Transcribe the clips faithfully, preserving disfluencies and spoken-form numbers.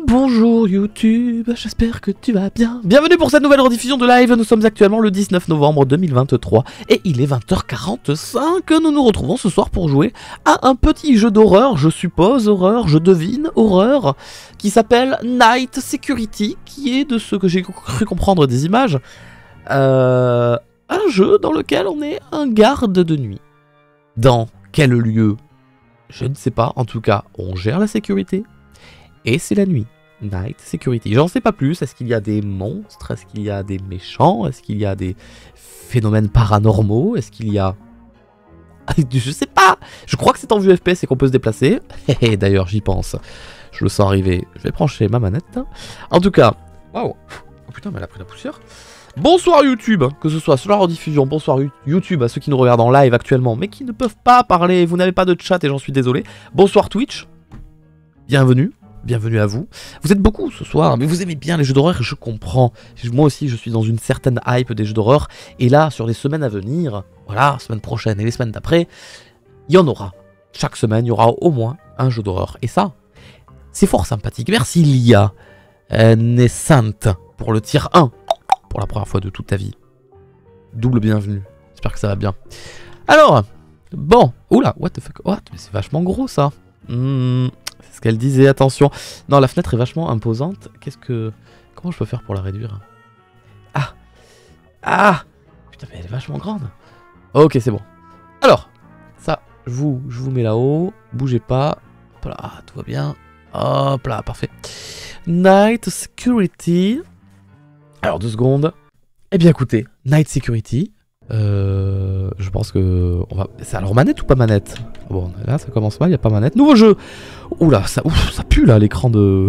Rebonjour YouTube, j'espère que tu vas bien. Bienvenue pour cette nouvelle rediffusion de live, nous sommes actuellement le dix-neuf novembre deux mille vingt-trois et il est vingt heures quarante-cinq, nous nous retrouvons ce soir pour jouer à un petit jeu d'horreur, je suppose, horreur, je devine, horreur, qui s'appelle Night Security, qui est de ce que j'ai cru comprendre des images, euh, un jeu dans lequel on est un garde de nuit. Dans quel lieu? Je ne sais pas, en tout cas, on gère la sécurité. Et c'est la nuit. Night Security. J'en sais pas plus. Est-ce qu'il y a des monstres? Est-ce qu'il y a des méchants? Est-ce qu'il y a des phénomènes paranormaux? Est-ce qu'il y a... Je sais pas. Je crois que c'est en vue F P S et qu'on peut se déplacer. D'ailleurs, j'y pense. Je le sens arriver. Je vais brancher ma manette. En tout cas... Waouh. Oh putain, mais elle a pris la poussière. Bonsoir YouTube, que ce soit sur la rediffusion, bonsoir YouTube à ceux qui nous regardent en live actuellement, mais qui ne peuvent pas parler, vous n'avez pas de chat et j'en suis désolé. Bonsoir Twitch, bienvenue, bienvenue à vous. Vous êtes beaucoup ce soir, mais vous aimez bien les jeux d'horreur, je comprends. Moi aussi je suis dans une certaine hype des jeux d'horreur, et là sur les semaines à venir, voilà, semaine prochaine et les semaines d'après, il y en aura. Chaque semaine il y aura au moins un jeu d'horreur, et ça, c'est fort sympathique. Merci Lia, euh, naissante pour le tir un. Pour la première fois de toute ta vie. Double bienvenue. J'espère que ça va bien. Alors, bon. Oula, what the fuck? What? Mais c'est vachement gros ça. Mmh, c'est ce qu'elle disait, attention. Non, la fenêtre est vachement imposante. Qu'est-ce que... Comment je peux faire pour la réduire? Ah. Ah. Putain, mais elle est vachement grande. Ok, c'est bon. Alors, ça, je vous, je vous mets là-haut. Bougez pas. Hop là, tout va bien. Hop là, parfait. Night Security... Alors deux secondes, eh bien écoutez, Night Security, euh, je pense que, on va... alors manette ou pas manette? Bon là ça commence mal, il n'y a pas manette, nouveau jeu. Oula, ça, ouf, ça pue là l'écran de...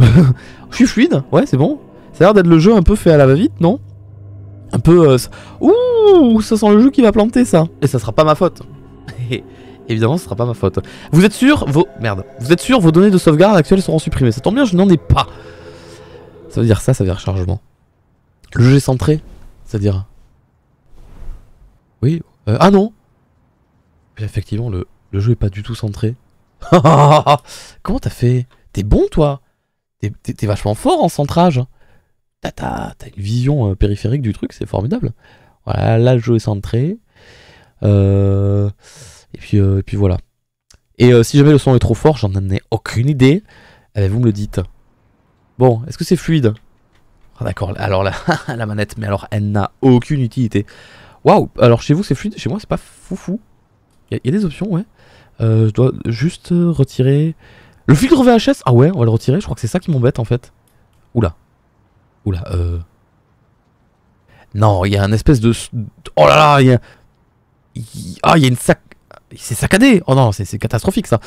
Je suis fluide, ouais c'est bon, ça a l'air d'être le jeu un peu fait à la va-vite, non? Un peu, euh... ouh, ça sent le jeu qui va planter ça, et ça sera pas ma faute. Évidemment ce sera pas ma faute. Vous êtes sûr, vos... merde, vous êtes sûr, vos données de sauvegarde actuelles seront supprimées, ça tombe bien je n'en ai pas. Ça veut dire ça, ça veut dire rechargement. Le jeu est centré, c'est-à-dire... Oui, euh, ah non. Mais effectivement, le, le jeu est pas du tout centré. Comment t'as fait? T'es bon, toi? T'es vachement fort en centrage. T'as une vision euh, périphérique du truc, c'est formidable. Voilà, là, le jeu est centré. Euh, et, puis, euh, et puis voilà. Et euh, si jamais le son est trop fort, j'en ai aucune idée. Eh, vous me le dites. Bon, est-ce que c'est fluide? Ah d'accord, alors la, la manette, mais alors elle n'a aucune utilité. Waouh, alors chez vous c'est fluide, chez moi c'est pas foufou. Il y, y a des options, ouais. Euh, je dois juste retirer... Le filtre V H S, ah ouais, on va le retirer, je crois que c'est ça qui m'embête en fait. Oula. Oula, euh... Non, il y a un espèce de... Oh là là, il y a... Y... Ah, il y a une sac... C'est saccadé. Oh non, c'est catastrophique ça.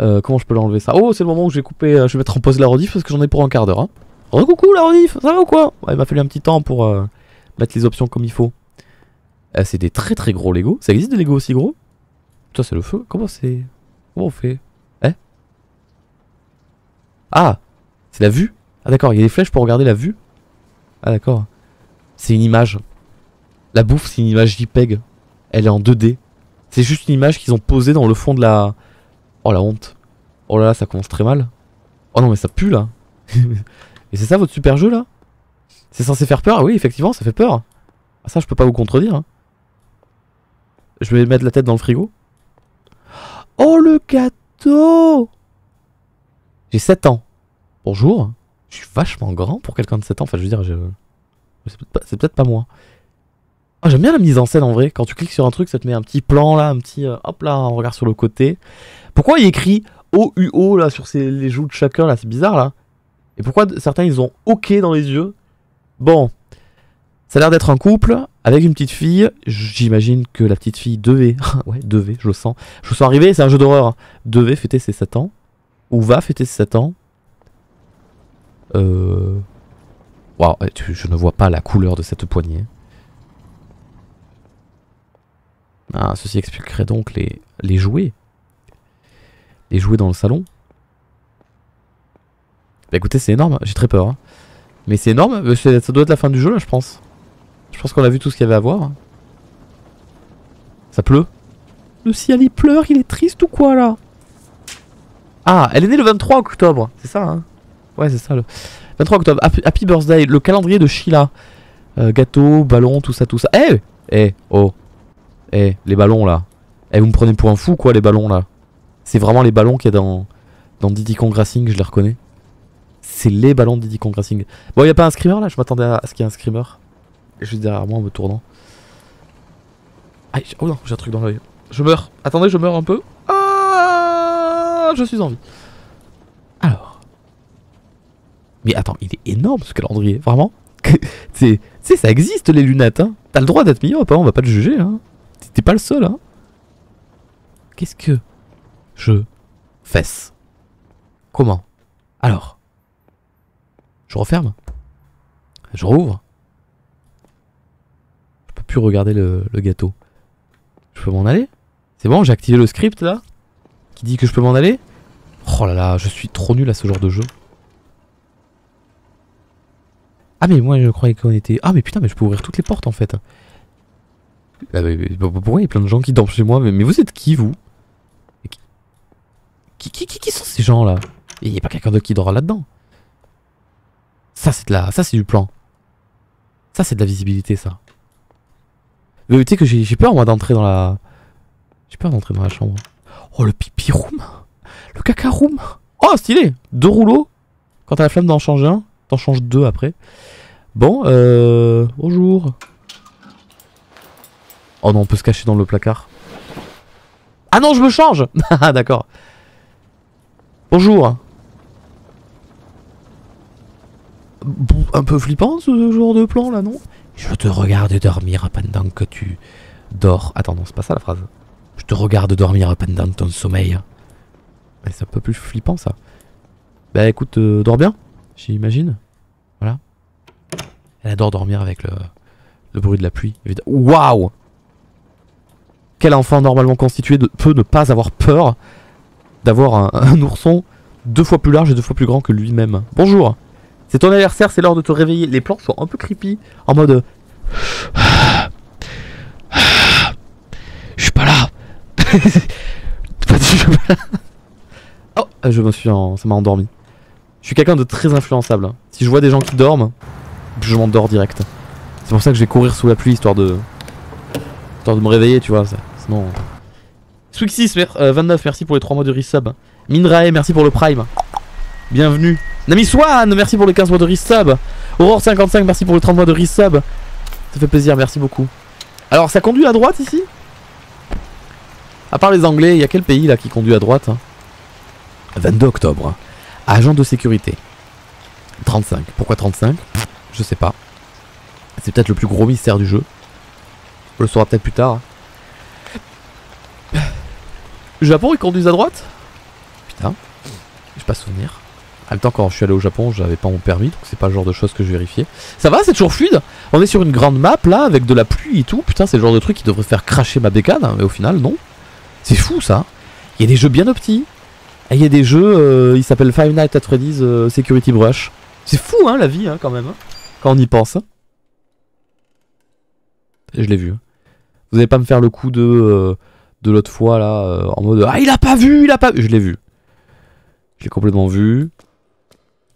Euh, comment je peux l'enlever ça? Oh, c'est le moment où je vais couper, je vais mettre en pause la rediff parce que j'en ai pour un quart d'heure, hein. Recoucou la rediff, ça va ou quoi? Ouais, il m'a fallu un petit temps pour euh, mettre les options comme il faut. Euh, c'est des très très gros Lego. Ça existe des Lego aussi gros? Putain, c'est le feu. Comment c'est? Comment on fait? Eh? Ah! C'est la vue? Ah d'accord, il y a des flèches pour regarder la vue? Ah d'accord. C'est une image. La bouffe, c'est une image JPEG. Elle est en deux D. C'est juste une image qu'ils ont posée dans le fond de la... Oh la honte. Oh là là, ça commence très mal. Oh non, mais ça pue là. Et c'est ça votre super jeu là? C'est censé faire peur? Oui effectivement ça fait peur. Ah, ça je peux pas vous contredire. Hein. Je vais mettre la tête dans le frigo. Oh le gâteau! J'ai sept ans. Bonjour. Je suis vachement grand pour quelqu'un de sept ans. Enfin je veux dire, je... c'est peut-être pas, pas moi. Ah, j'aime bien la mise en scène en vrai. Quand tu cliques sur un truc ça te met un petit plan là, un petit... Euh, hop là, on regarde sur le côté. Pourquoi il écrit O U O là sur ses, les joues de chacun là? C'est bizarre là. Et pourquoi certains ils ont OK dans les yeux? Bon, ça a l'air d'être un couple avec une petite fille. J'imagine que la petite fille devait, ouais devait, je le sens. Je le sens arriver, c'est un jeu d'horreur. Devait fêter ses sept ans. Ou va fêter ses sept ans. Euh... Waouh, je ne vois pas la couleur de cette poignée. Ah, ceci expliquerait donc les, les jouets. Les jouets dans le salon. Bah écoutez c'est énorme, j'ai très peur hein. Mais c'est énorme, ça doit être la fin du jeu là je pense. Je pense qu'on a vu tout ce qu'il y avait à voir. Ça pleut. Le ciel il pleure, il est triste ou quoi là? Ah, elle est née le vingt-trois octobre, c'est ça hein. Ouais, c'est ça, le vingt-trois octobre. Happy birthday. Le calendrier de Sheila. Euh, gâteau, ballon, tout ça, tout ça. Eh hey Eh, hey, oh. Eh, hey, les ballons, là. Eh, hey, vous me prenez pour un fou, quoi, les ballons, là. C'est vraiment les ballons qu'il y a dans, dans Diddy Kong Racing, je les reconnais. C'est les ballons de Diddy Kong Racing. Bon, il n'y a pas un screamer, là. Je m'attendais à ce qu'il y ait un screamer. Juste derrière moi, en me tournant. Ah, oh non, j'ai un truc dans l'œil. Je meurs. Attendez, je meurs un peu. Ah, je suis en vie. Alors. Mais attends, il est énorme ce calendrier, vraiment. Tu sais, ça existe les lunettes, hein. T'as le droit d'être myope, hein, on va pas te juger, hein. T'es pas le seul, hein. Qu'est-ce que je fesse? Comment? Alors. Je referme. Je rouvre. Je peux plus regarder le, le gâteau. Je peux m'en aller? C'est bon, j'ai activé le script là qui dit que je peux m'en aller. Oh là là, je suis trop nul à ce genre de jeu. Ah mais moi je croyais qu'on était... Ah mais putain, mais je peux ouvrir toutes les portes en fait. Ah, mais, mais, pourquoi il y a plein de gens qui dorment chez moi? Mais, mais vous êtes qui vous? qui, qui, qui, qui sont ces gens là? Il n'y a pas quelqu'un d'autre qui dort là-dedans. Ça c'est de la... ça c'est du plan. Ça c'est de la visibilité ça. Mais tu sais que j'ai peur moi d'entrer dans la... J'ai peur d'entrer dans la chambre. Oh le pipi room. Le caca room. Oh stylé. Deux rouleaux. Quand t'as la flamme d'en changer un, t'en changes deux après. Bon euh... bonjour. Oh non, on peut se cacher dans le placard. Ah non, je me change. Ah d'accord. Bonjour. Un peu flippant ce genre de plan là, non? Je te regarde dormir pendant que tu dors. Attends, non, c'est pas ça la phrase. Je te regarde dormir pendant ton sommeil. Mais c'est un peu plus flippant ça. Bah écoute, euh, dors bien, j'imagine. Voilà. Elle adore dormir avec le, le bruit de la pluie. Waouh! Quel enfant normalement constitué de, peut ne pas avoir peur d'avoir un, un ourson deux fois plus large et deux fois plus grand que lui-même. Bonjour! C'est ton anniversaire, c'est l'heure de te réveiller. Les plans sont un peu creepy, en mode... Je suis pas là. Oh, je me suis... En... ça m'a endormi. Je suis quelqu'un de très influençable. Si je vois des gens qui dorment, je m'endors direct. C'est pour ça que je vais courir sous la pluie, histoire de... Histoire de me réveiller, tu vois. Sinon... Swixis, euh, vingt-neuf, merci pour les trois mois de resub. Minrae, merci pour le prime. Bienvenue. Nami Swan, merci pour les quinze mois de resub. Aurore cinquante-cinq, merci pour les trente mois de resub. Ça fait plaisir, merci beaucoup. Alors, ça conduit à droite ici? À part les Anglais, il y a quel pays là qui conduit à droite? Vingt-deux octobre. Agent de sécurité. trente-cinq. Pourquoi trente-cinq? Je sais pas. C'est peut-être le plus gros mystère du jeu. On le saura peut-être plus tard. Le Japon, ils conduisent à droite? Putain. J'ai pas souvenir. En même temps, quand je suis allé au Japon, j'avais pas mon permis, donc c'est pas le genre de choses que je vérifiais. Ça va, c'est toujours fluide. On est sur une grande map là, avec de la pluie et tout. Putain, c'est le genre de truc qui devrait faire cracher ma bécane, hein, mais au final, non. C'est fou ça. Il y a des jeux bien petits. Et il y a des jeux, euh, ils s'appellent Five Nights at Freddy's euh, Security Brush. C'est fou, hein, la vie, hein, quand même, hein, quand on y pense. Hein. Je l'ai vu. Hein. Vous allez pas me faire le coup de, euh, de l'autre fois là, euh, en mode ah, il a pas vu, il a pas vu. Je l'ai vu. Je l'ai complètement vu.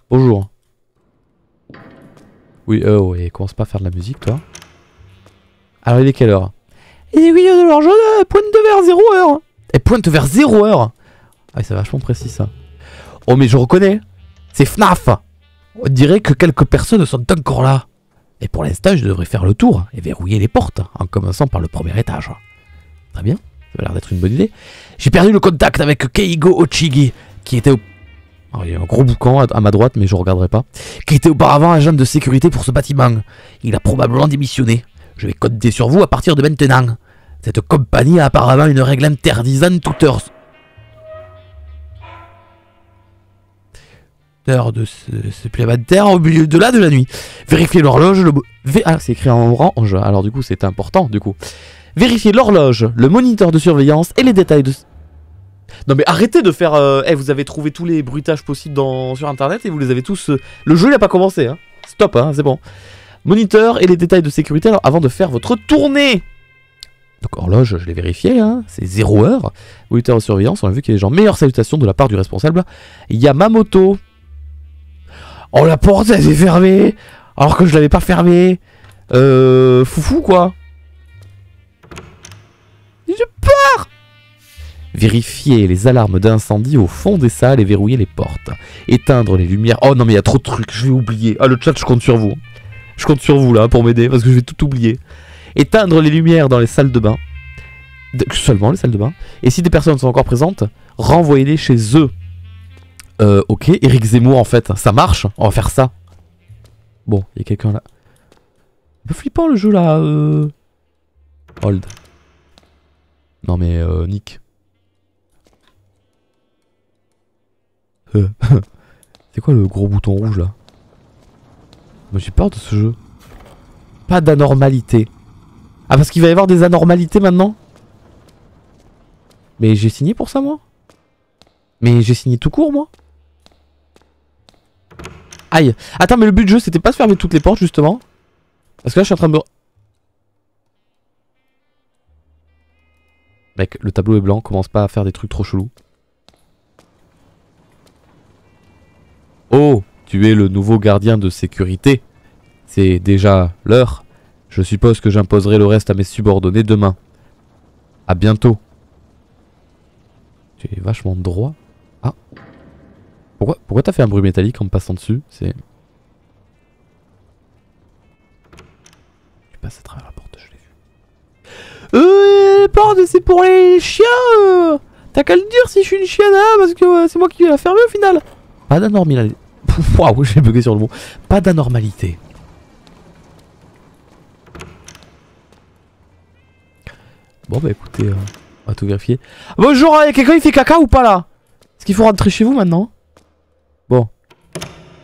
Bonjour. Oui, euh, oui, commence pas à faire de la musique, toi. Alors, il est quelle heure? Il est huit heures de l'heure, pointe vers zéro heure. Et pointe vers zéro heure. Ah, c'est vachement précis, ça. Oh, mais je reconnais. C'est F N A F. On dirait que quelques personnes sont encore là. Et pour l'instant, je devrais faire le tour et verrouiller les portes, en commençant par le premier étage. Très bien, ça a l'air d'être une bonne idée. J'ai perdu le contact avec Keigo Ochigi, qui était au... Alors, il y a un gros boucan à ma droite, mais je regarderai pas. Qui était auparavant agent de sécurité pour ce bâtiment. Il a probablement démissionné. Je vais compter sur vous à partir de maintenant. Cette compagnie a apparemment une règle interdisant toute heure. Heure de supplémentaire au milieu de là de la nuit. Vérifiez l'horloge. Le... Ah, c'est écrit en orange. Alors du coup, c'est important du coup. Vérifiez l'horloge, le moniteur de surveillance et les détails de... Non mais arrêtez de faire... Euh... Hey, vous avez trouvé tous les bruitages possibles dans... sur internet et vous les avez tous... Euh... Le jeu n'a pas commencé, hein. Stop, hein, c'est bon. Moniteur et les détails de sécurité alors, avant de faire votre tournée. Donc horloge, je l'ai vérifié, hein. C'est zéro heure. Moniteur de surveillance, on a vu qu'il y a des gens. Meilleure salutation de la part du responsable Yamamoto. Oh, la porte, elle s'est fermée. Alors que je l'avais pas fermée. Euh... Foufou, quoi. Je pars. Vérifier les alarmes d'incendie au fond des salles et verrouiller les portes. Éteindre les lumières. Oh non, mais il y a trop de trucs, je vais oublier. Ah, le chat, je compte sur vous. Je compte sur vous, là, pour m'aider, parce que je vais tout oublier. Éteindre les lumières dans les salles de bain. De... Seulement les salles de bain. Et si des personnes sont encore présentes, renvoyez-les chez eux. Euh, ok, Eric Zemmour, en fait. Ça marche. On va faire ça. Bon, il y a quelqu'un là. Un peu flippant, le jeu, là. Euh... Hold. Non, mais, euh, Nick. C'est quoi le gros bouton rouge là? Moi j'ai peur de ce jeu. Pas d'anormalité. Ah parce qu'il va y avoir des anormalités maintenant? Mais j'ai signé pour ça moi? Mais j'ai signé tout court moi? Aïe. Attends mais le but du jeu c'était pas de fermer toutes les portes justement? Parce que là je suis en train de me... Mec le tableau est blanc, commence pas à faire des trucs trop chelous. Oh, tu es le nouveau gardien de sécurité. C'est déjà l'heure. Je suppose que j'imposerai le reste à mes subordonnés demain. À bientôt. Tu es vachement droit. Ah. Pourquoi, pourquoi t'as fait un bruit métallique en me passant dessus? C'est... Tu passes à travers la porte, je l'ai vu. Euh, la porte, c'est pour les chiens. euh. T'as qu'à le dire si je suis une chienne, hein, parce que euh, c'est moi qui vais la fermer au final. Pas d'anormalité. Waouh, j'ai bugué sur le mot. Pas d'anormalité. Bon bah écoutez, euh, on va tout vérifier. Bonjour, euh, quelqu'un il fait caca ou pas là? Est-ce qu'il faut rentrer chez vous maintenant? Bon.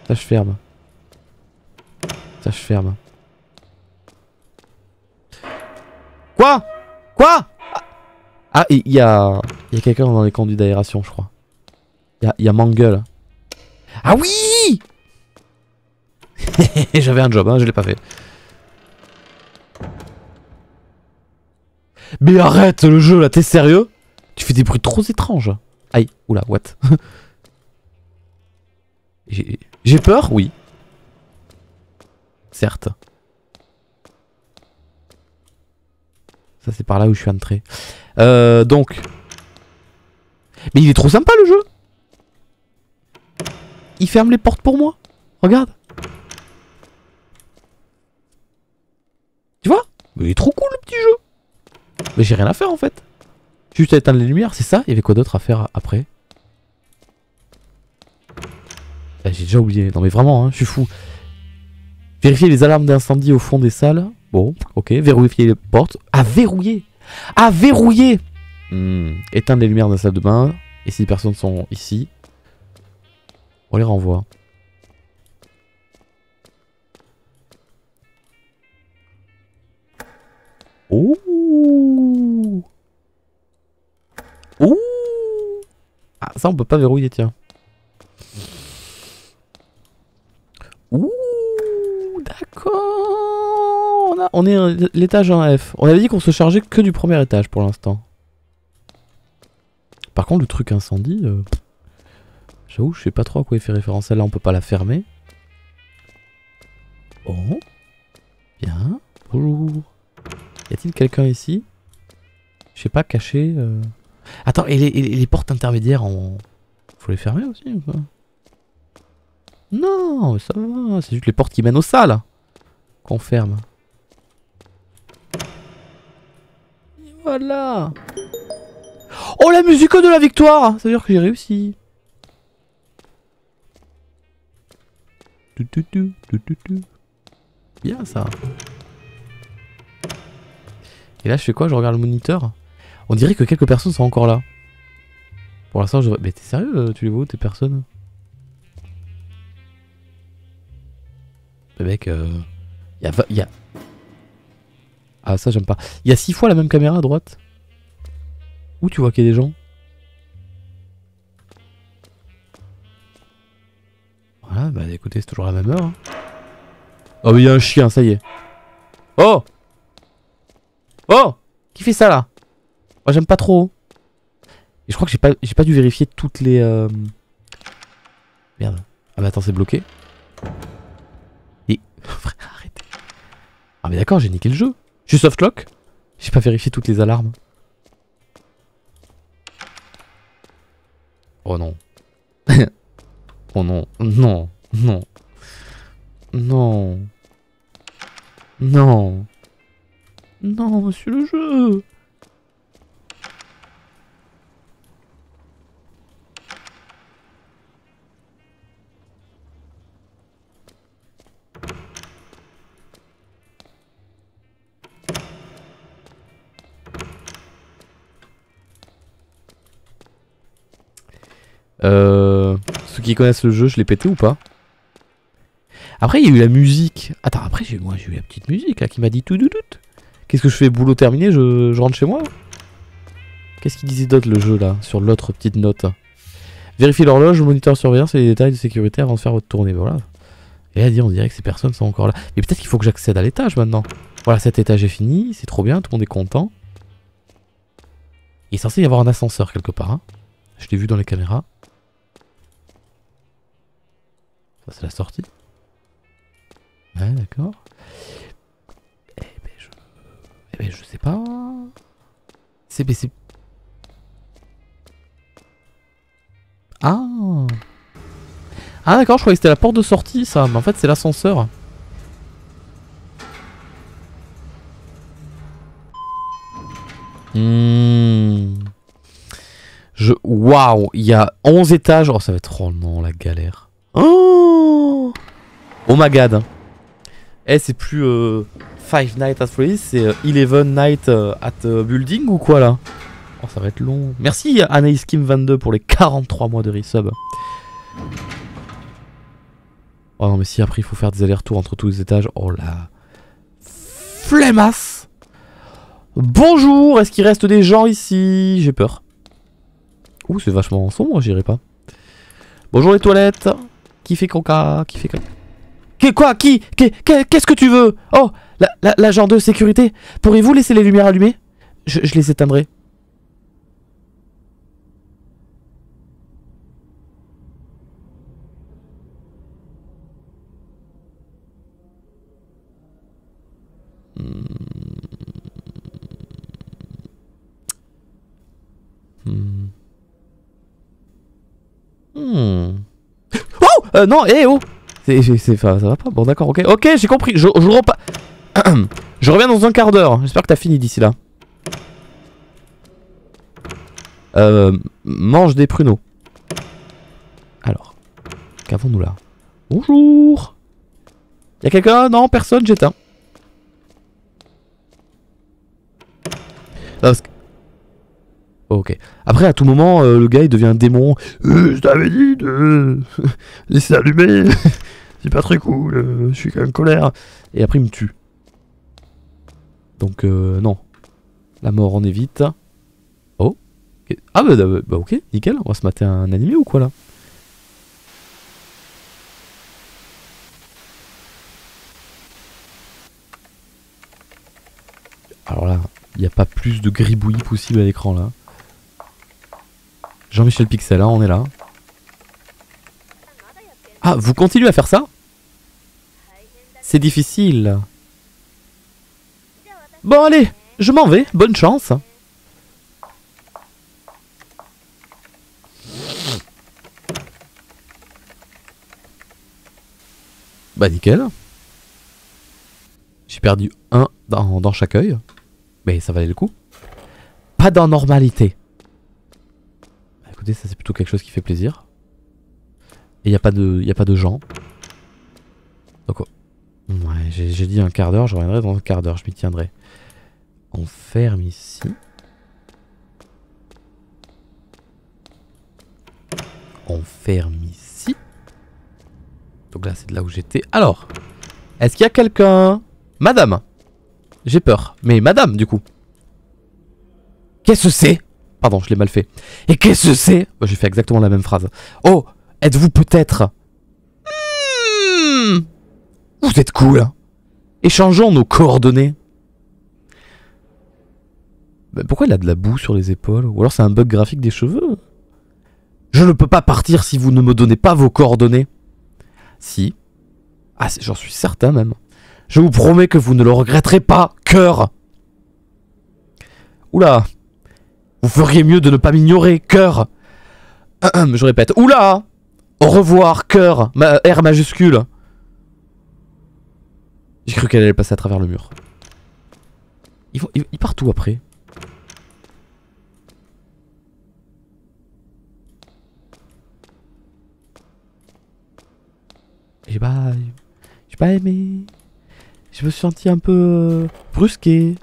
Ça je ferme. Ça je ferme. Quoi? Quoi? Ah, il y a, y a quelqu'un dans les conduits d'aération je crois. Il y a, y a Mangle. Ah oui. J'avais un job, hein, je l'ai pas fait. Mais arrête le jeu là, t'es sérieux? Tu fais des bruits trop étranges. Aïe, oula, what? J'ai peur, oui. Certes. Ça c'est par là où je suis entré. Euh, donc... Mais il est trop sympa le jeu. Il ferme les portes pour moi. Regarde. Tu vois? Mais il est trop cool le petit jeu. Mais j'ai rien à faire en fait. Juste à éteindre les lumières, c'est ça? Il y avait quoi d'autre à faire après? Ah, j'ai déjà oublié. Non mais vraiment, hein, je suis fou. Vérifier les alarmes d'incendie au fond des salles. Bon, ok. Verrouiller les portes. À verrouiller. À verrouiller. Mmh. Éteindre les lumières dans la salle de bain. Et si les personnes sont ici... On les renvoie. Ouh. Ouh. Ah ça on peut pas verrouiller tiens. Ouh. D'accord. On, a... on est à l'étage un F. On avait dit qu'on se chargeait que du premier étage pour l'instant. Par contre le truc incendie... Euh... J'avoue, je sais pas trop à quoi il fait référence. Là, on peut pas la fermer. Oh. Bien. Bonjour. Y a-t-il quelqu'un ici? Je sais pas, caché. Euh... Attends, et les, et les portes intermédiaires, on... faut les fermer aussi ou pas? Non, ça va. C'est juste les portes qui mènent aux salles qu'on ferme. Et voilà. Oh, la musique de la victoire! Ça veut dire que j'ai réussi. Bien ça. Et là je fais quoi? Je regarde le moniteur. On dirait que quelques personnes sont encore là. Pour l'instant je... Mais t'es sérieux? Tu les vois où tes personnes? Mais mec euh... y a... Y a... Ah ça j'aime pas. Il y a six fois la même caméra à droite. Où tu vois qu'il y a des gens? Voilà, bah écoutez, c'est toujours la même heure. Hein. Oh, mais y'a un chien, ça y est. Oh! Oh! Qui fait ça là? Moi j'aime pas trop. Et je crois que j'ai pas, j'ai pas dû vérifier toutes les. Euh... Merde. Ah, bah attends, c'est bloqué. mais d'accord, j'ai niqué le jeu. Je suis softlock. J'ai pas vérifié toutes les alarmes. Oh non. Oh non. Non. Non. Non. Non. Non, monsieur le jeu. Euh, ceux qui connaissent le jeu, je l'ai pété ou pas? Après il y a eu la musique. Attends, après j'ai moi j'ai eu la petite musique là qui m'a dit tout doute. Qu'est-ce que je fais? Boulot terminé, je, je rentre chez moi. Qu'est-ce qu'il disait d'autre le jeu là? Sur l'autre petite note. Vérifiez l'horloge, moniteur surveillance et les détails de sécurité avant de faire votre tournée. Voilà. Et à dire, on dirait que ces personnes sont encore là. Mais peut-être qu'il faut que j'accède à l'étage maintenant. Voilà, cet étage est fini, c'est trop bien, tout le monde est content. Il est censé y avoir un ascenseur quelque part. Hein. Je l'ai vu dans les caméras. Ça c'est la sortie. Ouais, d'accord. Eh ben je... Eh ben je sais pas... C'est... c'est... Ah... Ah d'accord, je croyais que c'était la porte de sortie ça, mais en fait c'est l'ascenseur. Mmh. Je... Waouh, il y a onze étages. Oh ça va être... Oh non, la galère. Oh, oh my god. Eh, c'est plus euh, Five Nights at Freddy's, c'est euh, Eleven Nights euh, at euh, Building ou quoi là? Oh, ça va être long. Merci Anaïs Kim vingt-deux pour les quarante-trois mois de resub. Oh non, mais si après il faut faire des allers-retours entre tous les étages. Oh la flemmasse. Bonjour, est-ce qu'il reste des gens ici? J'ai peur. Ouh, c'est vachement sombre, j'irai pas. Bonjour les toilettes. Qui fait conca? Qui fait conca? Quoi? Qui? Qu'est-ce que tu veux? Oh, l'agent de sécurité, pourriez-vous laisser les lumières allumées? Je, je les éteindrai. Hmm. Hmm. Oh euh, non, eh oh. C'est, c'est, ça va pas? Bon d'accord, ok. Ok, j'ai compris, je, je repas... Je reviens dans un quart d'heure, j'espère que t'as fini d'ici là. Euh... Mange des pruneaux. Alors, qu'avons-nous là? Bonjour. Y'a quelqu'un? Non, personne, j'éteins. Non, parce que... Ok. Après, à tout moment, euh, le gars il devient un démon. Euh, je t'avais dit de laisser allumer. C'est pas très cool. Euh, je suis quand même colère. Et après, il me tue. Donc, euh, non. La mort, on évite. Oh. Okay. Ah, bah, bah, bah, ok. Nickel. On va se mater un animé ou quoi là? Alors là, il n'y a pas plus de gribouillis possible à l'écran là. Jean-Michel Pixel, hein, on est là. Ah, vous continuez à faire ça? C'est difficile. Bon allez, je m'en vais, bonne chance. Bah nickel. J'ai perdu un dans, dans chaque œil. Mais ça valait le coup. Pas d'anormalité. Écoutez, ça c'est plutôt quelque chose qui fait plaisir. Et il n'y a, a pas de gens. Donc oh. Ouais, j'ai dit un quart d'heure, je reviendrai dans un quart d'heure, je m'y tiendrai. On ferme ici. On ferme ici. Donc là c'est de là où j'étais. Alors, est-ce qu'il y a quelqu'un? Madame? J'ai peur, mais madame du coup. Qu'est-ce que c'est? Pardon, je l'ai mal fait. Et qu'est-ce que c'est? Bah, j'ai fait exactement la même phrase. Oh, êtes-vous peut-être... Mmh. Vous êtes cool. Hein. Échangeons nos coordonnées. Bah, pourquoi il a de la boue sur les épaules? Ou alors c'est un bug graphique des cheveux? Je ne peux pas partir si vous ne me donnez pas vos coordonnées. Si. Ah, j'en suis certain même. Je vous promets que vous ne le regretterez pas, cœur. Oula. Vous feriez mieux de ne pas m'ignorer, cœur. Je répète. Oula. Au revoir, cœur. Ma R majuscule. J'ai cru qu'elle allait passer à travers le mur. Il, faut, il, il part où après? J'ai pas... J'ai pas aimé. Je me suis senti un peu... Euh, brusqué.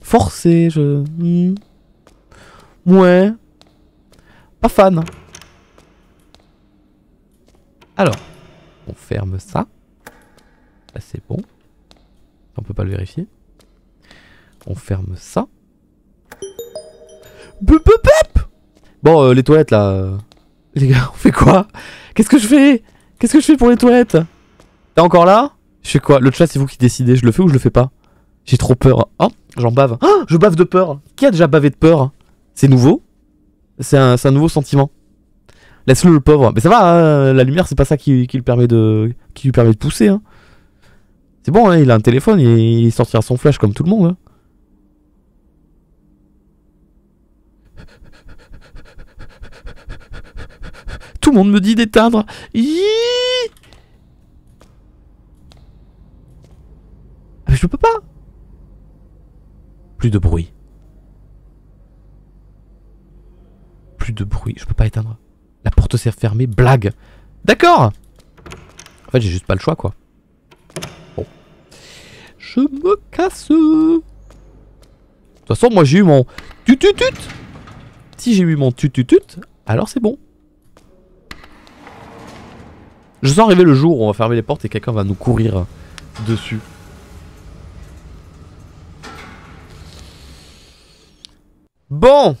Forcé, je... Hmm. Ouais. Pas fan. Alors. On ferme ça. Là c'est bon. On peut pas le vérifier. On ferme ça. Bup, bup, bup. Bon, euh, les toilettes là... Euh... Les gars, on fait quoi? Qu'est-ce que je fais? Qu'est-ce que je fais pour les toilettes? T'es encore là? Je fais quoi? Le chat, c'est vous qui décidez. Je le fais ou je le fais pas? J'ai trop peur. Oh, j'en bave. Oh, je bave de peur. Qui a déjà bavé de peur? C'est nouveau. C'est un, un nouveau sentiment. Laisse-le, le pauvre. Mais ça va, hein, la lumière, c'est pas ça qui, qui, lui permet de, qui lui permet de pousser. Hein. C'est bon, hein, il a un téléphone, il, il sortira son flash comme tout le monde. Hein. Tout le monde me dit d'éteindre. Iiii. Mais je peux pas. Plus de bruit. Plus de bruit. Je peux pas éteindre. La porte s'est fermée. Blague. D'accord. En fait, j'ai juste pas le choix, quoi. Bon. Je me casse. De toute façon, moi, j'ai eu mon tututut. Si j'ai eu mon tututut, alors c'est bon. Je sens arriver le jour où on va fermer les portes et quelqu'un va nous courir dessus. Bon.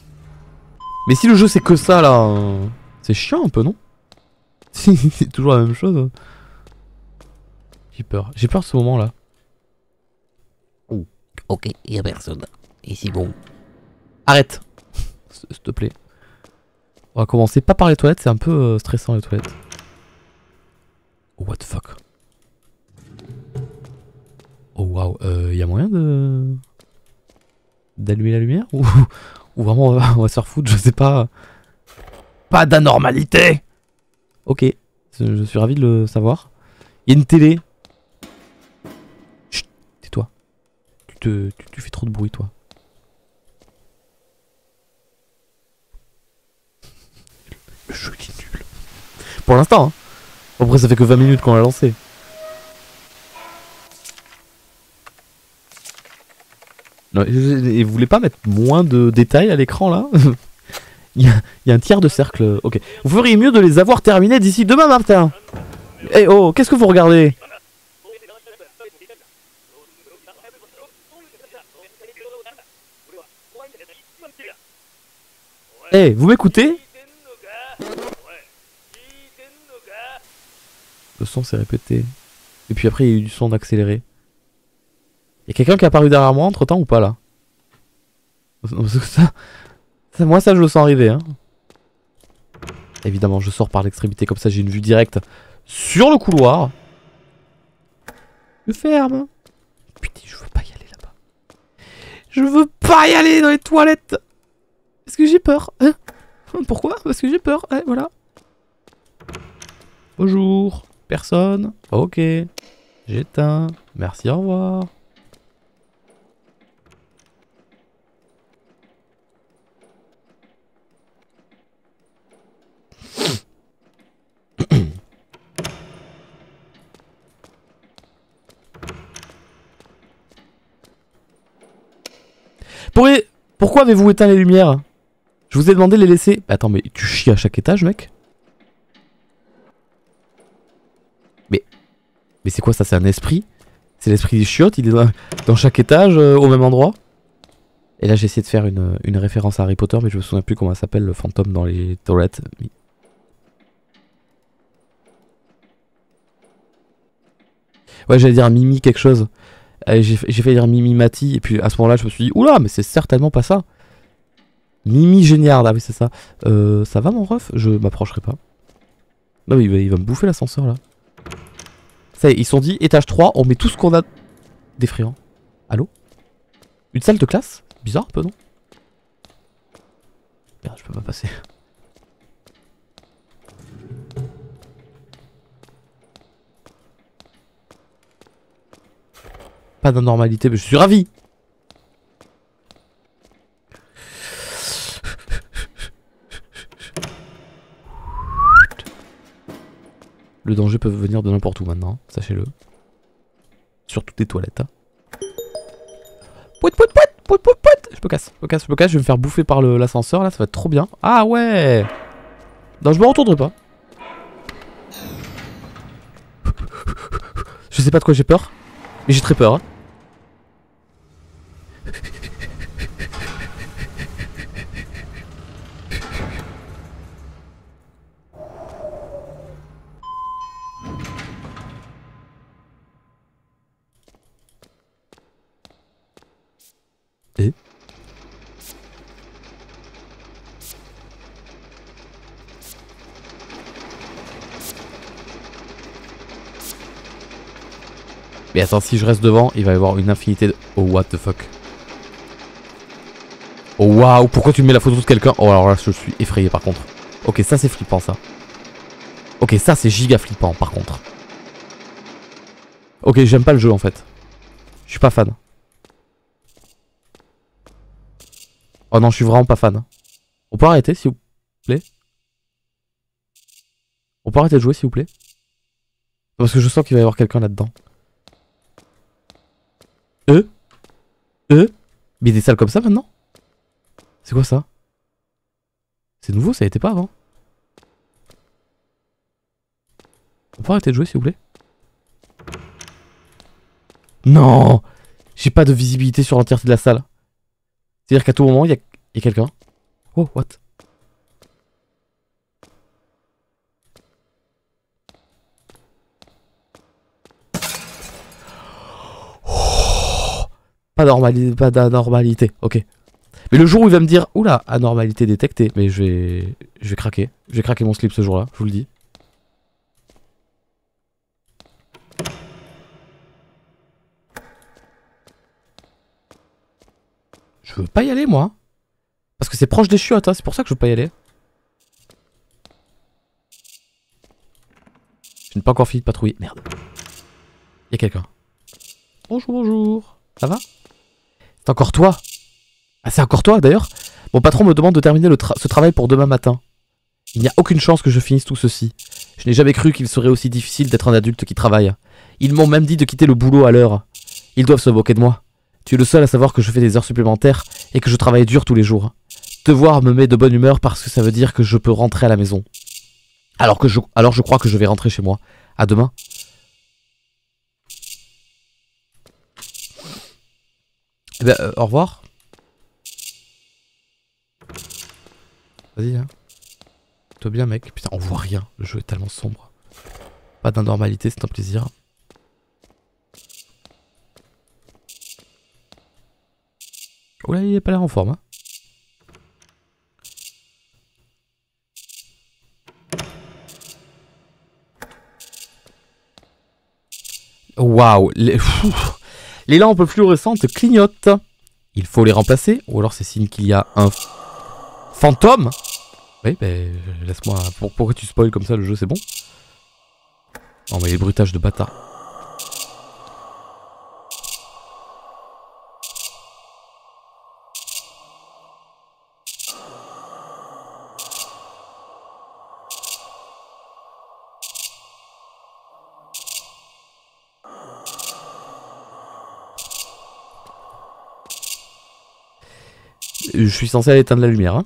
Mais si le jeu c'est que ça là, c'est chiant un peu, non? Si, c'est toujours la même chose. J'ai peur, j'ai peur de ce moment là. Oh. Ok, y'a personne. Et c'est bon. Arrête. S'il te plaît. On va commencer pas par les toilettes, c'est un peu stressant les toilettes. What the fuck? Oh waouh, euh, y'a moyen de... d'allumer la lumière ou... ou vraiment on va, on va se faire foutre, je sais pas. Pas d'anormalité. Ok, je suis ravi de le savoir. Y'a une télé. Chut, tais-toi. Tu, te... tu, tu fais trop de bruit toi. Le jeu qui est nul. Pour l'instant hein. Après ça fait que vingt minutes qu'on l'a lancé. Non, et vous voulez pas mettre moins de détails à l'écran là? Il, y a, il y a un tiers de cercle, ok. Vous feriez mieux de les avoir terminés d'ici demain matin. Eh hey, oh, qu'est-ce que vous regardez? Eh, hey, vous m'écoutez? Le son s'est répété. Et puis après il y a eu du son d'accéléré. Y'a quelqu'un qui est apparu derrière moi entre temps ou pas là? Parce que ça, ça, moi ça je le sens arriver hein. Évidemment je sors par l'extrémité comme ça j'ai une vue directe sur le couloir. Je ferme. Putain je veux pas y aller là-bas. Je veux pas y aller dans les toilettes. Parce que j'ai peur hein. Pourquoi? Parce que j'ai peur, ouais, voilà. Bonjour. Personne. Ok. J'éteins. Merci, au revoir. Pourquoi avez-vous éteint les lumières? Je vous ai demandé de les laisser. Bah attends, mais tu chies à chaque étage, mec? Mais c'est quoi ça? C'est un esprit? C'est l'esprit des chiottes, il est dans, dans chaque étage, euh, au même endroit. Et là j'ai essayé de faire une, une référence à Harry Potter, mais je me souviens plus comment s'appelle le fantôme dans les toilettes. Ouais j'allais dire Mimi quelque chose. Euh, j'ai failli dire Mimi Mati, et puis à ce moment-là je me suis dit, oula mais c'est certainement pas ça. Mimi Géniard, ah oui c'est ça. Euh, ça va mon ref? Je m'approcherai pas. Non mais il va, il va me bouffer l'ascenseur là. Ça y est, ils sont dit étage trois, on met tout ce qu'on a Défrayant. Allô? Une salle de classe? Bizarre un peu, non? Merde, je peux pas passer. Pas d'anormalité, mais je suis ravi! Le danger peut venir de n'importe où maintenant, sachez-le. Surtout des toilettes. Hein. Pout, pout, pout, pout, pout, pout. Je me casse, je me casse, je me casse, je vais me faire bouffer par l'ascenseur là, ça va être trop bien. Ah ouais. Non, je me retournerai pas. Je sais pas de quoi j'ai peur, mais j'ai très peur. Hein. Mais attends, si je reste devant, il va y avoir une infinité de... Oh, what the fuck. Oh, waouh, pourquoi tu mets la photo de quelqu'un? Oh, alors là, je suis effrayé par contre. Ok, ça c'est flippant, ça. Ok, ça c'est giga flippant, par contre. Ok, j'aime pas le jeu, en fait. Je suis pas fan. Oh non, je suis vraiment pas fan. On peut arrêter, s'il vous plaît? On peut arrêter de jouer, s'il vous plaît? Parce que je sens qu'il va y avoir quelqu'un là-dedans. Euh Euh Mais il y a des salles comme ça maintenant? C'est quoi ça? C'est nouveau, ça n'était pas avant. On peut arrêter de jouer s'il vous plaît? Non! J'ai pas de visibilité sur l'entièreté de la salle. C'est-à-dire qu'à tout moment, il y a, y a quelqu'un. Oh, what? Pas d'anormalité, ok. Mais le jour où il va me dire, oula, anormalité détectée, mais je vais, je vais craquer. Je vais craquer mon slip ce jour-là, je vous le dis. Je veux pas y aller, moi. Parce que c'est proche des chiottes, hein, c'est pour ça que je veux pas y aller. Je n'ai pas encore fini de patrouiller, merde. Il y a quelqu'un. Bonjour, bonjour. Ça va ? C'est encore toi? Ah, c'est encore toi d'ailleurs? Mon patron me demande de terminer le tra ce travail pour demain matin. Il n'y a aucune chance que je finisse tout ceci. Je n'ai jamais cru qu'il serait aussi difficile d'être un adulte qui travaille. Ils m'ont même dit de quitter le boulot à l'heure. Ils doivent se moquer de moi. Tu es le seul à savoir que je fais des heures supplémentaires et que je travaille dur tous les jours. Te voir me met de bonne humeur parce que ça veut dire que je peux rentrer à la maison. Alors, que je, alors je crois que je vais rentrer chez moi. À demain. Eh ben, euh, au revoir. Vas-y, hein. Toi bien, mec. Putain, on voit rien. Le jeu est tellement sombre. Pas d'anormalité, c'est un plaisir. Oh là, il a pas l'air en forme, hein. Waouh, les... Les lampes fluorescentes clignotent. Il faut les remplacer, ou alors c'est signe qu'il y a un fantôme. Oui, ben laisse-moi. Pourquoi tu spoil comme ça le jeu, c'est bon? Non, mais les bruitages de bâtard. Je suis censé aller éteindre la lumière. Hein.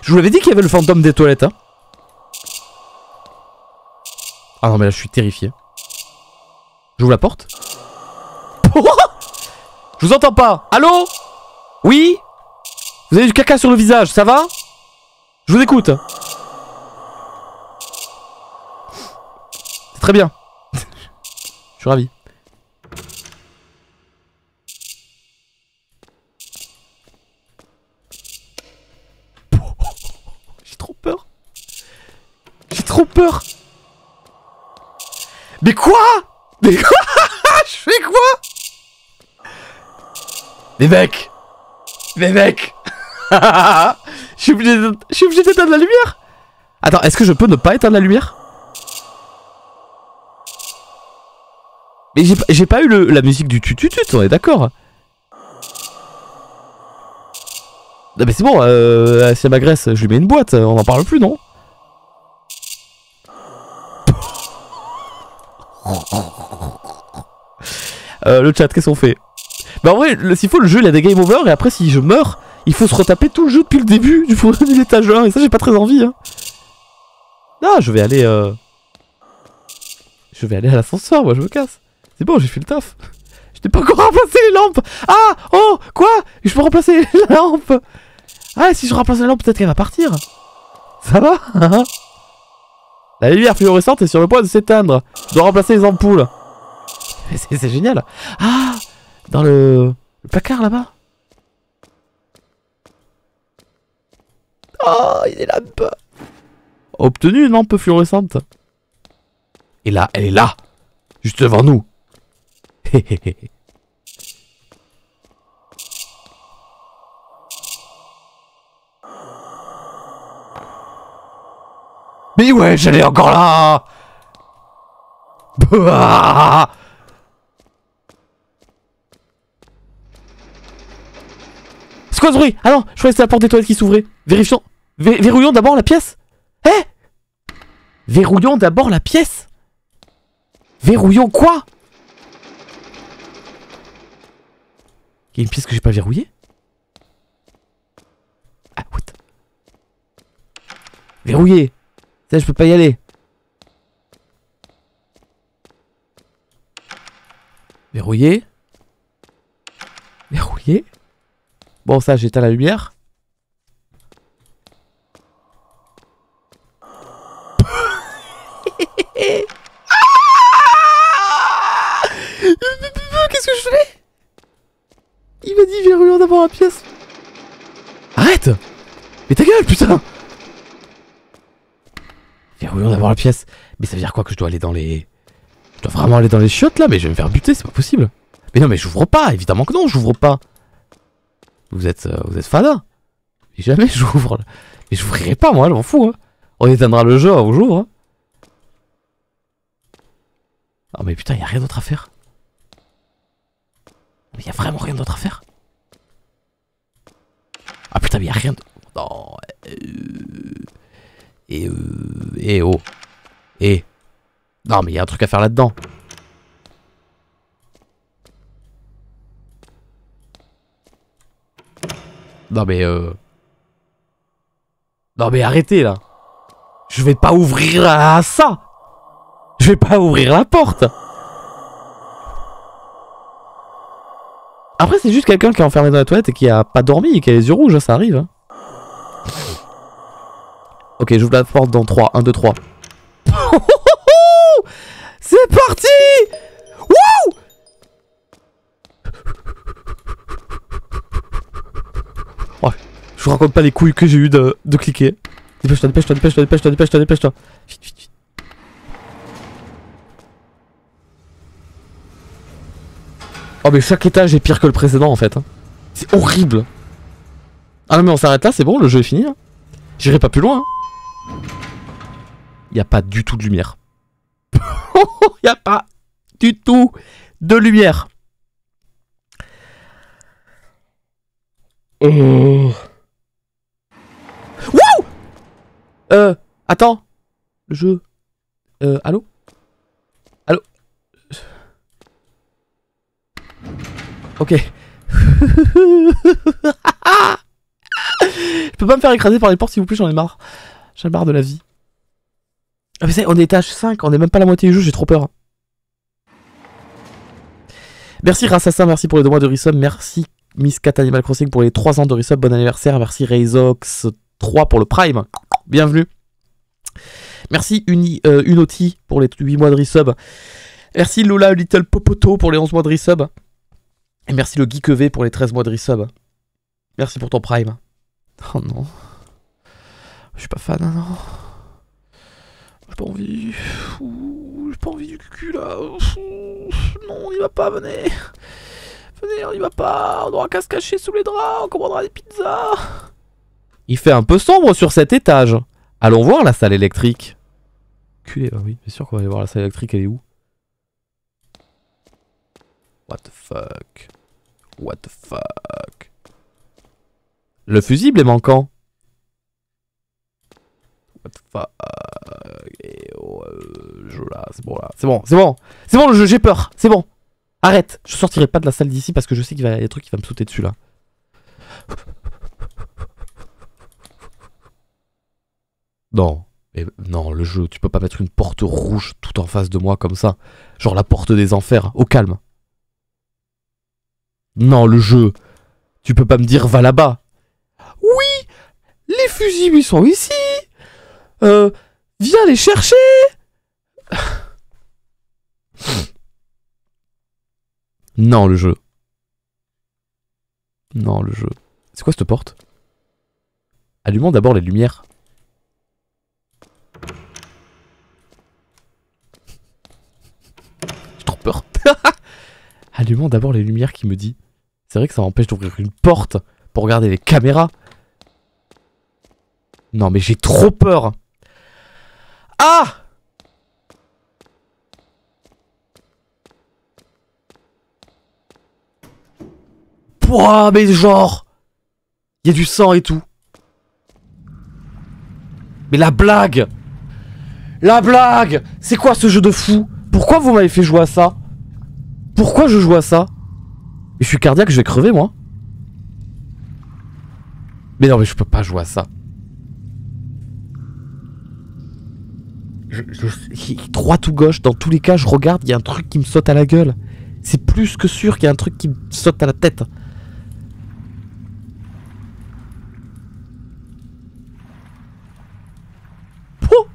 Je vous l'avais dit qu'il y avait le fantôme des toilettes. Hein. Ah non mais là je suis terrifié. J'ouvre la porte. Je vous entends pas. Allô? Oui? Vous avez du caca sur le visage, ça va? Je vous écoute. C'est très bien. Je suis ravi. Peur. Mais quoi? Mais quoi? Je fais quoi? Les mecs Les mecs Je suis obligé d'éteindre la lumière. Attends, est-ce que je peux ne pas éteindre la lumière? Mais j'ai pas eu le, la musique du tututut, on est d'accord? Non mais c'est bon, euh, si elle m'agresse, je lui mets une boîte, on n'en parle plus, non? euh, Le chat, qu'est-ce qu'on fait? Bah en vrai, s'il faut, le jeu il a des game over, et après si je meurs, il faut se retaper tout le jeu depuis le début du premier étage un, et ça j'ai pas très envie, hein. Non, je vais aller... Euh... Je vais aller à l'ascenseur, moi je me casse. C'est bon, j'ai fait le taf. Je n'ai pas encore remplacé les lampes. Ah, oh, quoi? Je peux remplacer la lampe. Ah, si je remplace la lampe, peut-être qu'elle va partir. Ça va? La lumière fluorescente est sur le point de s'éteindre. Je dois remplacer les ampoules. C'est génial. Ah, dans le, le placard là-bas. Oh, il est là-bas. Obtenu une lampe fluorescente. Et là, elle est là, juste devant nous. Mais ouais, j'allais encore là. Bah c'est quoi ce bruit? Ah non, je croyais que c'était la porte des toilettes qui s'ouvrait. Vérifions. Vé verrouillons d'abord la pièce. Eh hey, verrouillons d'abord la pièce. Verrouillons quoi? Il y a une pièce que j'ai pas verrouillée? Ah, what? Verrouillée! Ça, je peux pas y aller. Verrouillée. Verrouillée. Bon, ça, j'éteins la lumière. Qu'est-ce que je fais? Il m'a dit verrouillons d'abord la pièce. Arrête! Mais ta gueule, putain! Verrouillons d'abord la pièce. Mais ça veut dire quoi? Que je dois aller dans les... Je dois vraiment aller dans les chiottes là? Mais je vais me faire buter, c'est pas possible. Mais non mais j'ouvre pas, évidemment que non, j'ouvre pas. Vous êtes... Euh, vous êtes fada. Mais jamais j'ouvre. Mais j'ouvrirai pas moi, je m'en fous hein. On éteindra le jeu avant j'ouvre hein. Oh mais putain, y'a rien d'autre à faire. Mais y'a vraiment rien d'autre à faire. Ah putain, mais y'a rien de... Non... Euh... Et euh... Et oh... Et... Non mais y'a un truc à faire là-dedans. Non mais euh... Non mais arrêtez là. Je vais pas ouvrir à ça. Je vais pas ouvrir la porte. Après c'est juste quelqu'un qui est enfermé dans la toilette et qui a pas dormi et qui a les yeux rouges, ça arrive. Hein. Ok, j'ouvre la porte dans trois, un, deux, trois. C'est parti. Wouh. Oh, je vous raconte pas les couilles que j'ai eu de, de cliquer. Dépêche-toi, dépêche-toi, dépêche-toi, dépêche-toi, dépêche-toi, dépêche-toi. Vite, vite, vite. Oh mais chaque étage est pire que le précédent en fait. C'est horrible. Ah non mais on s'arrête là, c'est bon, le jeu est fini. J'irai pas plus loin. Y'a pas du tout de lumière. Y'a pas du tout de lumière. Oh. Wouh. Euh, attends. Le jeu... Euh, allô? Ok. Je peux pas me faire écraser par les portes s'il vous plaît, j'en ai marre. J'en ai marre de la vie. Ah mais ça, on est étage cinq, on est même pas à la moitié du jeu, j'ai trop peur. Merci Rassassin, merci pour les deux mois de resub, merci Miss Cat Animal Crossing pour les trois ans de resub, bon anniversaire, merci Raizox trois pour le Prime, bienvenue. Merci Uni, euh, Unoti pour les huit mois de resub. Merci Lola Little Popoto pour les onze mois de resub. Et merci le Geek V pour les treize mois de resub. Merci pour ton Prime. Oh non. Je suis pas fan, non. J'ai pas envie. J'ai pas envie du cul là. Ouh. Non, il va pas, venez. Venez, on y va pas, on aura qu'à se cacher sous les draps, on commandera des pizzas. Il fait un peu sombre sur cet étage. Allons voir la salle électrique. Culé, ah oui, bien sûr qu'on va aller voir la salle électrique, elle est où? What the fuck? What the fuck? Le fusible est manquant. What the fuck? Et oh, euh, je là, c'est bon là. C'est bon, c'est bon. C'est bon le jeu, j'ai peur. C'est bon. Arrête, je sortirai pas de la salle d'ici parce que je sais qu'il va y a des trucs qui vont me sauter dessus là. Non, mais non, le jeu, tu peux pas mettre une porte rouge tout en face de moi comme ça. Genre la porte des enfers, au calme. Non, le jeu, tu peux pas me dire va là-bas. Oui, les fusibles ils sont ici. Euh, viens les chercher. Non, le jeu. Non, le jeu. C'est quoi cette porte? Allumons d'abord les lumières. J'ai trop peur. Allumons d'abord les lumières qui me dit. C'est vrai que ça m'empêche d'ouvrir une porte pour regarder les caméras. Non, mais j'ai trop peur. Ah! Ouah, mais genre, il y a du sang et tout. Mais la blague, la blague, c'est quoi ce jeu de fou? Pourquoi vous m'avez fait jouer à ça? Pourquoi je joue à ça? Mais je suis cardiaque, je vais crever moi. Mais non, mais je peux pas jouer à ça. Je, je, droit ou gauche, dans tous les cas, je regarde, il y a un truc qui me saute à la gueule. C'est plus que sûr qu'il y a un truc qui me saute à la tête.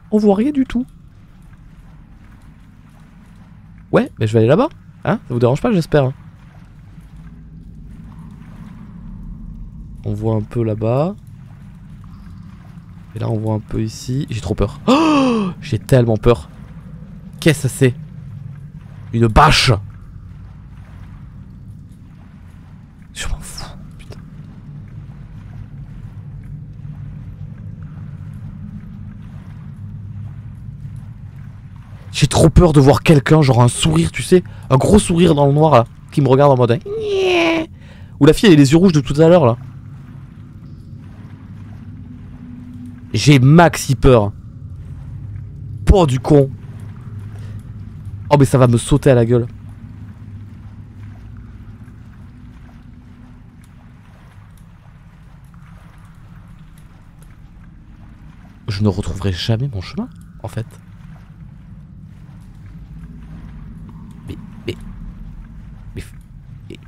On voit rien du tout. Ouais, mais je vais aller là-bas. Hein? Ça vous dérange pas, j'espère. On voit un peu là-bas. Et là, on voit un peu ici. J'ai trop peur. Oh, j'ai tellement peur. Qu'est-ce que c'est? Une bâche. Je m'en fous, putain. J'ai trop peur de voir quelqu'un, genre un sourire, tu sais, un gros sourire dans le noir là, qui me regarde en mode. Hein, ou la fille elle a les yeux rouges de tout à l'heure là. J'ai maxi peur. Pour du con. Oh mais ça va me sauter à la gueule. Je ne retrouverai jamais mon chemin, en fait.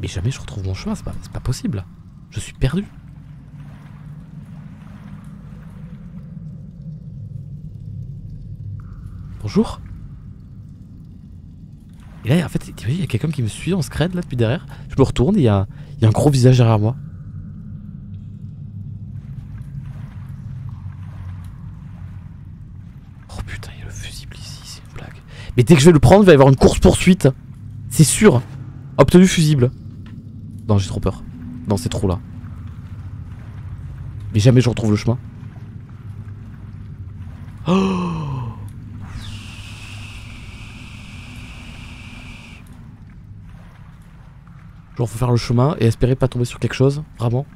Mais jamais je retrouve mon chemin, c'est pas, c'est pas possible. Je suis perdu. Bonjour. Et là, en fait, t'imagines, il y a quelqu'un qui me suit en scred là depuis derrière. Je me retourne et il y a, il y a un gros visage derrière moi. Oh putain, il y a le fusible ici, c'est une blague. Mais dès que je vais le prendre, il va y avoir une course-poursuite. C'est sûr. Obtenu fusible. Non, j'ai trop peur. Dans ces trous là. Mais jamais je retrouve le chemin. Oh, genre faut faire le chemin et espérer pas tomber sur quelque chose, vraiment.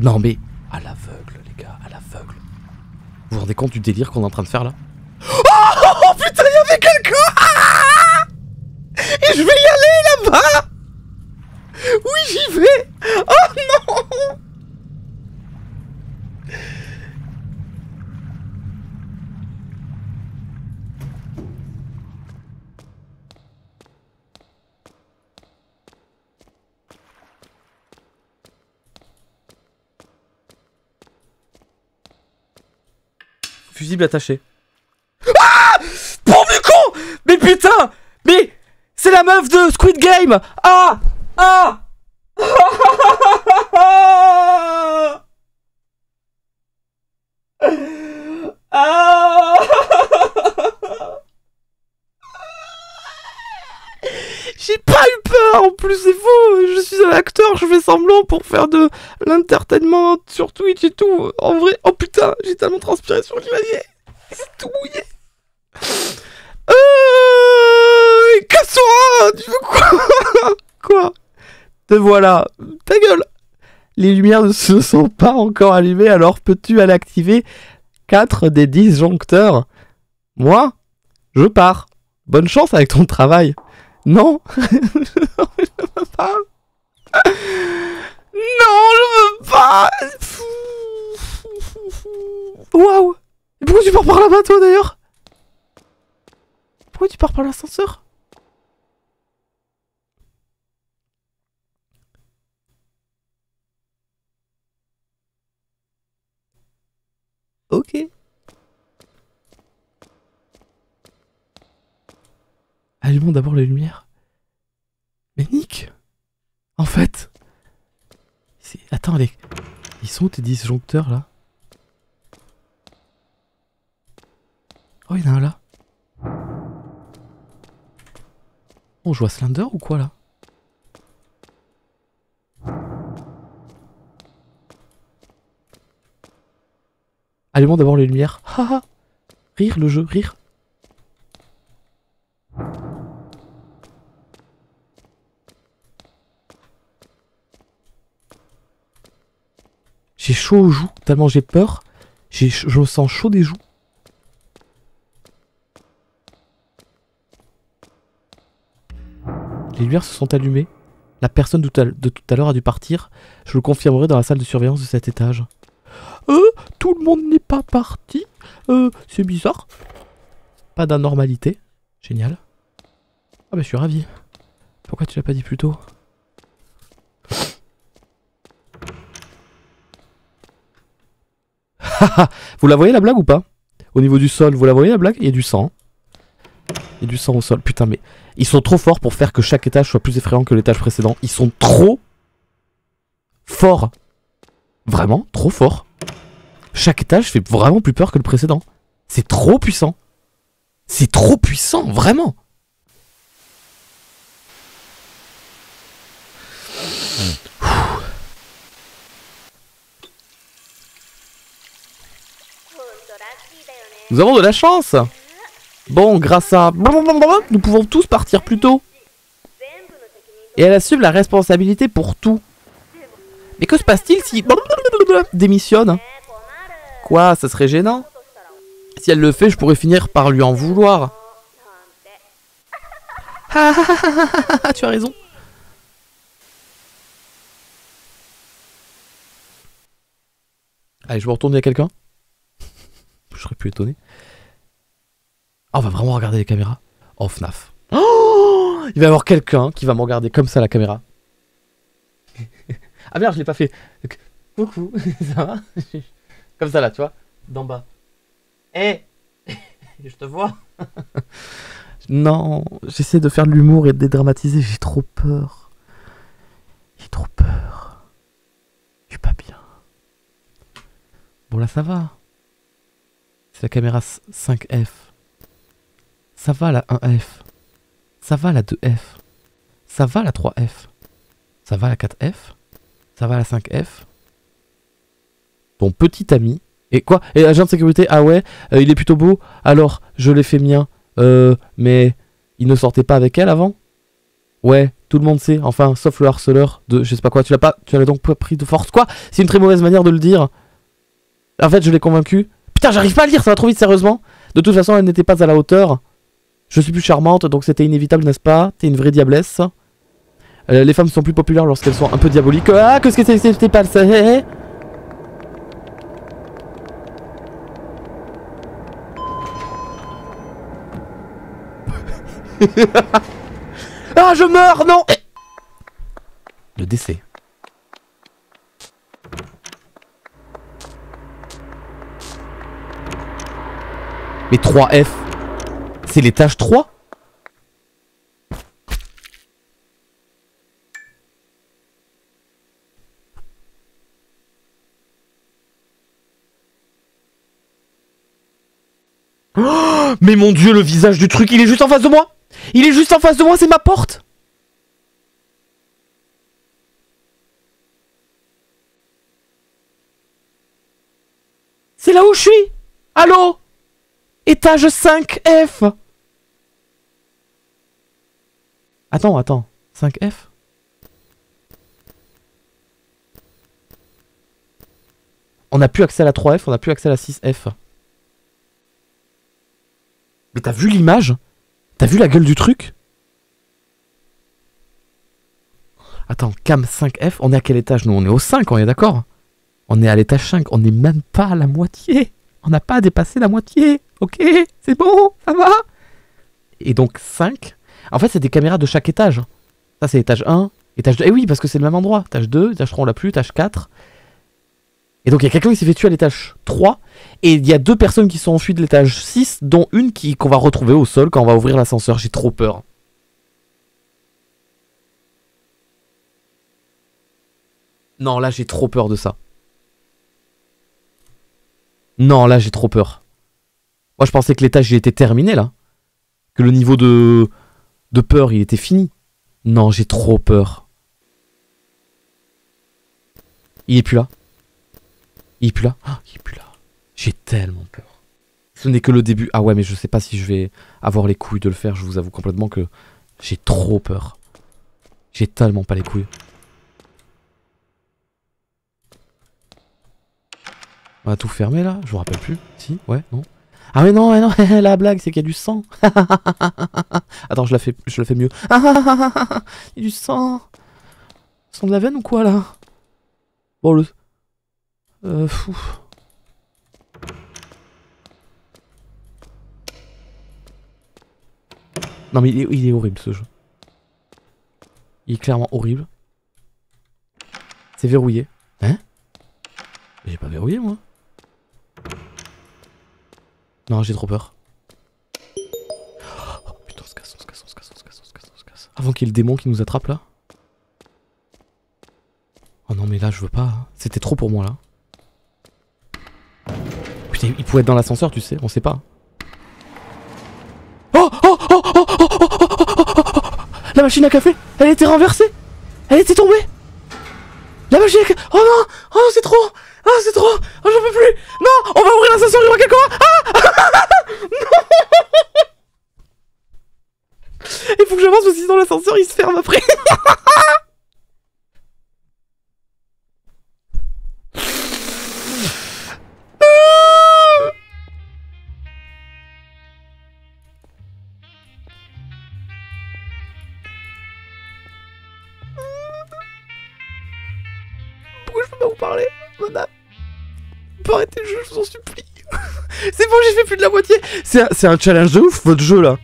Non mais à l'aveugle les gars, à l'aveugle. Vous vous rendez compte du délire qu'on est en train de faire là? Oh putain, il y avait quelqu'un! Ah, et je vais y aller là-bas! Oui, j'y vais! Oh non! Fusible attaché. Ah! Pour du con! Mais putain! Mais c'est la meuf de Squid Game! Ah! Ah! Ah! Ah! faire de l'entertainment sur Twitch et tout. En vrai, oh putain, j'ai tellement transpiré sur l'imanier. C'est tout mouillé. Euh... Casse-toi, tu veux quoi? Quoi? Te voilà. Ta gueule. Les lumières ne se sont pas encore allumées, alors peux-tu aller activer quatre des disjoncteurs? Moi, je pars. Bonne chance avec ton travail. Non. Non, je veux pas. Non, je veux pas. Waouh. Pourquoi tu pars par là-bas, toi, d'ailleurs? Pourquoi tu pars par l'ascenseur? Ok. Allumons d'abord les lumières. Mais Nick, en fait... Attends, les... ils sont où tes disjoncteurs, là? Oh, il y en a un, là. On joue à Slender ou quoi, là? Allumons d'abord les lumières. Haha. Rire, le jeu, rire. J'ai chaud aux joues, tellement j'ai peur. Je me sens chaud des joues. Les lumières se sont allumées. La personne de tout à l'heure a dû partir. Je le confirmerai dans la salle de surveillance de cet étage. Euh, tout le monde n'est pas parti. Euh, c'est bizarre. Pas d'anormalité. Génial. Ah bah je suis ravi. Pourquoi tu l'as pas dit plus tôt ? Vous la voyez la blague ou pas? Au niveau du sol, vous la voyez la blague? Il y a du sang. Il y a du sang au sol. Putain, mais ils sont trop forts pour faire que chaque étage soit plus effrayant que l'étage précédent. Ils sont trop forts. Vraiment trop forts. Chaque étage fait vraiment plus peur que le précédent. C'est trop puissant. C'est trop puissant, vraiment. Nous avons de la chance. Bon, grâce à... nous pouvons tous partir plus tôt. Et elle assume la responsabilité pour tout. Mais que se passe-t-il si... démissionne? Quoi, ça serait gênant? Si elle le fait, je pourrais finir par lui en vouloir. Tu as raison. Allez, je me retourne, il y a quelqu'un? Je serais plus étonné. Ah, on va vraiment regarder les caméras. Oh, F NAF. Oh, il va y avoir quelqu'un qui va me regarder comme ça la caméra. Ah merde, je l'ai pas fait. Coucou, ça va? Comme ça là, tu vois, d'en bas. Eh, hey. Je te vois. Non, j'essaie de faire de l'humour et de dédramatiser. J'ai trop peur. J'ai trop peur. Je suis pas bien. Bon là, ça va. La caméra cinq F. Ça va la un F. Ça va la deux F. Ça va la trois F. Ça va la quatre F. Ça va la cinq F. Ton petit ami. Et quoi? Et l'agent de sécurité? Ah ouais, euh, il est plutôt beau. Alors, je l'ai fait mien. Euh, mais il ne sortait pas avec elle avant? Ouais, tout le monde sait. Enfin, sauf le harceleur de je sais pas quoi. Tu l'as pas, tu l'as donc pris de force. Quoi? C'est une très mauvaise manière de le dire. En fait, je l'ai convaincu. Putain, j'arrive pas à lire, ça va trop vite, sérieusement. De toute façon, elle n'était pas à la hauteur. Je suis plus charmante, donc c'était inévitable, n'est-ce pas? T'es une vraie diablesse. Euh, les femmes sont plus populaires lorsqu'elles sont un peu diaboliques. Ah, qu'est-ce que c'était pas ça? Ah, je meurs, non! Le décès. Mais trois F, c'est l'étage trois? Oh, mais mon dieu, le visage du truc, il est juste en face de moi! Il est juste en face de moi, c'est ma porte! C'est là où je suis. Allô? Étage cinq F. Attends, attends. cinq F? On n'a plus accès à la trois F, on n'a plus accès à la six F. Mais t'as vu l'image? T'as vu la gueule du truc? Attends, cam cinq F, on est à quel étage? Nous, on est au cinq, on est d'accord? On est à l'étage cinq, on n'est même pas à la moitié. On n'a pas dépassé la moitié. Ok, c'est bon, ça va? Et donc cinq. En fait, c'est des caméras de chaque étage. Ça, c'est étage un, étage deux. Eh oui, parce que c'est le même endroit. Étage deux, étage trois, on l'a plus, étage quatre. Et donc il y a quelqu'un qui s'est fait tuer à l'étage trois, et il y a deux personnes qui sont enfuies de l'étage six, dont une qui qu'on va retrouver au sol quand on va ouvrir l'ascenseur. J'ai trop peur. Non, là j'ai trop peur de ça. Non, là j'ai trop peur. Moi je pensais que l'étage il était terminé là. Que le niveau de, de peur il était fini. Non, j'ai trop peur. Il est plus là. Il est plus là. Oh, il est plus là. J'ai tellement peur. Ce n'est que le début. Ah ouais, mais je sais pas si je vais avoir les couilles de le faire. Je vous avoue complètement que j'ai trop peur. J'ai tellement pas les couilles. On va tout fermer là. Je vous rappelle plus. Si, ouais, non. Ah mais non, mais non. La blague, c'est qu'il y a du sang. Attends, je la fais, je la fais mieux. Il y a du sang. Sang de la veine ou quoi là? Bon le. Euh, fou. Non mais il est, il est horrible ce jeu. Il est clairement horrible. C'est verrouillé. Hein? J'ai pas verrouillé moi. Non, j'ai trop peur. Oh putain, on se casse, on se casse, on se casse, on se casse, on se casse, on se casse. Avant qu'il y ait le démon qui nous attrape là. Oh non mais là je veux pas. Hein. C'était trop pour moi là. Putain, il pouvait être dans l'ascenseur, tu sais, on sait pas. Oh oh oh oh oh oh oh oh oh. La machine à café, elle était renversée. Elle était tombée. La machine à café. Oh non. Oh non, c'est trop. Ah, c'est trop. Oh, j'en peux plus. Non, on va ouvrir l'ascenseur, il y aura quelqu'un. Ah. Non. Il faut que j'avance parce que sinon l'ascenseur il se ferme après. Arrêtez le jeu, je vous en supplie. C'est bon, j'ai fait plus de la moitié. C'est un, un challenge de ouf, votre jeu là.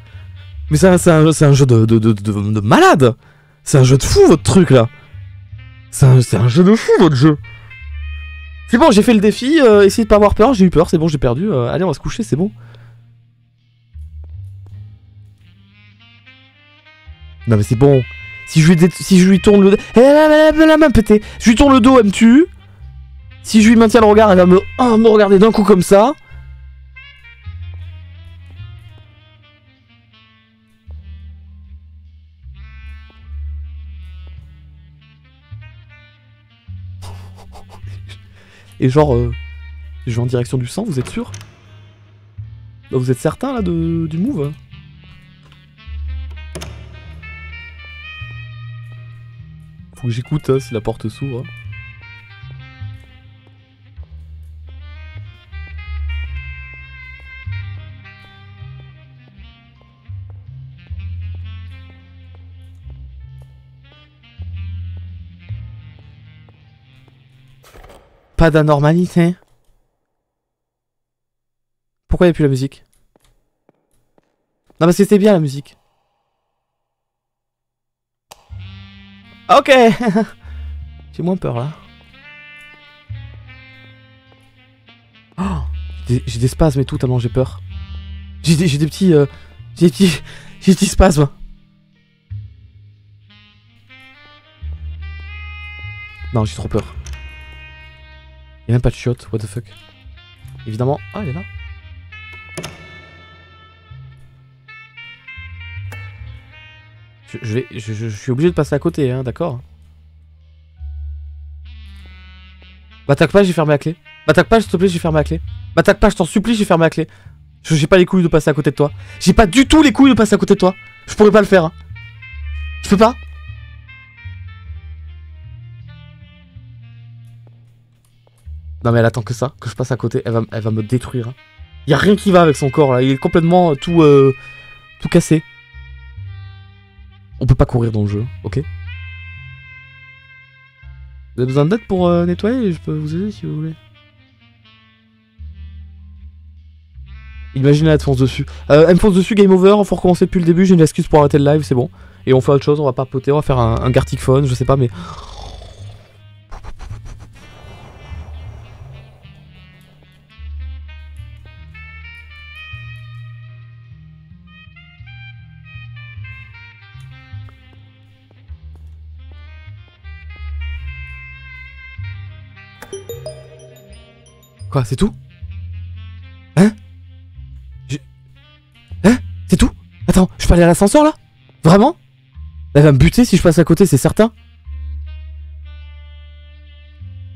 Mais c'est un, un, un jeu de, de, de, de, de malade. C'est un jeu de fou, votre truc là. C'est un, un jeu de fou, votre jeu. C'est bon, j'ai fait le défi. Euh, essayez de pas avoir peur. J'ai eu peur, c'est bon, j'ai perdu. Euh, allez, on va se coucher, c'est bon. Non, mais c'est bon. Si je, lui dé si je lui tourne le dos. Elle a même pété. Je lui tourne le dos, elle me tue. Si je lui maintiens le regard, elle va me, oh, me regarder d'un coup comme ça. Et genre, euh, je vais en direction du sang, vous êtes sûr? Vous êtes certain là de, du move? Faut que j'écoute hein, si la porte s'ouvre. Hein. Pas d'anormalité. Pourquoi il n'y a plus la musique? Non parce que c'était bien la musique. Ok. J'ai moins peur là. Oh, j'ai des, des spasmes et tout tellement j'ai peur. J'ai des, des petits... Euh, j'ai des petits... J'ai des petits spasmes. Non j'ai trop peur. Y'a même pas de chiottes, what the fuck. Évidemment. Ah, il est là. Je, je vais. Je, je, je suis obligé de passer à côté, hein, d'accord. M'attaque pas, j'ai fermé la clé. M'attaque pas, s'il te plaît, je vais faire ma clé. M'attaque pas, je t'en supplie, je vais faire ma clé. J'ai pas les couilles de passer à côté de toi. J'ai pas du tout les couilles de passer à côté de toi. Je pourrais pas le faire. Hein. Je peux pas. Non mais elle attend que ça, que je passe à côté. Elle va, elle va me détruire. Hein. Y a rien qui va avec son corps là. Il est complètement tout, euh, tout cassé. On peut pas courir dans le jeu, ok? Vous avez besoin d'aide pour euh, nettoyer? Je peux vous aider si vous voulez. Imaginez, elle te fonce dessus. Euh, elle me fonce dessus, game over, faut recommencer depuis le début, j'ai une excuse pour arrêter le live, c'est bon. Et on fait autre chose, on va papoter, on va faire un, un Gartic Phone, je sais pas mais... Quoi, c'est tout? Hein? Je... Hein? C'est tout? Attends, je peux aller à l'ascenseur là? Vraiment? Elle va me buter si je passe à côté, c'est certain.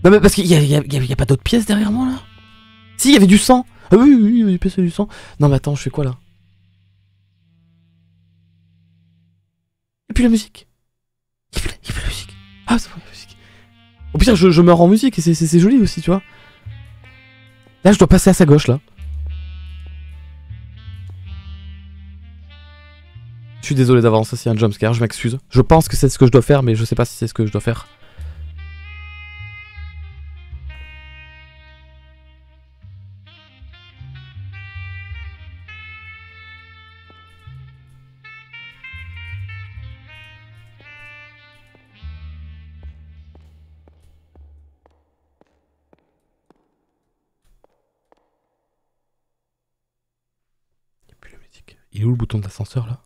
Non mais parce qu'il y a, y a, y a, y a pas d'autres pièces derrière moi là? Si, il y avait du sang! Ah oui, oui, oui, il y avait des pièces et du sang. Non mais attends, je fais quoi là? Et puis la musique. Il y a plus la musique. Ah, c'est pas la musique. Au pire, je, je meurs en musique et c'est joli aussi, tu vois. Là, je dois passer à sa gauche, là. Je suis désolé d'avance, c'est un jumpscare, je m'excuse. Je pense que c'est ce que je dois faire, mais je sais pas si c'est ce que je dois faire. Il est où le bouton de l'ascenseur là?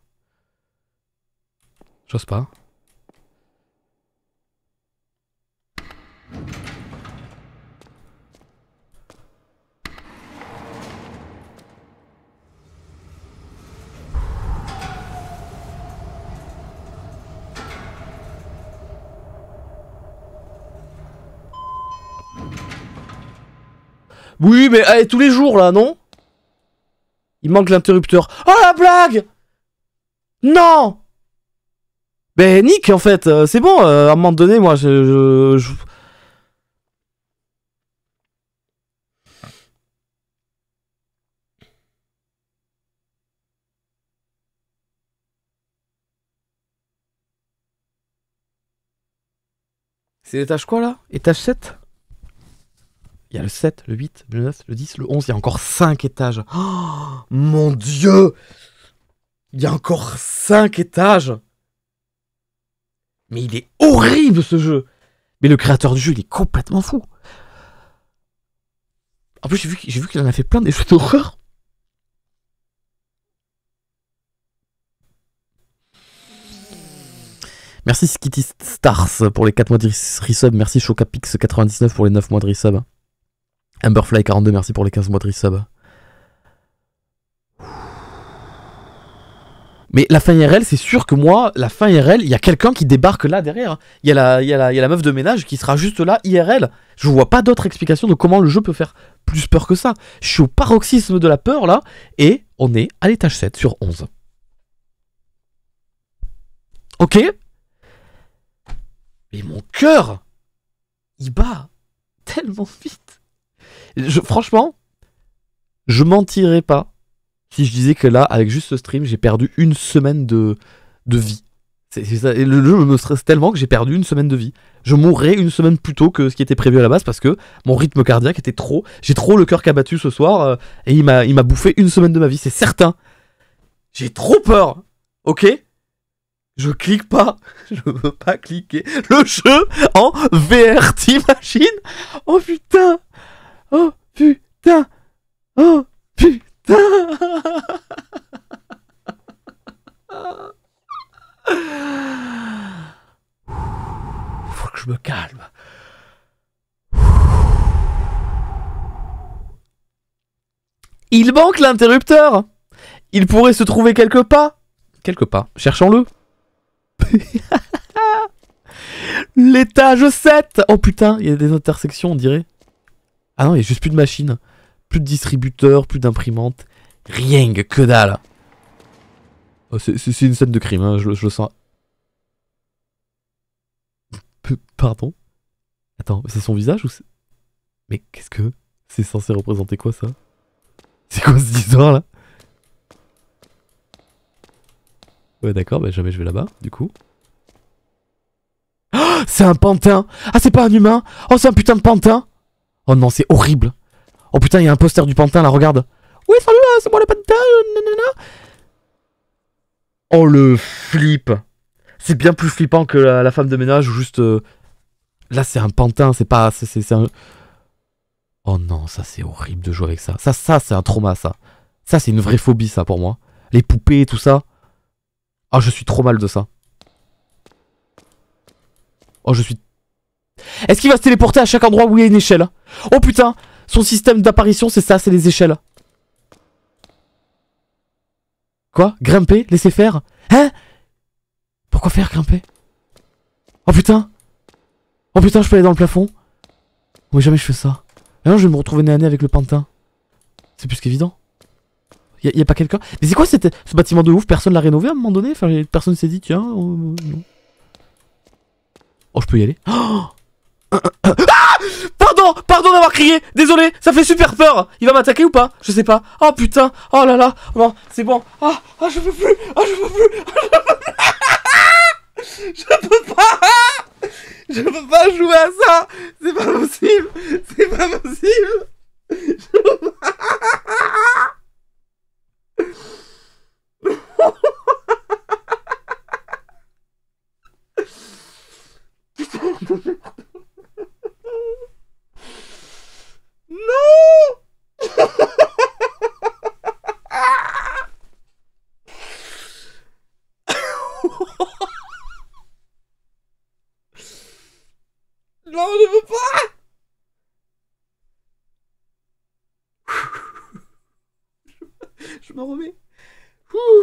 J'ose pas. Oui mais allez, tous les jours là, non? Il manque l'interrupteur. Oh la blague! Non! Mais nique en fait, euh, c'est bon, euh, à un moment donné, moi je. je, je... C'est l'étage quoi là? Étage sept? Il y a le sept, le huit, le neuf, le dix, le onze, il y a encore cinq étages. Oh, mon dieu! Il y a encore cinq étages! Mais il est horrible ce jeu! Mais le créateur du jeu, il est complètement fou! En plus, j'ai vu, j'ai vu qu'il en a fait plein des jeux d'horreur. Merci Skitty Stars pour les quatre mois de resub. Merci Chocapix quatre-vingt-dix-neuf pour les neuf mois de resub. Amberfly quarante-deux, merci pour les quinze mois de resub. Mais la fin I R L, c'est sûr que moi, la fin I R L, il y a quelqu'un qui débarque là derrière. Il y, y, y a la meuf de ménage qui sera juste là I R L. Je vois pas d'autre explication de comment le jeu peut faire plus peur que ça. Je suis au paroxysme de la peur là, et on est à l'étage sept sur onze. Ok. Mais mon cœur, il bat tellement vite. Je, franchement, je mentirais pas si je disais que là, avec juste ce stream, j'ai perdu une semaine de, de vie. C'est, c'est ça. Et le jeu me stresse tellement que j'ai perdu une semaine de vie. Je mourrais une semaine plus tôt que ce qui était prévu à la base parce que mon rythme cardiaque était trop. J'ai trop le cœur qu'a battu ce soir euh, et il m'a, il m'a bouffé une semaine de ma vie, c'est certain. J'ai trop peur, ok ? Je clique pas, je veux pas cliquer. Le jeu en V R, t'imagines? Oh putain! Oh putain! Oh putain! Faut que je me calme. Il manque l'interrupteur! Il pourrait se trouver quelque part. Quelque part, cherchons-le. L'étage sept. Oh putain, il y a des intersections on dirait. Ah non, il n'y a juste plus de machines. Plus de distributeurs, plus d'imprimantes. Rien que dalle. Oh, c'est une scène de crime, hein, je, je le sens. Pardon? Attends, c'est son visage ou c'est... Mais qu'est-ce que... C'est censé représenter quoi ça? C'est quoi cette histoire là? Ouais d'accord, bah jamais je vais là-bas, du coup. Oh, c'est un pantin! Ah c'est pas un humain! Oh c'est un putain de pantin! Oh non c'est horrible! Oh putain il y a un poster du pantin là, regarde! Oui salut là, c'est moi le pantin! Nanana. Oh le flip! C'est bien plus flippant que la, la femme de ménage ou juste... Euh... Là c'est un pantin, c'est pas... c'est un... Oh non, ça c'est horrible de jouer avec ça. Ça, ça c'est un trauma, ça. Ça c'est une vraie phobie, ça, pour moi. Les poupées et tout ça. Ah, je suis trop mal de ça. Oh, je suis... Est-ce qu'il va se téléporter à chaque endroit où il y a une échelle? Oh putain, son système d'apparition, c'est ça, c'est les échelles. Quoi? Grimper? Laisser faire? Hein? Pourquoi faire grimper? Oh putain! Oh putain, je peux aller dans le plafond? Oui, jamais je fais ça. Non, je vais me retrouver nez à nez avec le pantin. C'est plus qu'évident. Y'a y a pas quelqu'un. Mais c'est quoi cette, ce bâtiment de ouf? Personne l'a rénové à un moment donné? Enfin, personne s'est dit, tiens. Euh, non. Oh, je peux y aller. Oh euh, euh, euh. Ah pardon, pardon d'avoir crié. Désolé, ça fait super peur. Il va m'attaquer ou pas? Je sais pas. Oh putain. Oh là là. Bon, c'est bon. Ah, oh, oh, je peux plus. Ah, oh, je peux plus. Oh, je peux plus. Je peux pas. Je peux pas jouer à ça. C'est pas possible. C'est pas possible. Je... Non. Non, je veux pas. Je m'en remets.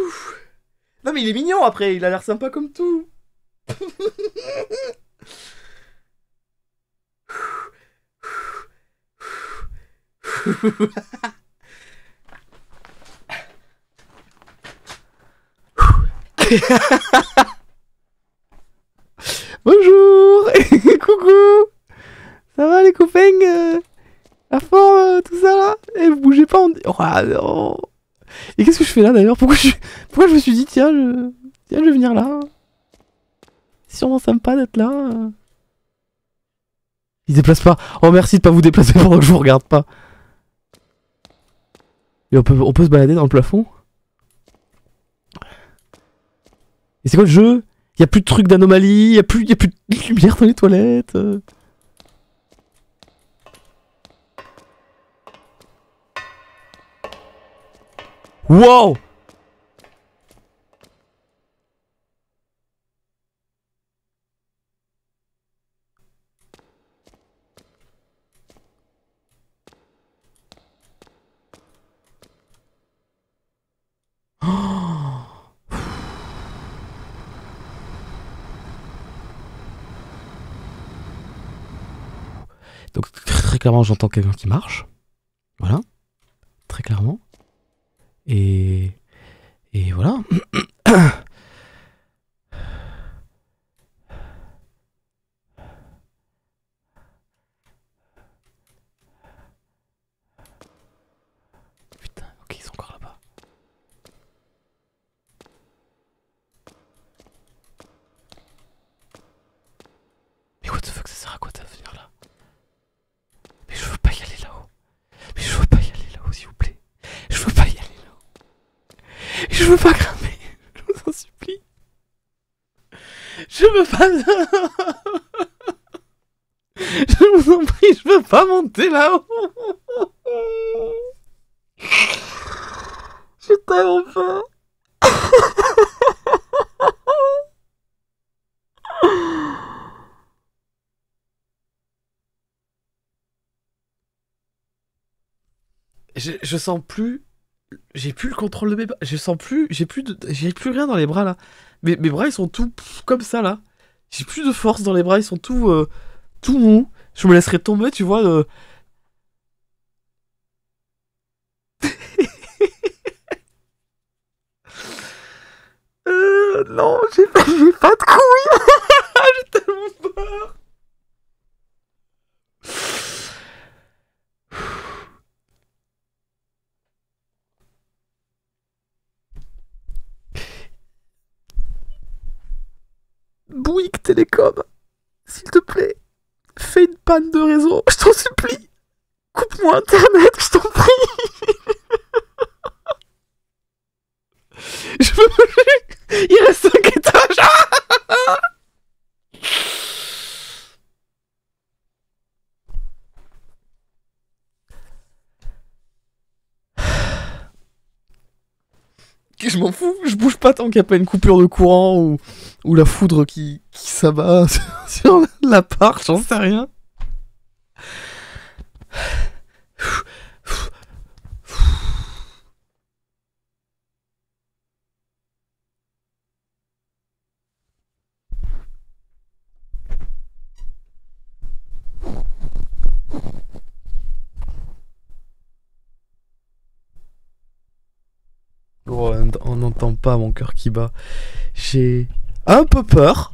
Ouf. Non mais il est mignon après, il a l'air sympa comme tout. Bonjour. Coucou. Ça va les copains? euh, La forme, euh, tout ça là? Et vous bougez pas, on dit... Oh, non. Et qu'est-ce que je fais là d'ailleurs? Pourquoi je... Pourquoi je me suis dit tiens je... Tiens je vais venir là? C'est sûrement sympa d'être là. euh... Il se déplace pas. Oh merci de pas vous déplacer pendant que je vous regarde pas. Et on peut, on peut se balader dans le plafond. Et c'est quoi le jeu? Y'a plus de trucs d'anomalie, y'a plus, y a plus de lumière dans les toilettes. Wow! Donc très clairement j'entends quelqu'un qui marche, voilà, très clairement, et, et voilà. Putain, ok ils sont encore là-bas. Mais what the fuck, ça sert à quoi de venir là? Mais je veux pas y aller là-haut. Mais je veux pas y aller là-haut, s'il vous plaît. Je veux pas y aller là-haut. Je veux pas grimper. Je vous en supplie. Je veux pas... Je vous en prie, je veux pas monter là-haut. J'ai tellement peur. Je, je sens plus, j'ai plus le contrôle de mes bras, je sens plus, j'ai plus de, j'ai plus rien dans les bras là. Mes, mes bras ils sont tout pff, comme ça là. J'ai plus de force dans les bras, ils sont tout, euh, tout mous. Je me laisserai tomber, tu vois. Euh... euh, non, j'ai pas, j'ai pas de couilles. J'ai tellement peur. Bouygues Télécom, s'il te plaît, fais une panne de réseau, je t'en supplie. Coupe-moi Internet, je t'en prie. Je veux plus. Il reste cinq étages. Je m'en fous, je bouge pas tant qu'il n'y a pas une coupure de courant ou, ou la foudre qui, qui s'abat sur la part, j'en sais rien. Oh, on n'entend pas mon cœur qui bat. J'ai un peu peur.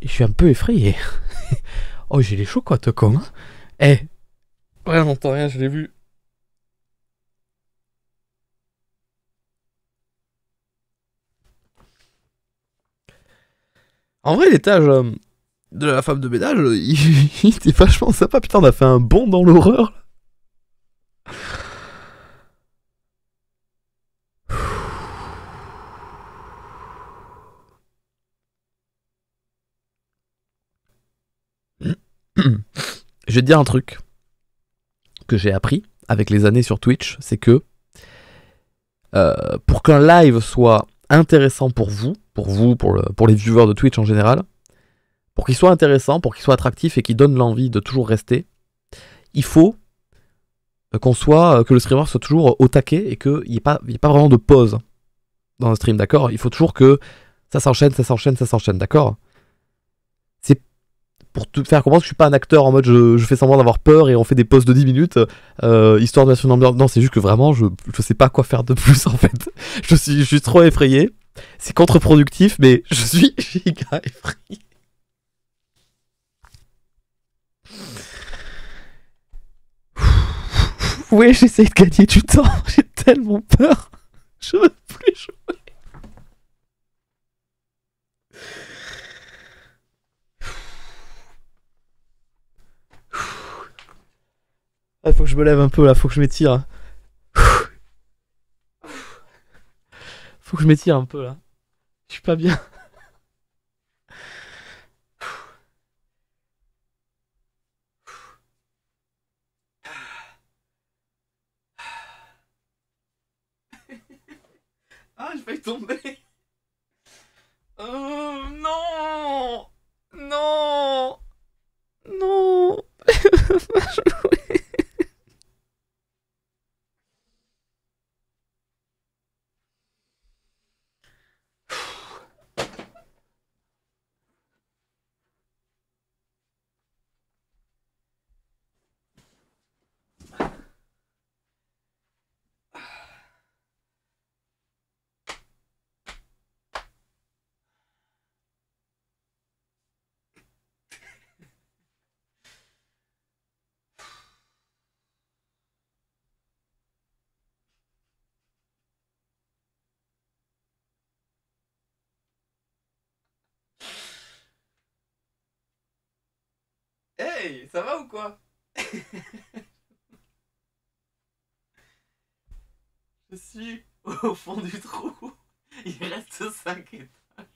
Je suis un peu effrayé. Oh, j'ai les chocottes, con. Eh, hey. Ouais, on n'entend rien, je l'ai vu. En vrai, l'étage euh, de la femme de ménage, il, il était vachement sympa. Putain, on a fait un bond dans l'horreur. Je vais te dire un truc que j'ai appris avec les années sur Twitch, c'est que euh, pour qu'un live soit intéressant pour vous, pour vous, pour, le, pour les viewers de Twitch en général, pour qu'il soit intéressant, pour qu'il soit attractif et qu'il donne l'envie de toujours rester, il faut qu'on soit, que le streamer soit toujours au taquet et qu'il n'y ait pas, il n'y ait pas vraiment de pause dans le stream, d'accord? Il faut toujours que ça s'enchaîne, ça s'enchaîne, ça s'enchaîne, d'accord? Pour te faire comprendre que je suis pas un acteur en mode je, je fais semblant d'avoir peur et on fait des pauses de dix minutes euh, histoire de mettre une ambiance. Non, c'est juste que vraiment je, je sais pas quoi faire de plus en fait. Je suis, je suis trop effrayé. C'est contre-productif, mais je suis giga effrayé. Oui, j'essaie de gagner du temps. J'ai tellement peur. Je veux plus jouer. Ah, faut que je me lève un peu là, faut que je m'étire. Faut que je m'étire un peu là. Je suis pas bien. Ah, je vais tomber. Oh non! Non! Non! Hey, ça va ou quoi? Je suis au fond du trou. Il reste cinq étages.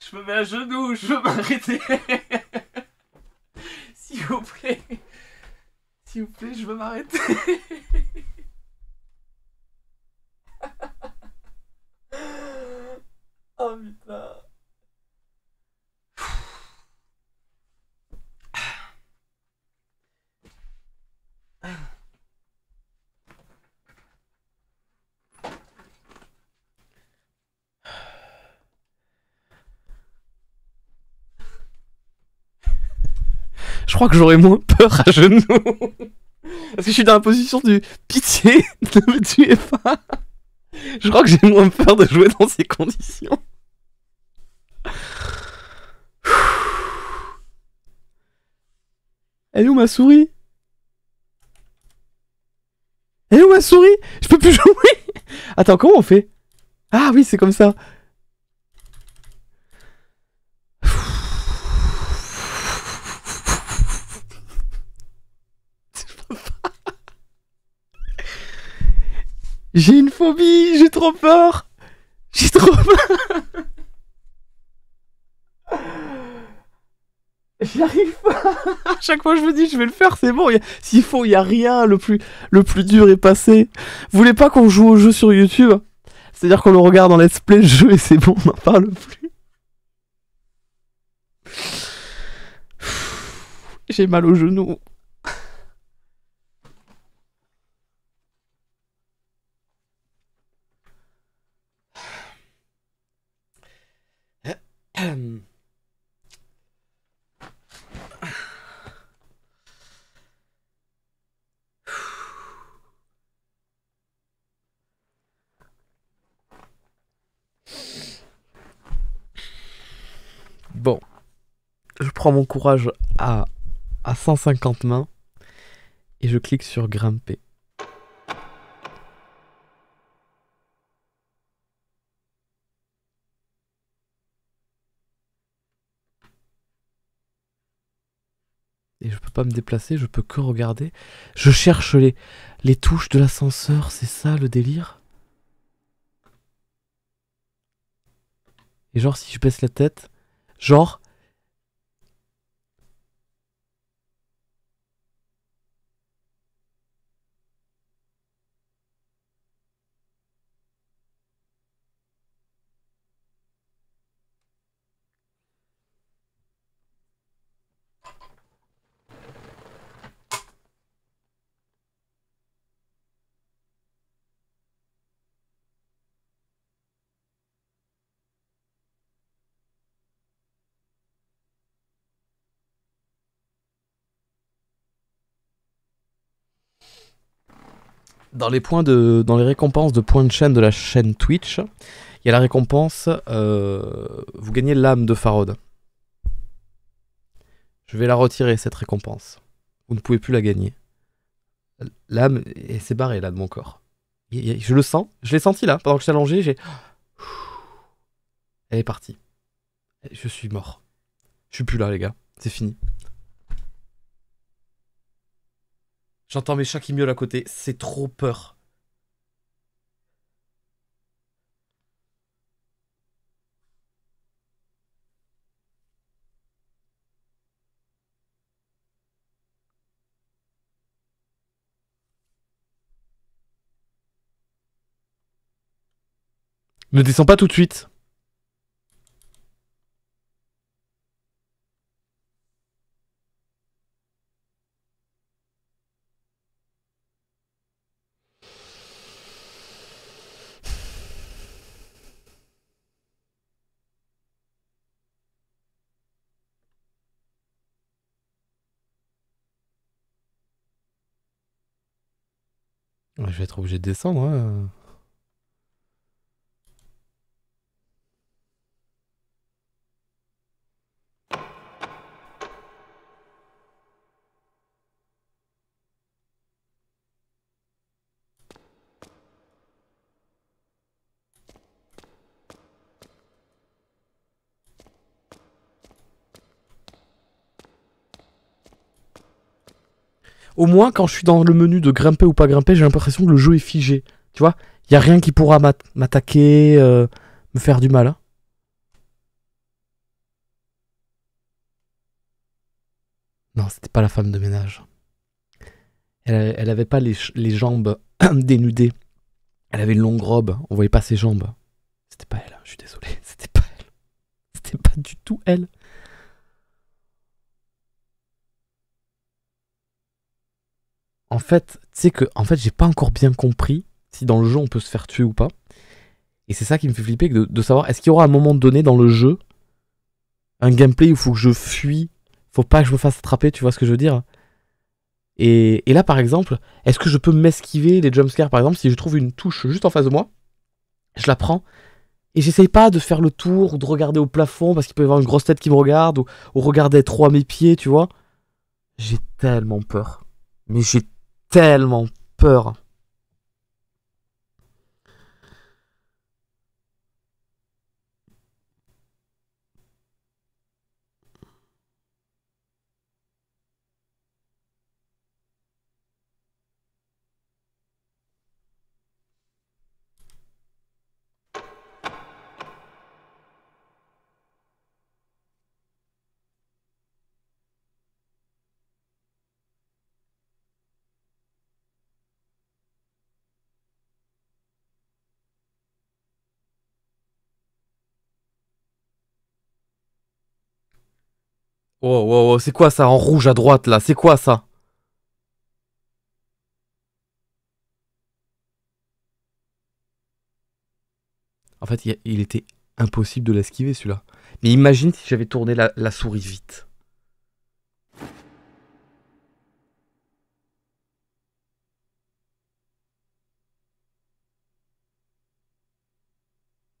Je me mets à genoux, je veux m'arrêter. S'il vous plaît. S'il vous plaît, je veux m'arrêter. Oh putain. je crois que j'aurais moins peur à genoux. Parce que je suis dans la position du pitié, ne me tuez pas. Je crois que j'ai moins peur de jouer dans ces conditions. Elle est où ma souris? Elle est où ma souris? Je peux plus jouer. Attends, comment on fait? Ah oui, c'est comme ça. J'ai une phobie, j'ai trop peur. J'ai trop peur. J'y arrive pas. À chaque fois je me dis je vais le faire, c'est bon. A... S'il faut, il n'y a rien. Le plus... le plus dur est passé. Vous voulez pas qu'on joue au jeu sur YouTube? C'est-à-dire qu'on le regarde en let's play le jeu et c'est bon, on n'en parle plus. J'ai mal au genou. Bon, je prends mon courage à, à cent cinquante mains et je clique sur grimper. Et je peux pas me déplacer, je peux que regarder. Je cherche les, les touches de l'ascenseur, c'est ça le délire? Et genre si je baisse la tête, genre... Dans les points de, dans les récompenses de points de chaîne de la chaîne Twitch, il y a la récompense, euh, vous gagnez l'âme de Farod. Je vais la retirer cette récompense. Vous ne pouvez plus la gagner. L'âme s'est barrée là de mon corps. Je le sens, je l'ai senti là, pendant que je t'allongeais, j'ai... Elle est partie. Je suis mort. Je suis plus là les gars, c'est fini. J'entends mes chats qui miaulent à côté, c'est trop peur. Ne descends pas tout de suite. Je vais être obligé de descendre. Hein. Au moins, quand je suis dans le menu de grimper ou pas grimper, j'ai l'impression que le jeu est figé. Tu vois, il n'y a rien qui pourra m'attaquer, euh, me faire du mal. Hein. Non, c'était pas la femme de ménage. Elle, elle avait pas les, les jambes dénudées. Elle avait une longue robe, on voyait pas ses jambes. C'était pas elle, je suis désolé, c'était pas elle. C'était pas du tout elle. En fait, tu sais que en fait, j'ai pas encore bien compris si dans le jeu on peut se faire tuer ou pas. Et c'est ça qui me fait flipper, de, de savoir est-ce qu'il y aura à un moment donné dans le jeu un gameplay où il faut que je fuis, faut pas que je me fasse attraper, tu vois ce que je veux dire. Et, et là par exemple, est-ce que je peux m'esquiver les jumpscares par exemple? Si je trouve une touche juste en face de moi, je la prends, et j'essaye pas de faire le tour ou de regarder au plafond parce qu'il peut y avoir une grosse tête qui me regarde, ou, ou regarder trop à mes pieds, tu vois. J'ai tellement peur. Mais j'ai tellement peur. Wow, wow, wow, c'est quoi ça en rouge à droite là? C'est quoi ça? En fait, il était impossible de l'esquiver celui-là. Mais imagine si j'avais tourné la, la souris vite.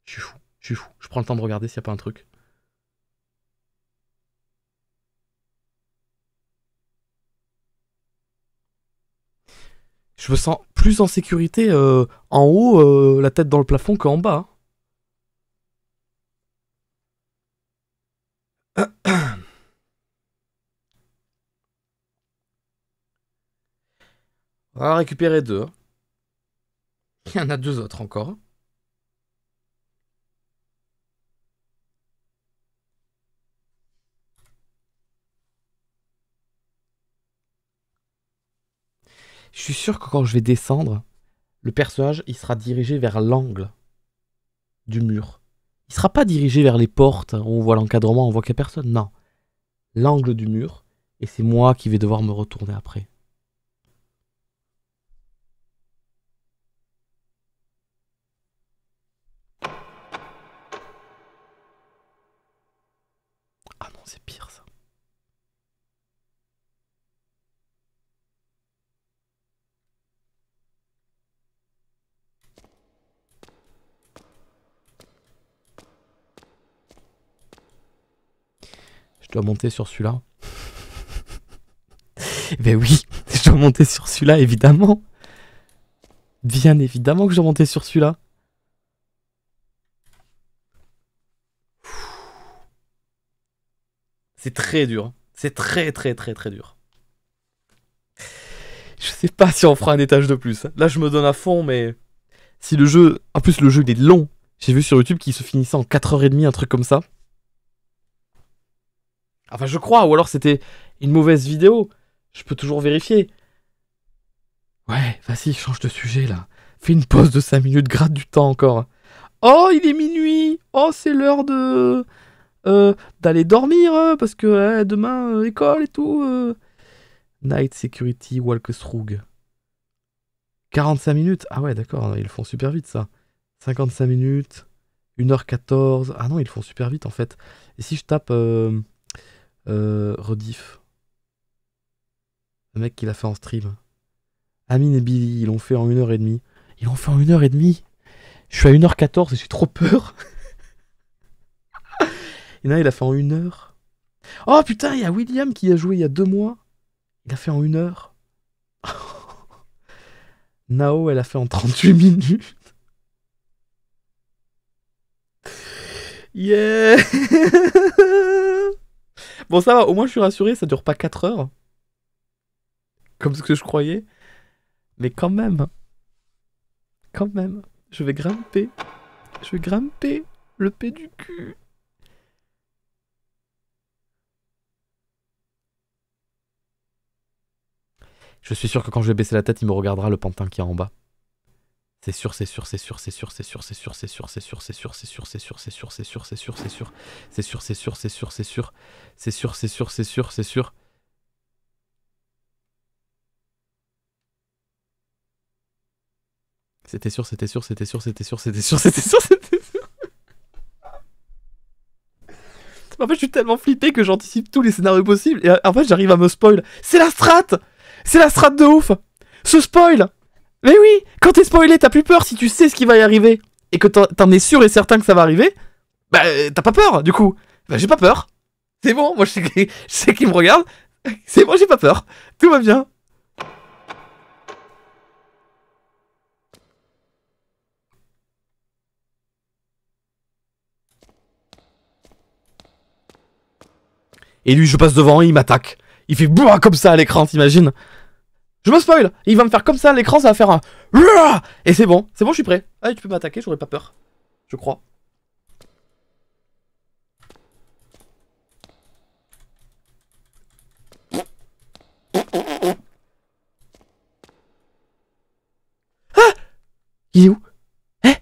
Je suis fou, je suis fou. Je prends le temps de regarder s'il n'y a pas un truc. Je me sens plus en sécurité euh, en haut, euh, la tête dans le plafond, qu'en bas. Hein. On va récupérer deux. Il y en a deux autres encore. Je suis sûr que quand je vais descendre, le personnage, il sera dirigé vers l'angle du mur. Il sera pas dirigé vers les portes, on voit l'encadrement, on voit qu'il n'y a personne, non. L'angle du mur, et c'est moi qui vais devoir me retourner après. Ah non, c'est pire ça. Je dois monter sur celui-là. Ben oui, je dois monter sur celui-là, évidemment. Bien évidemment que je dois monter sur celui-là. C'est très dur. C'est très très très très dur. Je sais pas si on fera un étage de plus. Là, je me donne à fond, mais... Si le jeu... En plus, le jeu, il est long. J'ai vu sur YouTube qu'il se finissait en quatre heures trente, un truc comme ça. Enfin, je crois, ou alors c'était une mauvaise vidéo. Je peux toujours vérifier. Ouais, vas-y, change de sujet, là. Fais une pause de cinq minutes, gratte du temps encore. Oh, il est minuit. Oh, c'est l'heure de... Euh, d'aller dormir, hein, parce que euh, demain, euh, école et tout. Euh... Night Security, Walkthrough. quarante-cinq minutes. Ah ouais, d'accord, ils le font super vite, ça. cinquante-cinq minutes. une heure quatorze. Ah non, ils le font super vite, en fait. Et si je tape... Euh... Euh, rediff. Le mec qui l'a fait en stream. Amine et Billy, ils l'ont fait en une heure trente. Ils l'ont fait en une heure trente. Je suis à une heure quatorze et j'ai trop peur. Il y en a, il a fait en une heure. Oh putain, il y a William qui a joué il y a deux mois. Il a fait en une heure. Nao, elle a fait en trente-huit minutes. Yeah. Bon, ça va, au moins je suis rassuré, ça dure pas quatre heures. Comme ce que je croyais. Mais quand même. Quand même. Je vais grimper. Je vais grimper. Le P du cul. Je suis sûr que quand je vais baisser la tête, il me regardera, le pantin qui est en bas. C'est sûr, c'est sûr, c'est sûr, c'est sûr, c'est sûr, c'est sûr, c'est sûr, c'est sûr, c'est sûr, c'est sûr, c'est sûr, c'est sûr, c'est sûr, c'est sûr, c'est sûr, c'est sûr, c'est sûr, c'est sûr, c'est sûr, c'est sûr, c'est sûr, c'est sûr, c'est sûr. C'était sûr, c'était sûr, c'était sûr, c'était sûr, c'était sûr, c'était sûr, c'était sûr. En fait, je suis tellement flippé que j'anticipe tous les scénarios possibles et en fait, j'arrive à me spoil. C'est la strat! C'est la strat de ouf! Ce spoil! Mais oui! Quand t'es spoilé, t'as plus peur si tu sais ce qui va y arriver et que t'en es sûr et certain que ça va arriver. Bah, t'as pas peur, du coup. Bah, j'ai pas peur. C'est bon, moi, je sais qui, je sais qui me regarde. C'est bon, j'ai pas peur. Tout va bien. Et lui, je passe devant, il m'attaque. Il fait bouah comme ça à l'écran, t'imagines? Je me spoil. Il va me faire comme ça à l'écran, ça va faire un... Et c'est bon, c'est bon, je suis prêt. Allez, tu peux m'attaquer, j'aurais pas peur. Je crois. Ah! Il est où? Eh?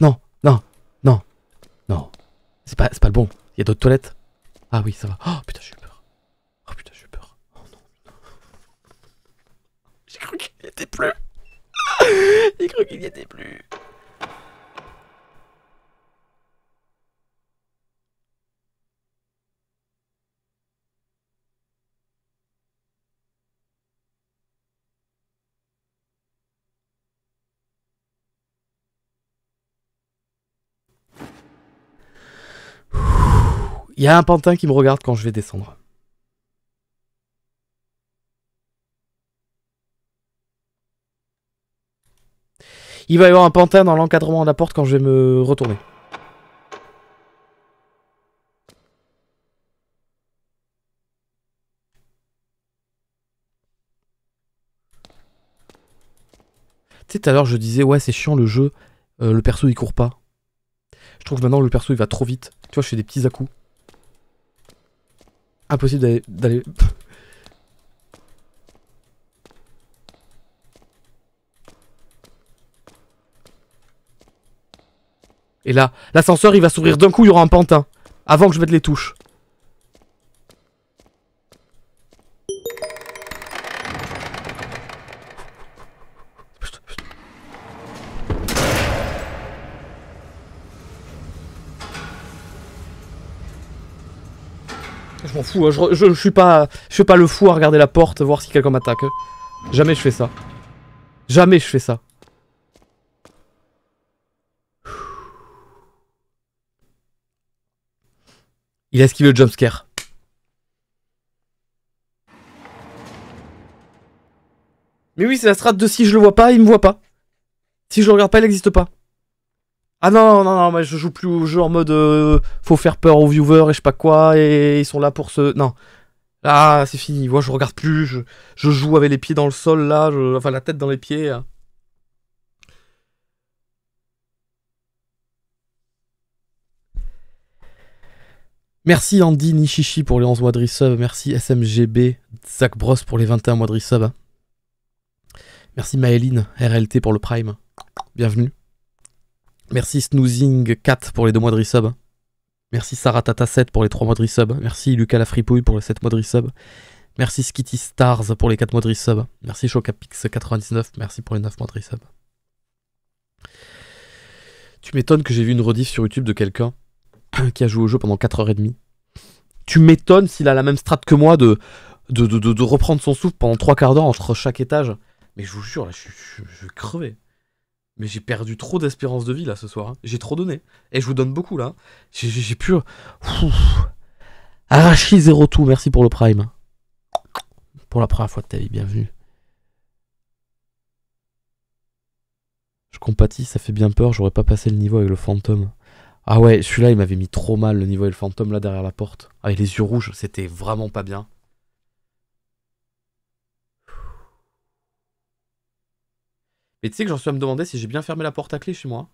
Non, non, non, non. C'est pas, c'est pas le bon. Il y a d'autres toilettes. Ah oui, ça va. Oh putain, j'ai eu peur. Oh putain, j'ai eu peur. Oh non. J'ai cru qu'il n'y était plus. J'ai cru qu'il n'y était plus. Il y a un pantin qui me regarde quand je vais descendre. Il va y avoir un pantin dans l'encadrement de la porte quand je vais me retourner. Tu sais, tout à l'heure je disais, ouais c'est chiant le jeu, euh, le perso il court pas. Je trouve que maintenant le perso il va trop vite. Tu vois, je fais des petits à-coups. Impossible d'aller... Et là, l'ascenseur il va s'ouvrir d'un coup, il y aura un pantin. Avant que je mette les touches. Je m'en fous, je, je, je, suis pas, je suis pas le fou à regarder la porte, voir si quelqu'un m'attaque. Jamais je fais ça. Jamais je fais ça. Il a esquivé le jumpscare. Mais oui, c'est la strat de si je le vois pas, il me voit pas. Si je le regarde pas, il n'existe pas. Ah non, non, non, mais je joue plus au jeu en mode euh, faut faire peur aux viewers et je sais pas quoi, et ils sont là pour se... Non. Là, c'est fini, moi je regarde plus, je, je joue avec les pieds dans le sol là, je... enfin la tête dans les pieds. Hein. Merci Andy Nishishi pour les onze mois de resub, merci S M G B, Zach Bros pour les vingt et un mois de resub. Merci Maëline, R L T pour le Prime, bienvenue. Merci Snoozing quatre pour les deux mois de resub. Merci Saratata sept pour les trois mois de resub. Merci Lucas Lafripouille pour les sept mois de resub. Merci Skitty Stars pour les quatre mois de resub. Merci Chocapix quatre-vingt-dix-neuf. Merci pour les neuf mois de resub. Tu m'étonnes que j'ai vu une rediff sur YouTube de quelqu'un qui a joué au jeu pendant quatre heures trente. Tu m'étonnes s'il a la même strat que moi de, de, de, de, de reprendre son souffle pendant trois quarts d'heure entre chaque étage. Mais je vous jure, là, je, je, je vais crever. Mais j'ai perdu trop d'espérance de vie là ce soir. Hein. J'ai trop donné. Et je vous donne beaucoup là. J'ai pu... Arashi zéro two, merci pour le Prime. Pour la première fois de ta vie, bienvenue. Je compatis, ça fait bien peur. J'aurais pas passé le niveau avec le fantôme. Ah ouais, celui-là il m'avait mis trop mal le niveau et le fantôme là derrière la porte. Avec les yeux rouges, c'était vraiment pas bien. Et tu sais que j'en suis à me demander si j'ai bien fermé la porte à clé chez moi.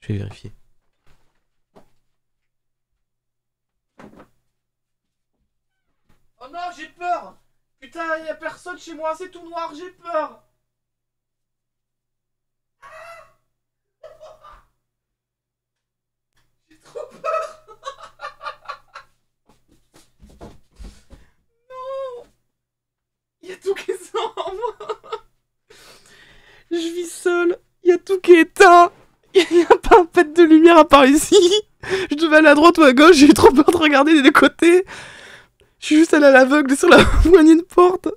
Je vais vérifier. Oh non, j'ai peur! Putain, y'a personne chez moi, c'est tout noir, j'ai peur! J'ai trop peur! Il y a tout qui sort en moi. Je vis seul. Il y a tout qui est éteint. Il n'y a pas un pet de lumière à part ici. Je devais aller à droite ou à gauche, j'ai eu trop peur de regarder des deux côtés. Je suis juste allé à l'aveugle sur la poignée de porte.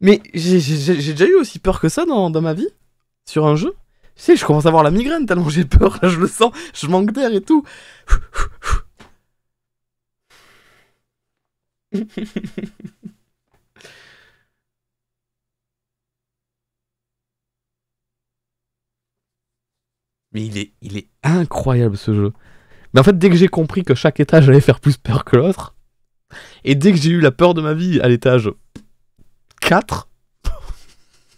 Mais j'ai déjà eu aussi peur que ça dans, dans ma vie, sur un jeu. Tu sais, je commence à avoir la migraine tellement j'ai peur, là je le sens, je manque d'air et tout. Mais il est, il est incroyable ce jeu. Mais en fait, dès que j'ai compris que chaque étage allait faire plus peur que l'autre, et dès que j'ai eu la peur de ma vie à l'étage quatre,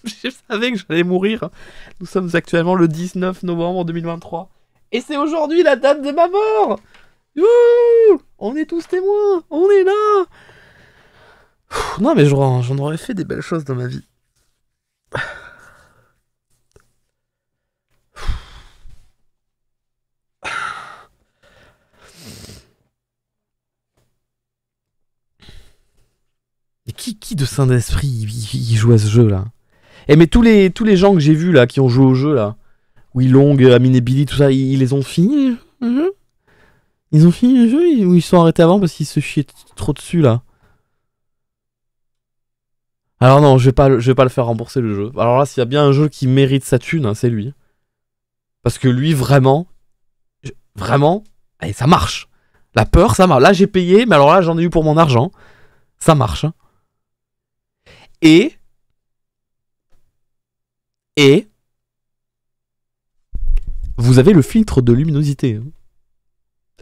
je savais que j'allais mourir. Nous sommes actuellement le dix-neuf novembre deux mille vingt-trois. Et c'est aujourd'hui la date de ma mort. Ouh, on est tous témoins, on est là. Pff, non mais j'en aurais fait des belles choses dans ma vie. Et qui, qui de saint d'esprit il, il joue à ce jeu là? Eh mais tous les, tous les gens que j'ai vus là, qui ont joué au jeu là, Wei Long, Amine et Billy, tout ça, ils, ils les ont finis le jeu? Ils ont fini le jeu ou ils sont arrêtés avant parce qu'ils se chiaient trop dessus là? Alors non, je vais pas, je vais pas le faire rembourser le jeu. Alors là, s'il y a bien un jeu qui mérite sa thune, hein, c'est lui. Parce que lui, vraiment, je, vraiment, allez, ça marche. La peur, ça marche. Là, j'ai payé, mais alors là, j'en ai eu pour mon argent. Ça marche. Hein. Et... Et vous avez le filtre de luminosité.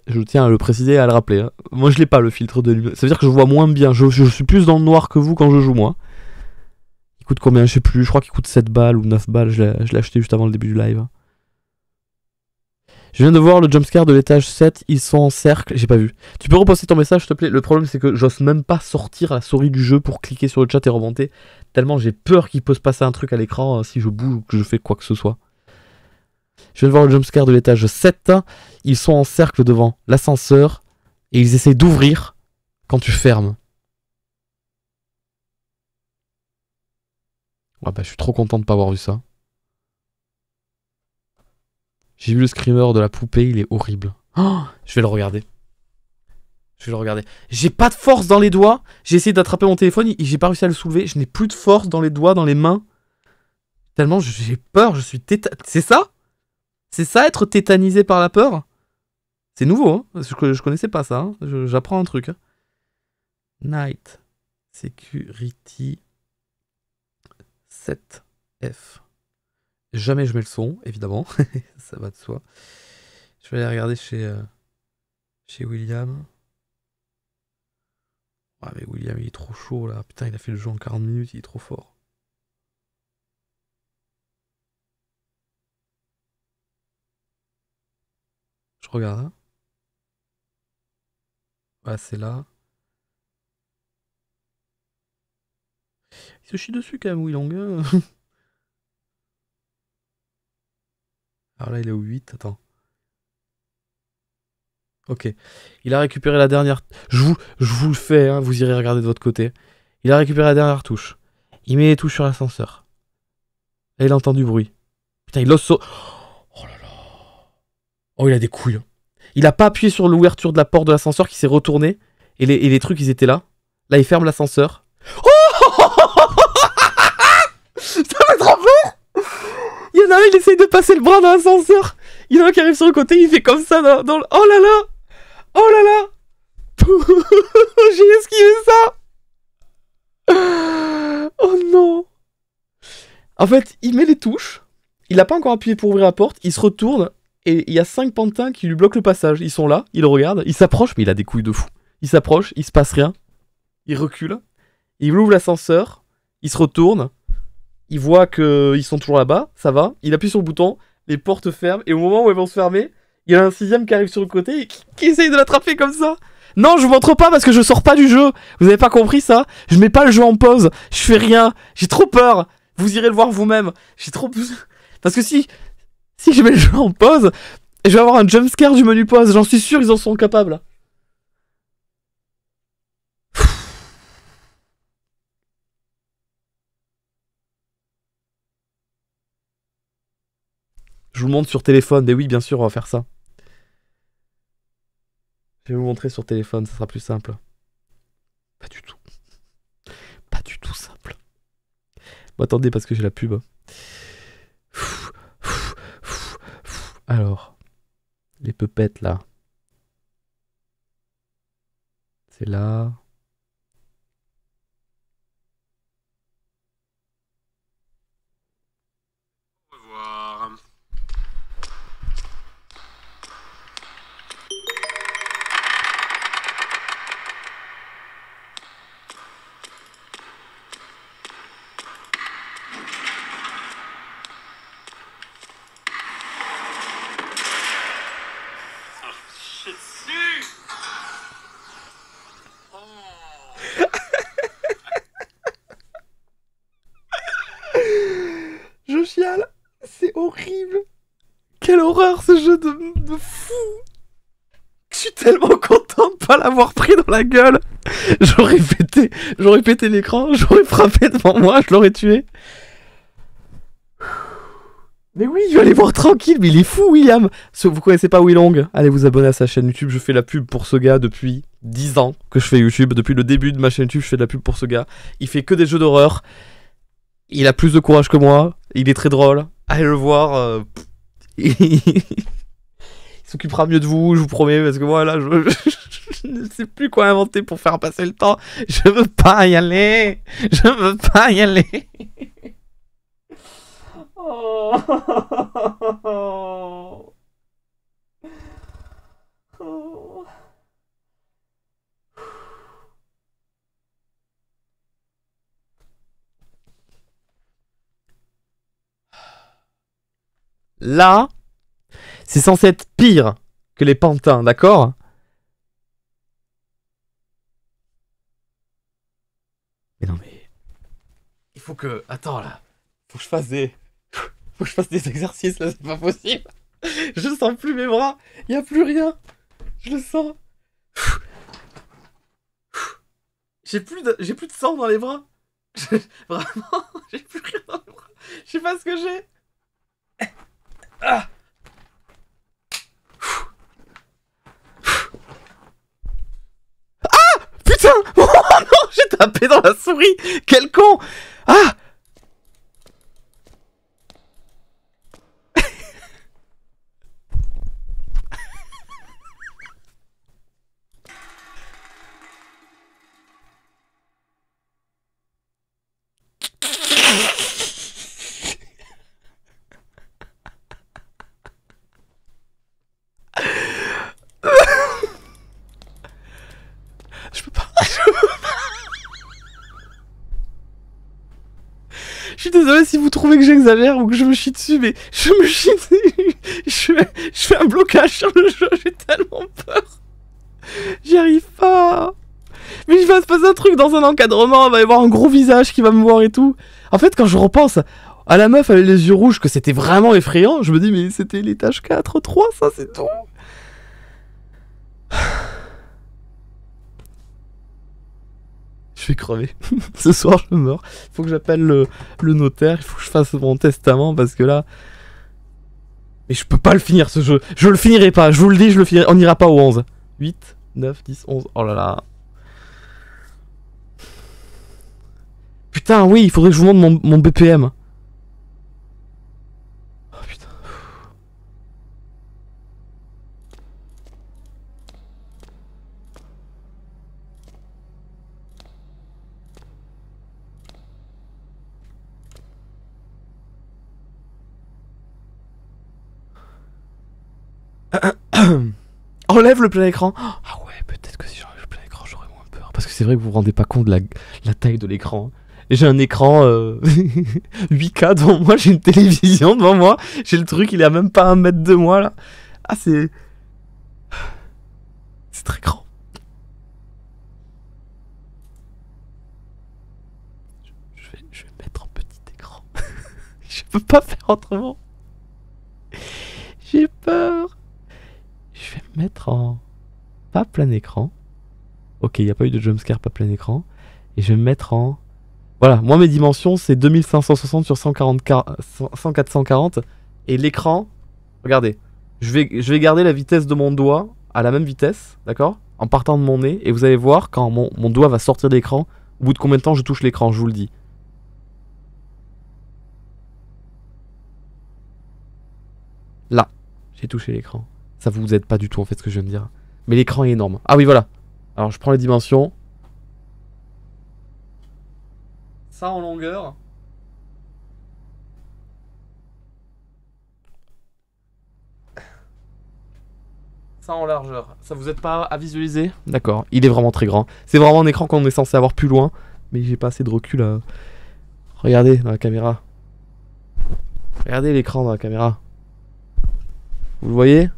Je tiens à le préciser et à le rappeler. Moi je l'ai pas le filtre de luminosité. Ça veut dire que je vois moins bien. Je, je suis plus dans le noir que vous quand je joue moi. Il coûte combien? Je sais plus. Je crois qu'il coûte sept balles ou neuf balles. Je l'ai acheté juste avant le début du live. Je viens de voir le jumpscare de l'étage sept. Ils sont en cercle. J'ai pas vu. Tu peux reposter ton message s'il te plaît? Le problème c'est que j'ose même pas sortir la souris du jeu pour cliquer sur le chat et remonter. Tellement j'ai peur qu'il peut se passer un truc à l'écran euh, si je bouge ou que je fais quoi que ce soit. Je viens de voir le jumpscare de l'étage sept. Ils sont en cercle devant l'ascenseur et ils essaient d'ouvrir quand tu fermes. Ouais bah je suis trop content de pas avoir vu ça. J'ai vu le screamer de la poupée, il est horrible. Oh, je vais le regarder. Je vais le regarder. J'ai pas de force dans les doigts. J'ai essayé d'attraper mon téléphone, j'ai pas réussi à le soulever. Je n'ai plus de force dans les doigts, dans les mains. Tellement j'ai peur, je suis tétanisé. C'est ça? C'est ça être tétanisé par la peur? C'est nouveau, hein, parce que je connaissais pas ça. Hein. J'apprends un truc. Hein. Night Security sept F. Jamais je mets le son, évidemment. Ça va de soi. Je vais aller regarder chez, euh, chez William. Ah mais William il est trop chaud là, putain il a fait le jeu en quarante minutes, il est trop fort. Je regarde hein. Voilà c'est là. Il se chie dessus quand même William. Alors là il est au huit, attends. Ok, il a récupéré la dernière... Je vous, je vous le fais, hein, vous irez regarder de votre côté. Il a récupéré la dernière touche. Il met les touches sur l'ascenseur. Et il entend du bruit. Putain, il l'ose... So... Oh là là... Oh, il a des couilles. Il a pas appuyé sur l'ouverture de la porte de l'ascenseur qui s'est retournée. Et les, et les trucs, ils étaient là. Là, il ferme l'ascenseur. Oh ça fait trop peur. Il y en a un, il essaye de passer le bras dans l'ascenseur. Il y en a un qui arrive sur le côté, il fait comme ça dans, dans le... Oh là là. Oh là là. J'ai esquivé ça. Oh non. En fait, il met les touches. Il n'a pas encore appuyé pour ouvrir la porte. Il se retourne. Et il y a cinq pantins qui lui bloquent le passage. Ils sont là. Il regarde. Il s'approche. Mais il a des couilles de fou. Il s'approche. Il se passe rien. Il recule. Il ouvre l'ascenseur. Il se retourne. Il voit qu'ils sont toujours là-bas. Ça va. Il appuie sur le bouton. Les portes ferment. Et au moment où elles vont se fermer... Il y en a un sixième qui arrive sur le côté et qui, qui essaye de l'attraper comme ça. Non, je vous montre pas parce que je sors pas du jeu. Vous avez pas compris ça? Je mets pas le jeu en pause. Je fais rien. J'ai trop peur. Vous irez le voir vous-même. J'ai trop... Parce que si... Si je mets le jeu en pause, je vais avoir un jumpscare du menu pause. J'en suis sûr, ils en sont capables. monde sur téléphone. Mais oui, bien sûr, on va faire ça. Je vais vous montrer sur téléphone, ça sera plus simple. Pas du tout. Pas du tout simple. Bon, attendez, parce que j'ai la pub. Alors, les pupettes, là. C'est là. Ce jeu de, de fou. Je suis tellement content de pas l'avoir pris dans la gueule. J'aurais pété, j'aurais pété l'écran, j'aurais frappé devant moi, je l'aurais tué. Mais oui, je vais aller voir tranquille, mais il est fou William. Si vous connaissez pas Wei Long, allez vous abonner à sa chaîne YouTube, je fais la pub pour ce gars depuis dix ans que je fais YouTube. Depuis le début de ma chaîne YouTube, je fais de la pub pour ce gars. Il fait que des jeux d'horreur. Il a plus de courage que moi, il est très drôle. Allez le voir... Euh... il s'occupera mieux de vous, je vous promets, parce que moi là je, je, je ne sais plus quoi inventer pour faire passer le temps. Je veux pas y aller, je veux pas y aller. Oh, oh. Oh. Là, c'est censé être pire que les pantins, d'accord? Mais non mais... Il faut que... Attends là, faut que je fasse des... Faut que je fasse des exercices là, c'est pas possible. Je sens plus mes bras, y a plus rien. Je le sens. J'ai plus de... j'ai plus de sang dans les bras. Je... Vraiment, j'ai plus rien dans les bras. Je sais pas ce que j'ai. Ah. Ah putain. Oh non, j'ai tapé dans la souris. Quel con. Ah. Désolé si vous trouvez que j'exagère ou que je me chie dessus, mais je me chie dessus. Je, je fais un blocage sur le jeu, j'ai tellement peur. J'y arrive pas. Mais il va se passer un truc dans un encadrement, il va y avoir un gros visage qui va me voir et tout. En fait, quand je repense à la meuf avec les yeux rouges, que c'était vraiment effrayant, je me dis, mais c'était l'étage quatre, trois, ça c'est tout. Je vais crever. Ce soir, je meurs. Faut que j'appelle le, le notaire. Il faut que je fasse mon testament parce que là... Mais je peux pas le finir ce jeu. Je le finirai pas. Je vous le dis, je le finirai. On ira pas au onze. huit, neuf, dix, onze. Oh là là. Putain, oui, il faudrait que je vous montre mon, mon B P M. Oh putain. Enlève le plein écran. Ah ouais, peut-être que si j'enlève le plein écran, j'aurais moins peur. Parce que c'est vrai que vous vous rendez pas compte de la, la taille de l'écran. J'ai un écran euh, huit K devant moi, j'ai une télévision devant moi. J'ai le truc, il est à même pas un mètre de moi là. Ah c'est... C'est très grand. Je, je, vais, je vais mettre en petit écran. Je peux pas faire autrement. J'ai peur. Je vais me mettre en pas plein écran. Ok, il n'y a pas eu de jumpscare pas plein écran. Et je vais me mettre en... Voilà, moi mes dimensions c'est deux mille cinq cent soixante sur cent quarante... cent quatre cent quarante. Et l'écran, Regardez, je vais, je vais garder la vitesse de mon doigt à la même vitesse, d'accord, en partant de mon nez, et vous allez voir quand mon, mon doigt va sortir de l'écran, au bout de combien de temps je touche l'écran, je vous le dis. Là, j'ai touché l'écran. Ça vous aide pas du tout en fait ce que je viens de dire. Mais l'écran est énorme. Ah oui, voilà. Alors je prends les dimensions. Ça en longueur. Ça en largeur. Ça vous aide pas à visualiser? D'accord, il est vraiment très grand. C'est vraiment un écran qu'on est censé avoir plus loin. Mais j'ai pas assez de recul à... Regardez dans la caméra. Regardez l'écran dans la caméra. Vous le voyez?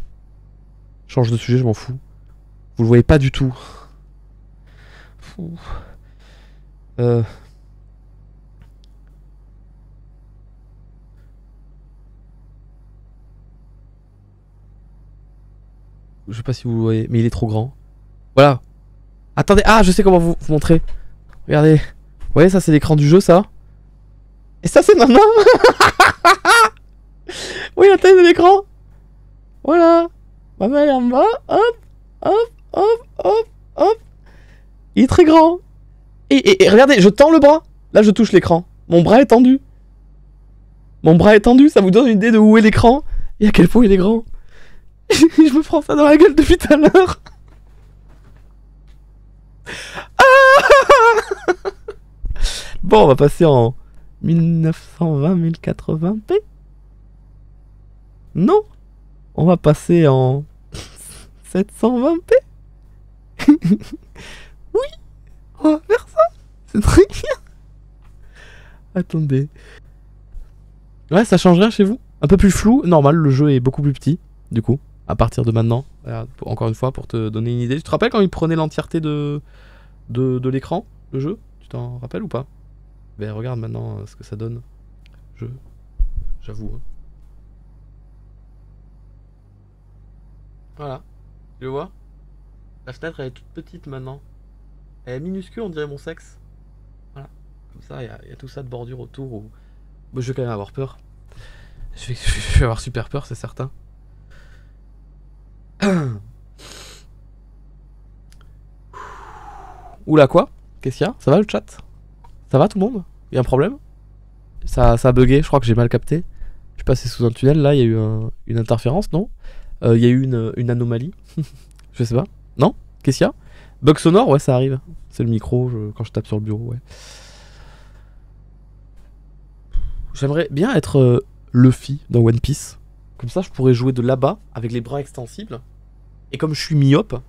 Change de sujet, je m'en fous. Vous le voyez pas du tout. Euh... Je sais pas si vous le voyez, mais il est trop grand. Voilà. Attendez, ah, je sais comment vous, vous montrer. Regardez. Vous voyez, ça c'est l'écran du jeu, ça. Et ça c'est Nana. Oui, la taille de l'écran. Voilà. Ma main est en bas. Hop, hop, hop, hop, hop. Il est très grand. Et, et, et regardez, je tends le bras. Là, je touche l'écran. Mon bras est tendu. Mon bras est tendu, ça vous donne une idée de où est l'écran et à quel point il est grand. Je me prends ça dans la gueule depuis tout à l'heure. Ah bon, on va passer en mille neuf cent vingt mille quatre-vingts p. Non, on va passer en sept cent vingt p. Oui, on va faire ça. C'est très bien. Attendez. Ouais, ça change rien chez vous? Un peu plus flou, normal, le jeu est beaucoup plus petit, du coup. À partir de maintenant, encore une fois, pour te donner une idée. Tu te rappelles quand il prenait l'entièreté de, de, de l'écran, le jeu? Tu t'en rappelles ou pas? Ben regarde maintenant ce que ça donne. Je... J'avoue. Hein. Voilà. Tu le vois? La fenêtre elle est toute petite maintenant. Elle est minuscule, on dirait mon sexe. Voilà. Comme ça, il y, y a tout ça de bordure autour. Où... Bon, je vais quand même avoir peur. Je vais, je vais avoir super peur, c'est certain. Oula, quoi? Qu'est-ce qu'il y a? Ça va le chat? Ça va tout le monde? Il y a un problème? Ça, ça a bugué, je crois que j'ai mal capté. Je suis passé sous un tunnel, là il y a eu un, une interférence, non? euh, Il y a eu une, une anomalie. Je sais pas. Non? Qu'est-ce qu'il y a? Bug sonore? Ouais, ça arrive. C'est le micro je, quand je tape sur le bureau, ouais. J'aimerais bien être euh, Luffy dans One Piece. Comme ça je pourrais jouer de là-bas avec les bras extensibles. Et comme je suis myope,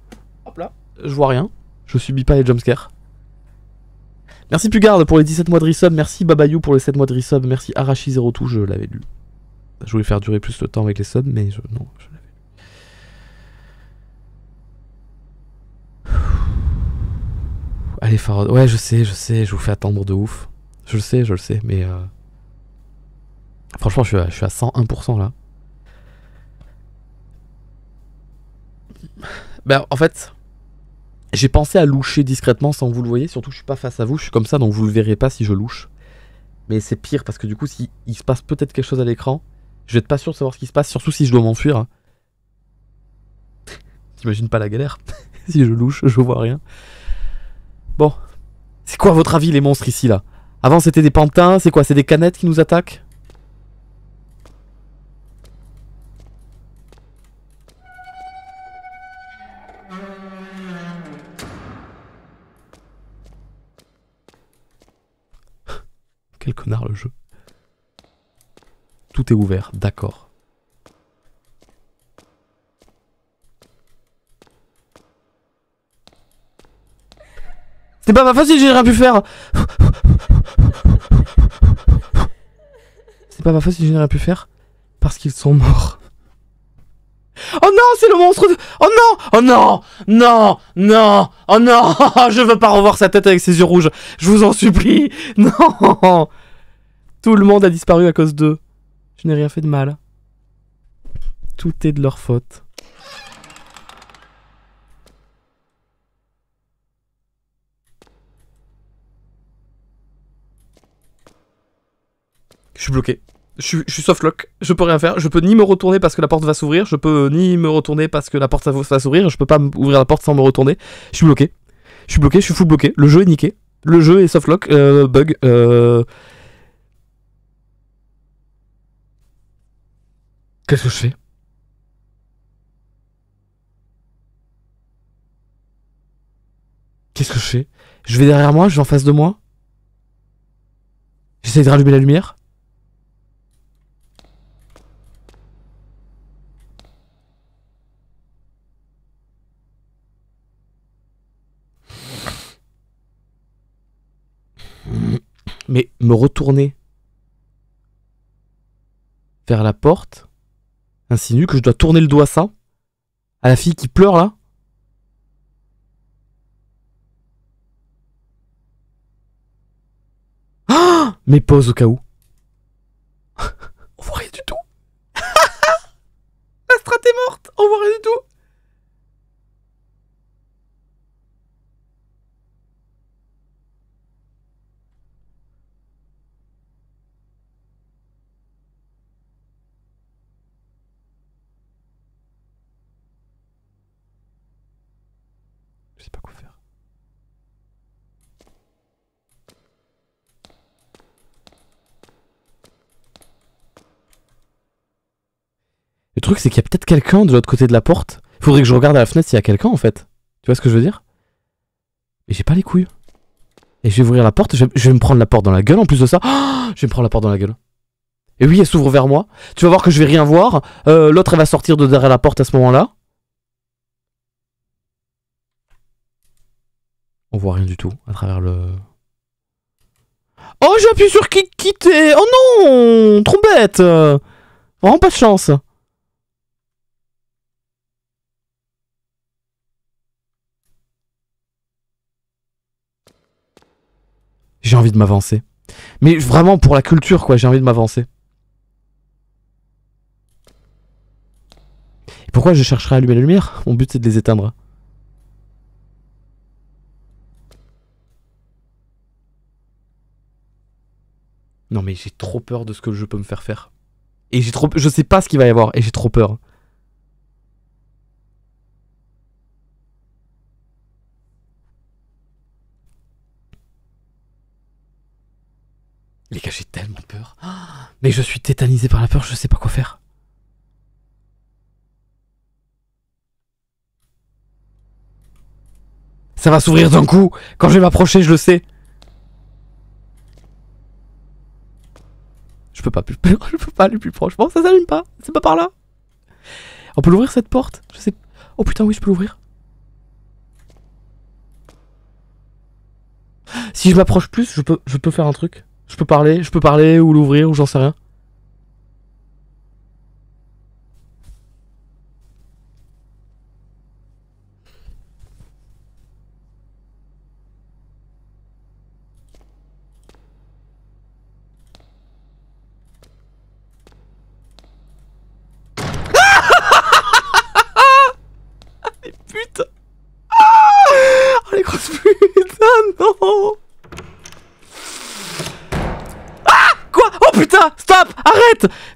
hop là, je vois rien. Je subis pas les jumpscares. Merci Pugarde pour les dix-sept mois de resub. Merci Babayou pour les sept mois de resub. Merci Arashi zéro deux, je l'avais lu. Je voulais faire durer plus le temps avec les subs, mais je... non, je l'avais lu. Allez Farod. Ouais, je sais, je sais, je vous fais attendre de ouf. Je le sais, je le sais, mais... Euh... Franchement, je suis à, je suis à cent un pour cent là. Ben en fait, j'ai pensé à loucher discrètement sans que vous le voyez, surtout que je suis pas face à vous, je suis comme ça donc vous le verrez pas si je louche. Mais c'est pire parce que du coup si il se passe peut-être quelque chose à l'écran, je vais être pas sûr de savoir ce qui se passe, surtout si je dois m'enfuir. T'imagines pas la galère. Si je louche, je vois rien. Bon, c'est quoi à votre avis les monstres ici là? Avant c'était des pantins, c'est quoi? C'est des canettes qui nous attaquent? Quel connard le jeu. Tout est ouvert, d'accord. C'était pas ma facile, j'ai rien pu faire. C'est pas ma facile, j'ai rien pu faire. Parce qu'ils sont morts. Oh non, c'est le monstre de... Oh non, oh non, non, non, oh non, je veux pas revoir sa tête avec ses yeux rouges. Je vous en supplie, non. Tout le monde a disparu à cause d'eux. Je n'ai rien fait de mal. Tout est de leur faute. Je suis bloqué. Je, je suis softlock, je peux rien faire, je peux ni me retourner parce que la porte va s'ouvrir, je peux ni me retourner parce que la porte va s'ouvrir, je peux pas ouvrir la porte sans me retourner, je suis bloqué, je suis bloqué, je suis full bloqué, le jeu est niqué, le jeu est softlock, euh, bug, euh... qu'est-ce que je fais? Qu'est-ce que je fais? Je vais derrière moi, je vais en face de moi, j'essaie de rallumer la lumière. Mais me retourner vers la porte insinue que je dois tourner le dos à ça, à la fille qui pleure là. Ah, mais pause au cas où. On voit rien du tout. La strat est morte, on voit rien du tout. Je sais pas quoi faire. Le truc c'est qu'il y a peut-être quelqu'un de l'autre côté de la porte. Il faudrait que je regarde à la fenêtre s'il y a quelqu'un en fait. Tu vois ce que je veux dire? Mais j'ai pas les couilles. Et je vais ouvrir la porte, je vais, je vais me prendre la porte dans la gueule en plus de ça. Oh, je vais me prendre la porte dans la gueule. Et oui, elle s'ouvre vers moi. Tu vas voir que je vais rien voir. Euh, l'autre elle va sortir de derrière la porte à ce moment-là. On voit rien du tout à travers le... Oh, j'appuie sur quitte, quitte et... Oh non, trompette. Vraiment pas de chance. J'ai envie de m'avancer. Mais vraiment pour la culture quoi, j'ai envie de m'avancer. Et pourquoi je chercherai à allumer la lumière? Mon but c'est de les éteindre. Non mais j'ai trop peur de ce que le jeu peut me faire faire. Et j'ai trop... Je sais pas ce qu'il va y avoir et j'ai trop peur. Les gars, j'ai tellement peur. Mais je suis tétanisé par la peur, je sais pas quoi faire. Ça va s'ouvrir d'un coup. Quand je vais m'approcher, je le sais. Je peux pas plus, je peux pas aller plus proche. Bon, ça s'allume pas. C'est pas par là. On peut l'ouvrir cette porte? Je sais. Oh putain, oui, je peux l'ouvrir. Si je m'approche plus, je peux, je peux faire un truc. Je peux parler, je peux parler ou l'ouvrir ou j'en sais rien.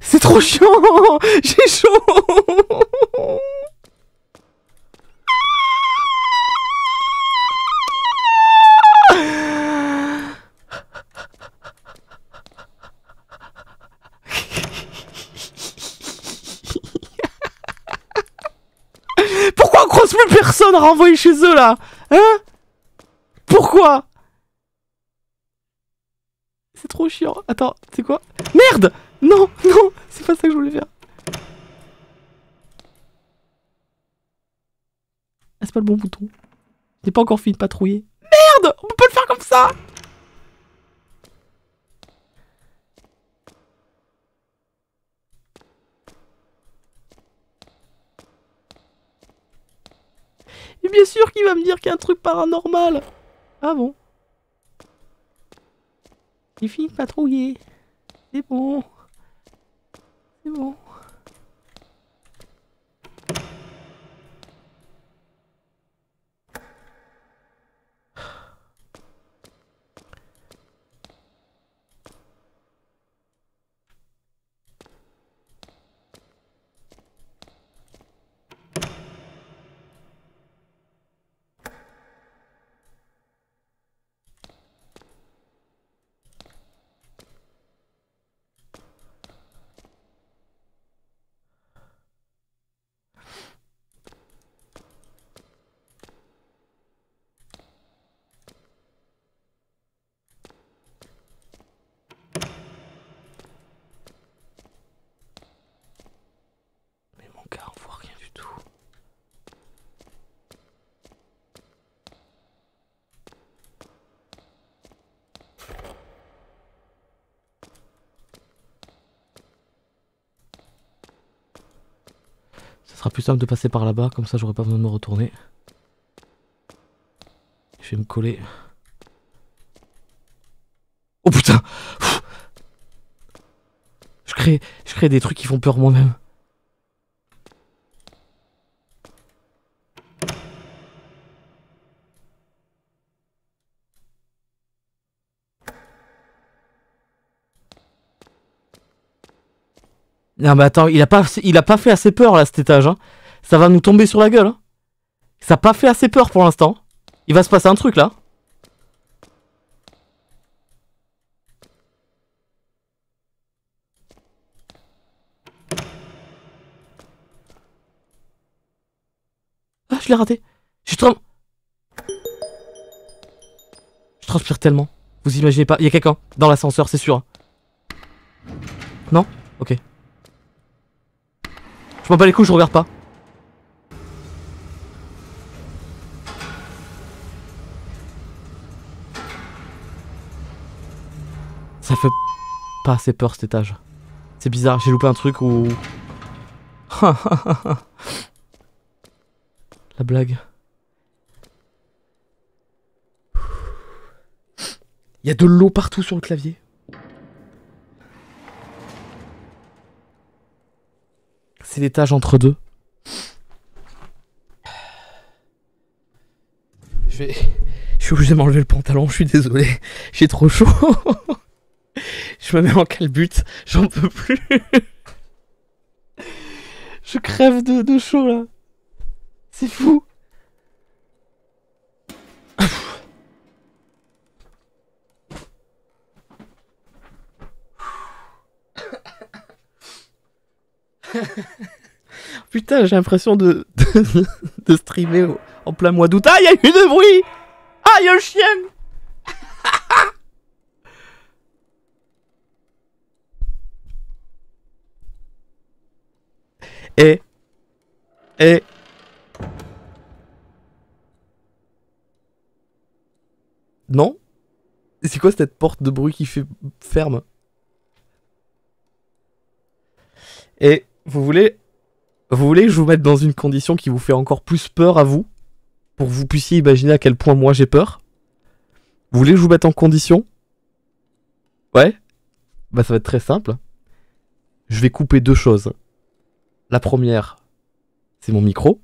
C'est trop chiant. J'ai chaud. Pourquoi on croise plus personne à renvoyer chez eux là? Hein? Pourquoi? C'est trop chiant. Attends, c'est quoi? Merde! Non, non, c'est pas ça que je voulais faire. Ah, c'est pas le bon bouton. J'ai pas encore fini de patrouiller. Merde, on peut pas le faire comme ça. Et bien sûr qu'il va me dire qu'il y a un truc paranormal. Ah bon? J'ai fini de patrouiller. C'est bon. C'est bon. sera plus simple de passer par là-bas, comme ça j'aurai pas besoin de me retourner. Je vais me coller. Oh putain! Je crée, je crée des trucs qui font peur moi-même. Non mais attends, il a pas, il a pas fait assez peur là cet étage, hein. Ça va nous tomber sur la gueule, hein. Ça a pas fait assez peur pour l'instant. Il va se passer un truc là. Ah, je l'ai raté. Je suis tra... Je transpire tellement. Vous imaginez pas. Il y a quelqu'un dans l'ascenseur, c'est sûr. Non? Ok. Je m'en bats les couilles, je regarde pas. Ça fait pas assez peur cet étage. C'est bizarre, j'ai loupé un truc où... La blague. Il y a de l'eau partout sur le clavier. C'est l'étage entre deux. Je vais... Je suis obligé de m'enlever le pantalon, je suis désolé. J'ai trop chaud. Je me mets en calbute, j'en peux plus. Je crève de, de chaud là. C'est fou. Putain, j'ai l'impression de, de, de streamer au, en plein mois d'août. Ah, il y a eu du bruit. Ah, il y a le chien. Eh. Eh. Non? C'est quoi cette porte de bruit qui fait ferme? Eh. Vous voulez, vous voulez que je vous mette dans une condition qui vous fait encore plus peur à vous, pour que vous puissiez imaginer à quel point moi j'ai peur? Vous voulez que je vous mette en condition? Ouais? Bah ça va être très simple. Je vais couper deux choses. La première, c'est mon micro.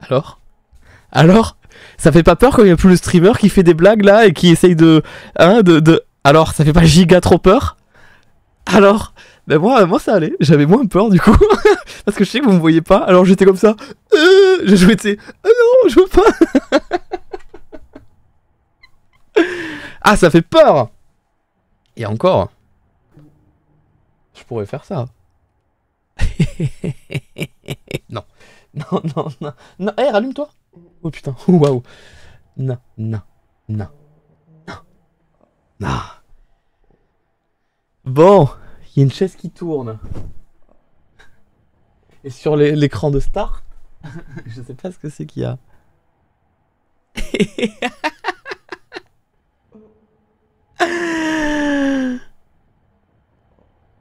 Alors, alors, ça fait pas peur quand il n'y a plus le streamer qui fait des blagues là et qui essaye de, hein, de, de... Alors, ça fait pas giga trop peur? Alors, ben moi, moi ça allait, j'avais moins peur du coup, parce que je sais que vous me voyez pas, alors j'étais comme ça, euh, j'ai joué, tu sais, ah non, je veux pas. Ah, ça fait peur. Et encore, je pourrais faire ça. Non. Non, non, non, non, hé, hey, rallume-toi. Oh putain, waouh. Non, non, non, non, non. Bon, il y a une chaise qui tourne. Et sur l'écran de Star, je sais pas ce que c'est qu'il y a.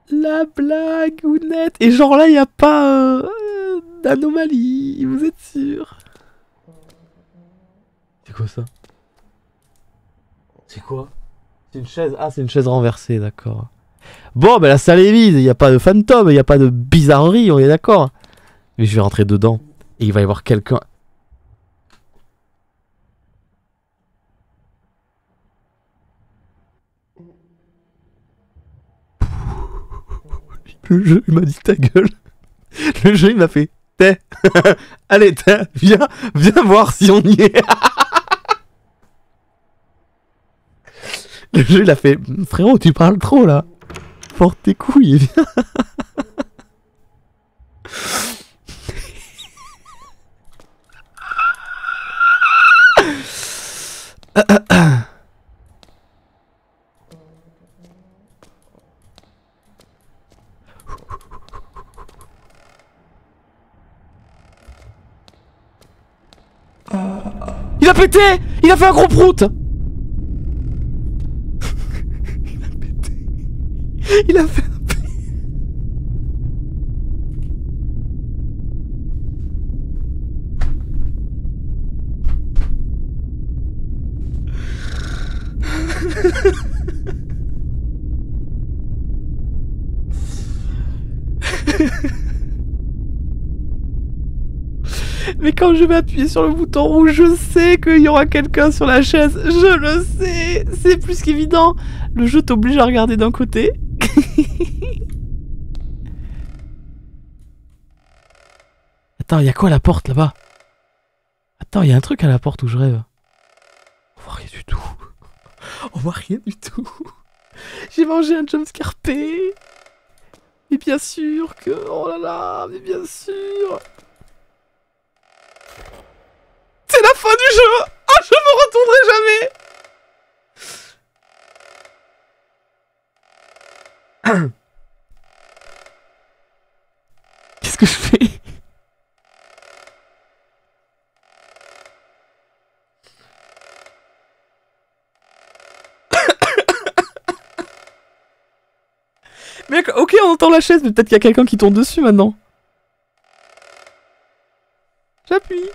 La blague ou net. Et genre là, il n'y a pas... Euh... d'anomalie, vous êtes sûr? C'est quoi ça? C'est quoi? C'est une chaise. Ah, c'est une chaise renversée, d'accord. Bon, ben la salle est vide, il n'y a pas de fantôme, il n'y a pas de bizarrerie, on est d'accord. Mais je vais rentrer dedans et il va y avoir quelqu'un. Le jeu, il m'a dit ta gueule. Le jeu, il m'a fait t'es. Allez, t'es, viens, viens voir si on y est. Le jeu, il a fait frérot, tu parles trop là. Porte tes couilles et viens. Il a pété! Il a fait un gros prout! Il a pété. Il a fait un p... Mais quand je vais appuyer sur le bouton rouge, je sais qu'il y aura quelqu'un sur la chaise. Je le sais. C'est plus qu'évident. Le jeu t'oblige à regarder d'un côté. Attends, il y a quoi à la porte là-bas? Attends, il y a un truc à la porte où je rêve. On voit rien du tout. On voit rien du tout. J'ai mangé un jumpscare P. Mais bien sûr que... Oh là là, mais bien sûr... C'est la fin du jeu! Ah, oh, je me retournerai jamais! Qu'est-ce que je fais? Mais ok, on entend la chaise, mais peut-être qu'il y a quelqu'un qui tourne dessus maintenant. J'appuie.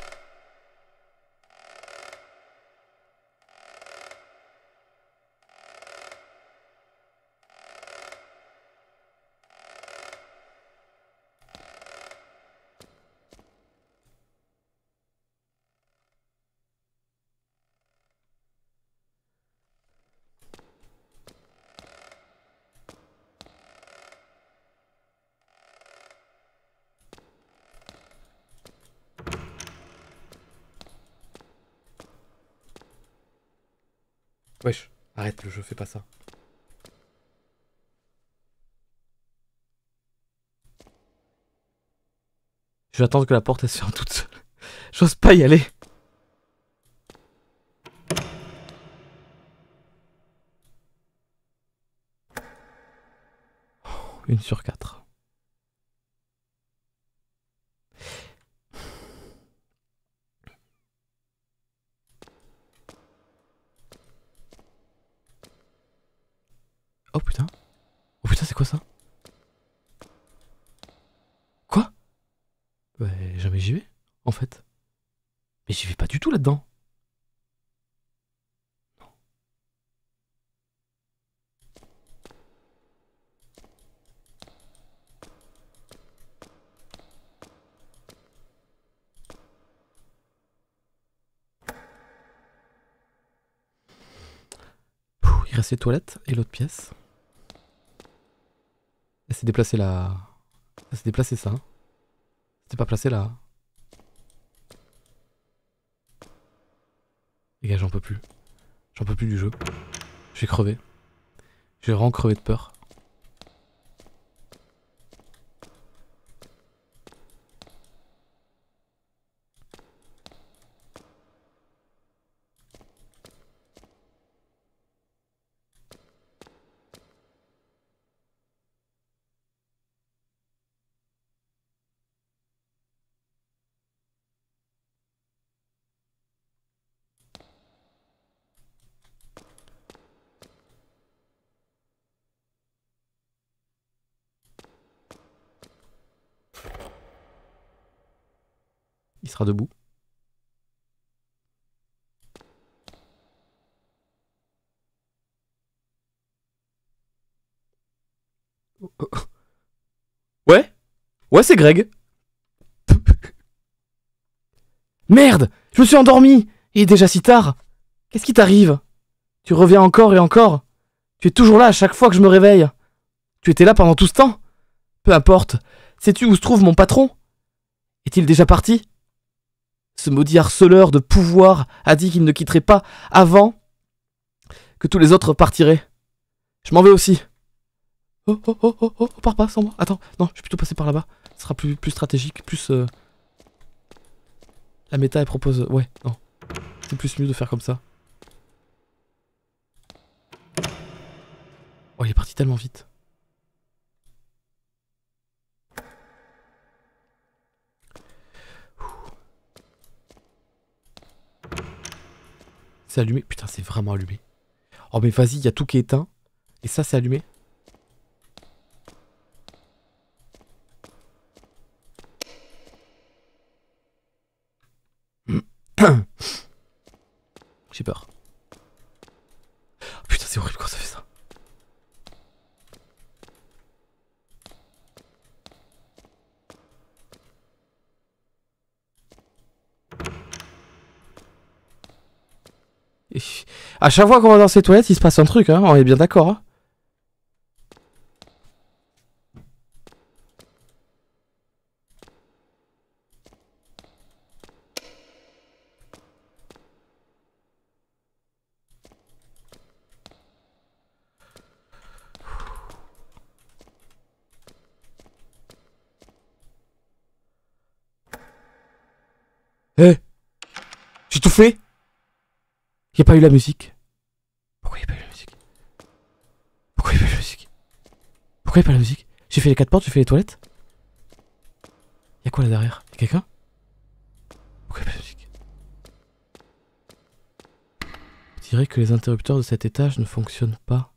Wesh, arrête le jeu, fais pas ça. Je vais attendre que la porte elle se ferme toute seule. J'ose pas y aller. Oh, une sur quatre. Oh putain. Oh putain, c'est quoi ça? Quoi? Bah, jamais j'y vais, en fait. Mais j'y vais pas du tout là-dedans. Non. Pouh, il reste les toilettes et l'autre pièce. Elle s'est déplacée là. Elle s'est déplacée ça. C'était pas placé là. Les gars, j'en peux plus. J'en peux plus du jeu. J'ai crevé. J'ai vraiment crevé de peur. sera debout. Ouais? Ouais, c'est Greg. Merde! Je me suis endormi! Il est déjà si tard! Qu'est-ce qui t'arrive? Tu reviens encore et encore? Tu es toujours là à chaque fois que je me réveille. Tu étais là pendant tout ce temps? Peu importe. Sais-tu où se trouve mon patron? Est-il déjà parti? Ce maudit harceleur de pouvoir a dit qu'il ne quitterait pas avant que tous les autres partiraient. Je m'en vais aussi. Oh, oh, oh, oh, oh, pars pas sans moi. Attends, non, je vais plutôt passer par là-bas. Ce sera plus, plus stratégique, plus... Euh... La méta, elle propose... Ouais, non. C'est plus mieux de faire comme ça. Oh, il est parti tellement vite. C'est allumé. Putain, c'est vraiment allumé. Oh, mais vas-y, il y a tout qui est éteint. Et ça, c'est allumé. J'ai peur. Oh, putain, c'est horrible quand ça fait ça. Et... À chaque fois qu'on va dans ces toilettes, il se passe un truc, hein, on est bien d'accord. Hein. Hey, j'ai tout fait. Il n'y a pas eu la musique. Pourquoi il n'y a pas eu la musique? Pourquoi il n'y a pas eu la musique? Pourquoi il n'y a pas eu la musique? J'ai fait les quatre portes, j'ai fait les toilettes. Il y a quoi là derrière? Il y a quelqu'un? Pourquoi il n'y a pas eu la musique? On dirait que les interrupteurs de cet étage ne fonctionnent pas.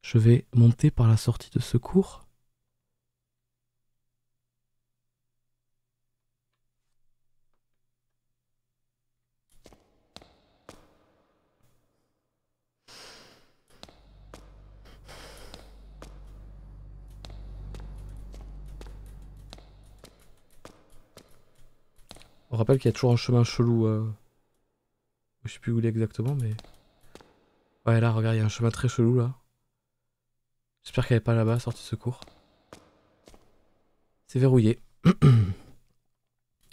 Je vais monter par la sortie de secours. On rappelle qu'il y a toujours un chemin chelou. Euh... Je sais plus où il est exactement, mais. Ouais, là, regarde, il y a un chemin très chelou là. J'espère qu'elle n'est pas là-bas, sortie de secours. C'est verrouillé.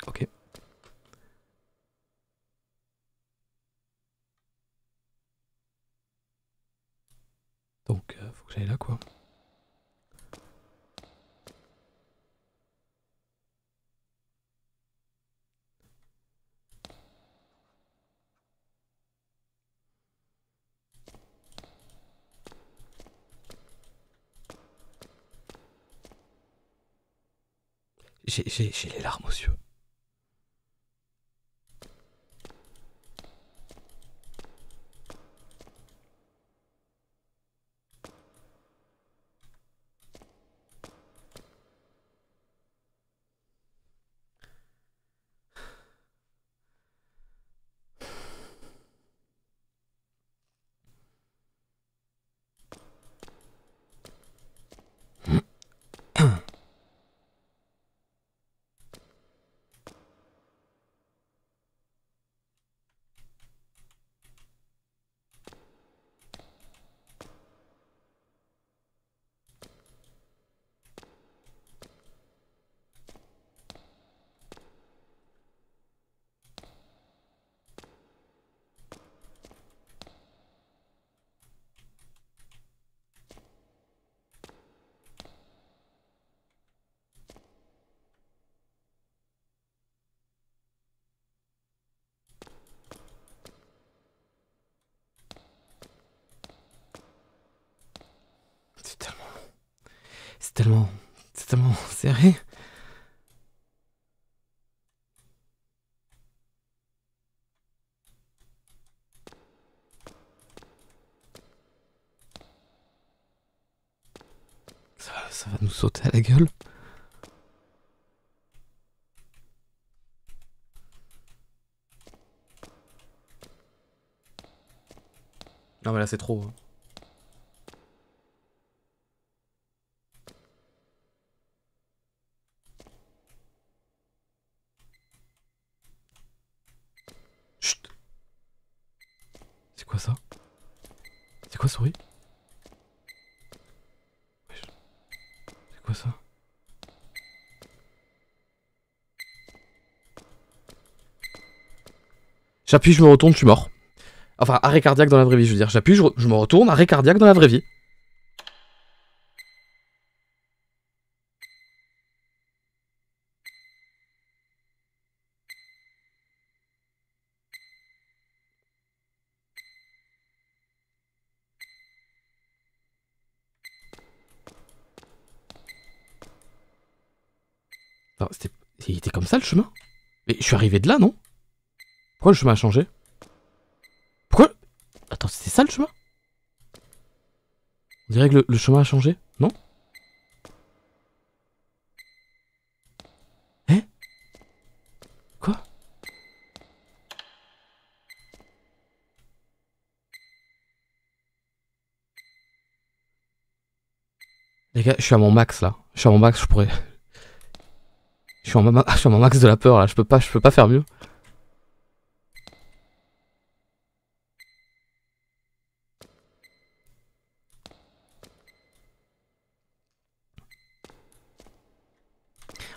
Ok. Donc, euh, faut que j'aille là, quoi. J'ai les larmes aux yeux. C'est tellement... C'est tellement serré. Ça, ça va nous sauter à la gueule. Non mais là c'est trop. Chut. C'est quoi ça? C'est quoi ce bruit? C'est quoi ça? J'appuie, je me retourne, je suis mort. Enfin, arrêt cardiaque dans la vraie vie, je veux dire. J'appuie, je, je me retourne, arrêt cardiaque dans la vraie vie. Non, c'était... Il était comme ça le chemin? Mais je suis arrivé de là, non? Pourquoi le chemin a changé? Attends, c'était ça le chemin? On dirait que le, le chemin a changé, non? Hein? Quoi? Les gars, je suis à mon max là. Je suis à mon max, je pourrais... Je suis à ma... je suis à mon max de la peur là, je peux pas, je peux pas faire mieux.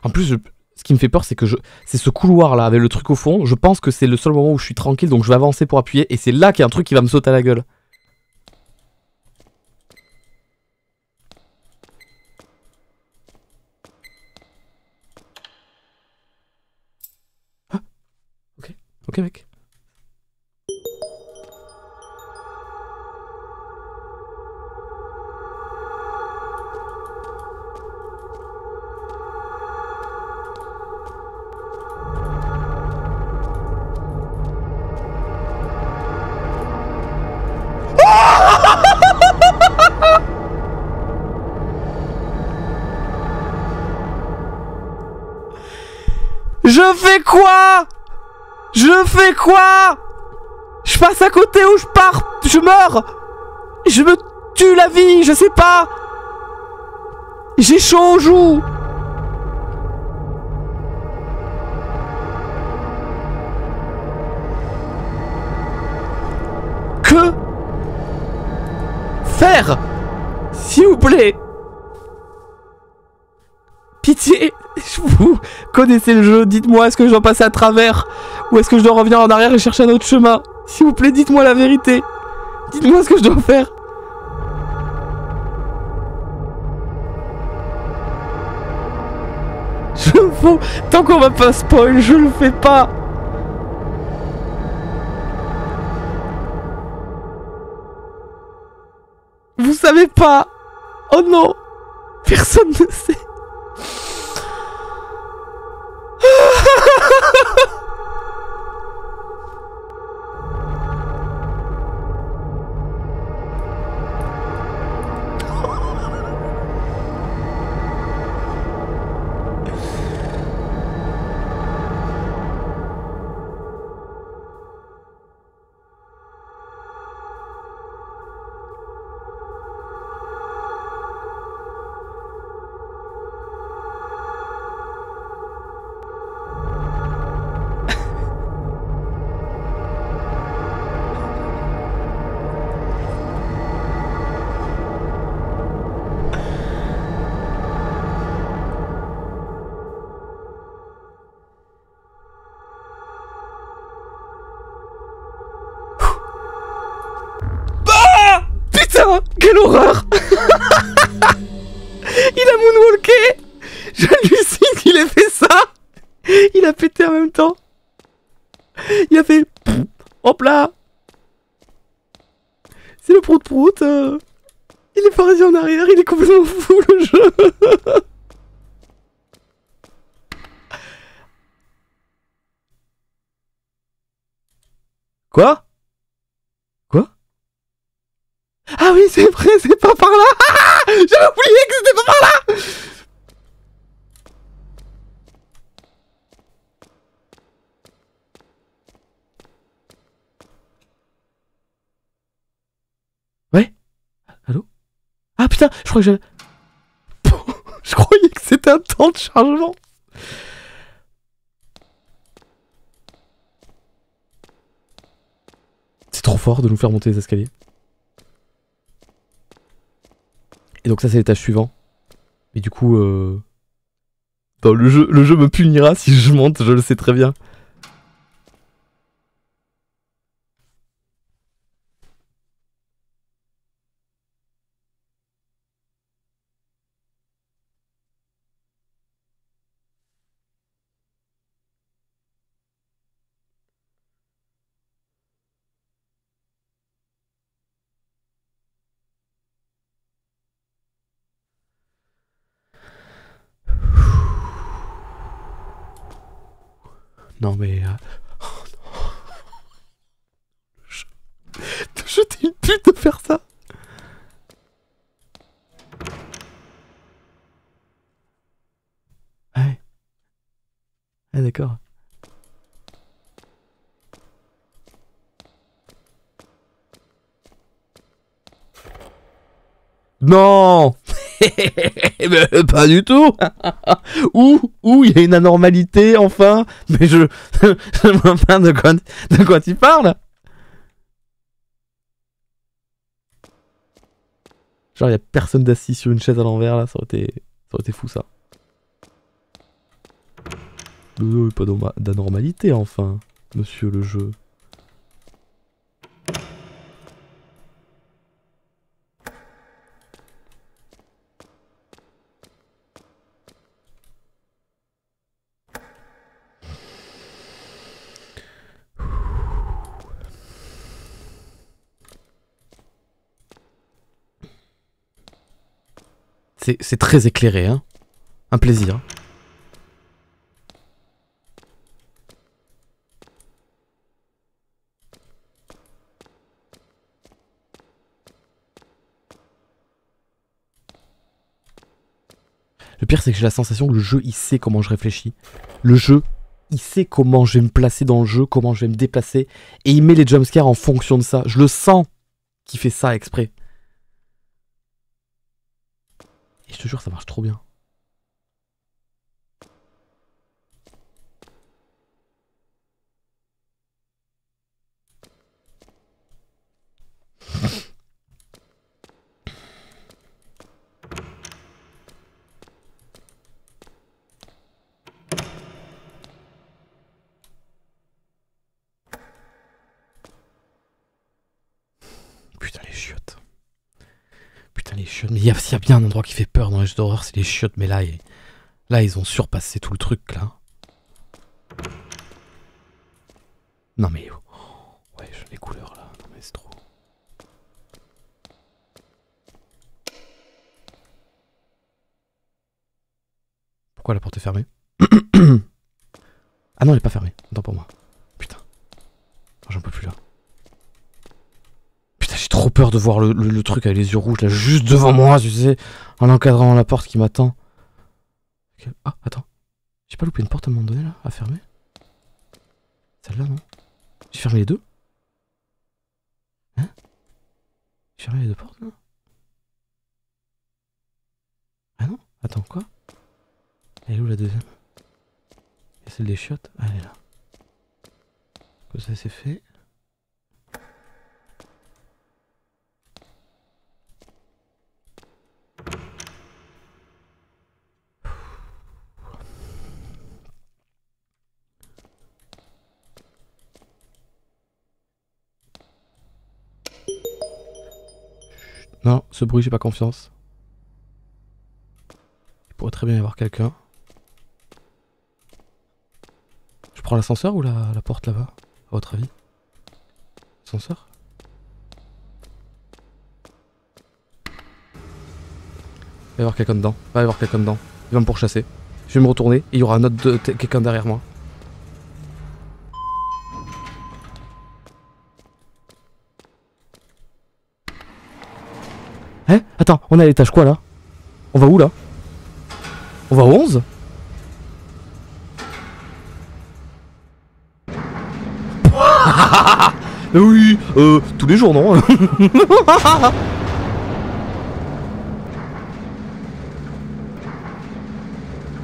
En plus, je... ce qui me fait peur, c'est que je... c'est ce couloir-là, avec le truc au fond. Je pense que c'est le seul moment où je suis tranquille, donc je vais avancer pour appuyer. Et c'est là qu'il y a un truc qui va me sauter à la gueule. Ah. Ok, ok mec. Je fais quoi? Je fais quoi? Je passe à côté ou je pars? Je meurs? Je me tue la vie, je sais pas. J'ai chaud aux joues. Que faire? S'il vous plaît. Pitié. Vous connaissez le jeu, dites-moi, est-ce que je dois passer à travers? Ou est-ce que je dois revenir en arrière et chercher un autre chemin? S'il vous plaît, dites-moi la vérité. Dites-moi ce que je dois faire. Je le fous. Tant qu'on m'a pas spoil, je le fais pas. Vous savez pas? Oh non. Personne ne sait. Quelle horreur! Il a moonwalké! J'hallucine qu'il ait fait ça! Il a pété en même temps! Il a fait... Hop là! C'est le prout-prout! Euh... Il est parti en arrière, il est complètement fou le jeu! Quoi? Ah oui, c'est vrai, c'est pas par là. Ah, j'avais oublié que c'était pas par là. putain, je crois que j'avais... Je croyais que c'était un temps de chargement. C'est trop fort de nous faire monter les escaliers. Et donc ça c'est l'étage suivant. Et du coup... Euh... Non, le jeu, le jeu me punira si je monte, je le sais très bien. Non mais... Euh... Oh non... Je... Je t'ai une pute de faire ça. Ouais... Ah d'accord... Non. Mais pas du tout. Ou ou il y a une anormalité enfin, mais je je me plains de quand de quand il parle. Genre il y a personne d'assis sur une chaise à l'envers là, ça aurait été ça aurait été fou ça. Euh, pas d'anormalité enfin, monsieur le jeu. C'est très éclairé, hein. Un plaisir. Le pire, c'est que j'ai la sensation que le jeu, il sait comment je réfléchis. Le jeu, il sait comment je vais me placer dans le jeu, comment je vais me déplacer. Et il met les jumpscares en fonction de ça. Je le sens qu'il fait ça exprès. Et je te jure, ça marche trop bien. Putain, les chiottes. Putain les chiottes, mais il y, y a bien un endroit qui fait peur dans les jeux d'horreur, c'est les chiottes, mais là, y, là ils ont surpassé tout le truc là. Non mais... Oh, ouais, les couleurs là, non mais c'est trop... Pourquoi la porte est fermée? Ah non, elle est pas fermée, attends pour moi. Putain, oh, j'en peux plus là. Trop peur de voir le, le, le truc avec les yeux rouges là juste devant moi, tu sais, en encadrant la porte qui m'attend. Okay. Ah, attends. J'ai pas loupé une porte à un moment donné là, à fermer? Celle-là, non? J'ai fermé les deux? Hein? J'ai fermé les deux portes là? Ah non? Attends, quoi? Elle est où la deuxième? Et celle des chiottes? Ah, elle est là. Comme ça, c'est fait. Non, ce bruit, j'ai pas confiance. Il pourrait très bien y avoir quelqu'un. Je prends l'ascenseur ou la, la porte là-bas, à votre avis? L'ascenseur? Il va y avoir quelqu'un dedans. Il va y avoir quelqu'un dedans. Il va me pourchasser. Je vais me retourner et il y aura un autre de quelqu'un derrière moi. Hein? Attends, on est à l'étage quoi là? On va où là? On va au onze? Oui, euh, tous les jours non?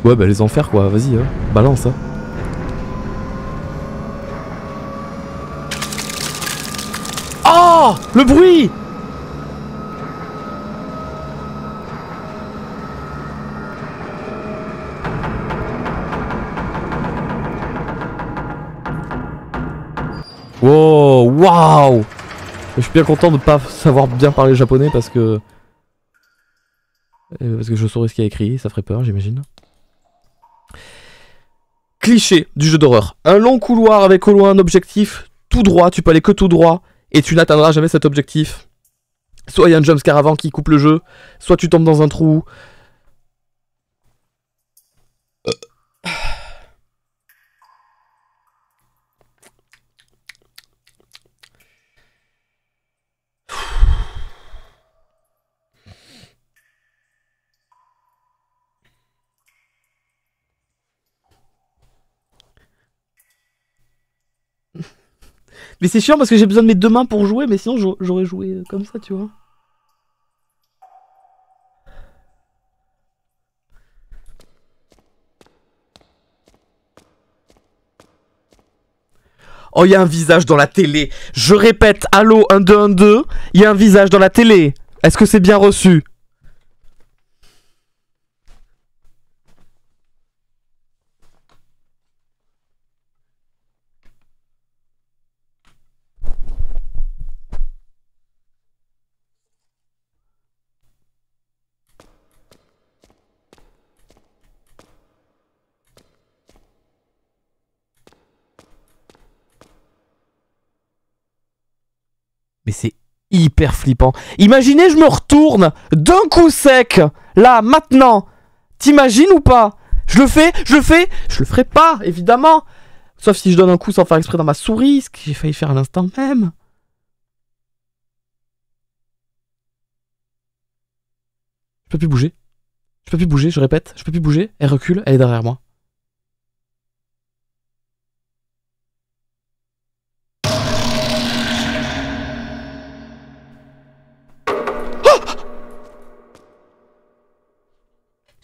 Ouais bah les enfers quoi, vas-y, hein. Balance hein. Oh le bruit. Wow, waouh. Je suis bien content de pas savoir bien parler japonais parce que... Parce que je saurais ce qu'il y a écrit, ça ferait peur j'imagine. Cliché du jeu d'horreur. Un long couloir avec au loin un objectif, tout droit, tu peux aller que tout droit, et tu n'atteindras jamais cet objectif. Soit il y a un jumpscare avant qui coupe le jeu, soit tu tombes dans un trou. Mais c'est chiant parce que j'ai besoin de mes deux mains pour jouer, mais sinon j'aurais joué comme ça, tu vois. Oh, il y a un visage dans la télé. Je répète, allô, un deux un deux, il y a un visage dans la télé. Est-ce que c'est bien reçu? Mais c'est hyper flippant. Imaginez, je me retourne d'un coup sec, là, maintenant. T'imagines ou pas? Je le fais, je le fais, je le ferai pas, évidemment. Sauf si je donne un coup sans faire exprès dans ma souris, ce que j'ai failli faire à l'instant même. Je peux plus bouger. Je peux plus bouger, je répète, je peux plus bouger. Elle recule, elle est derrière moi.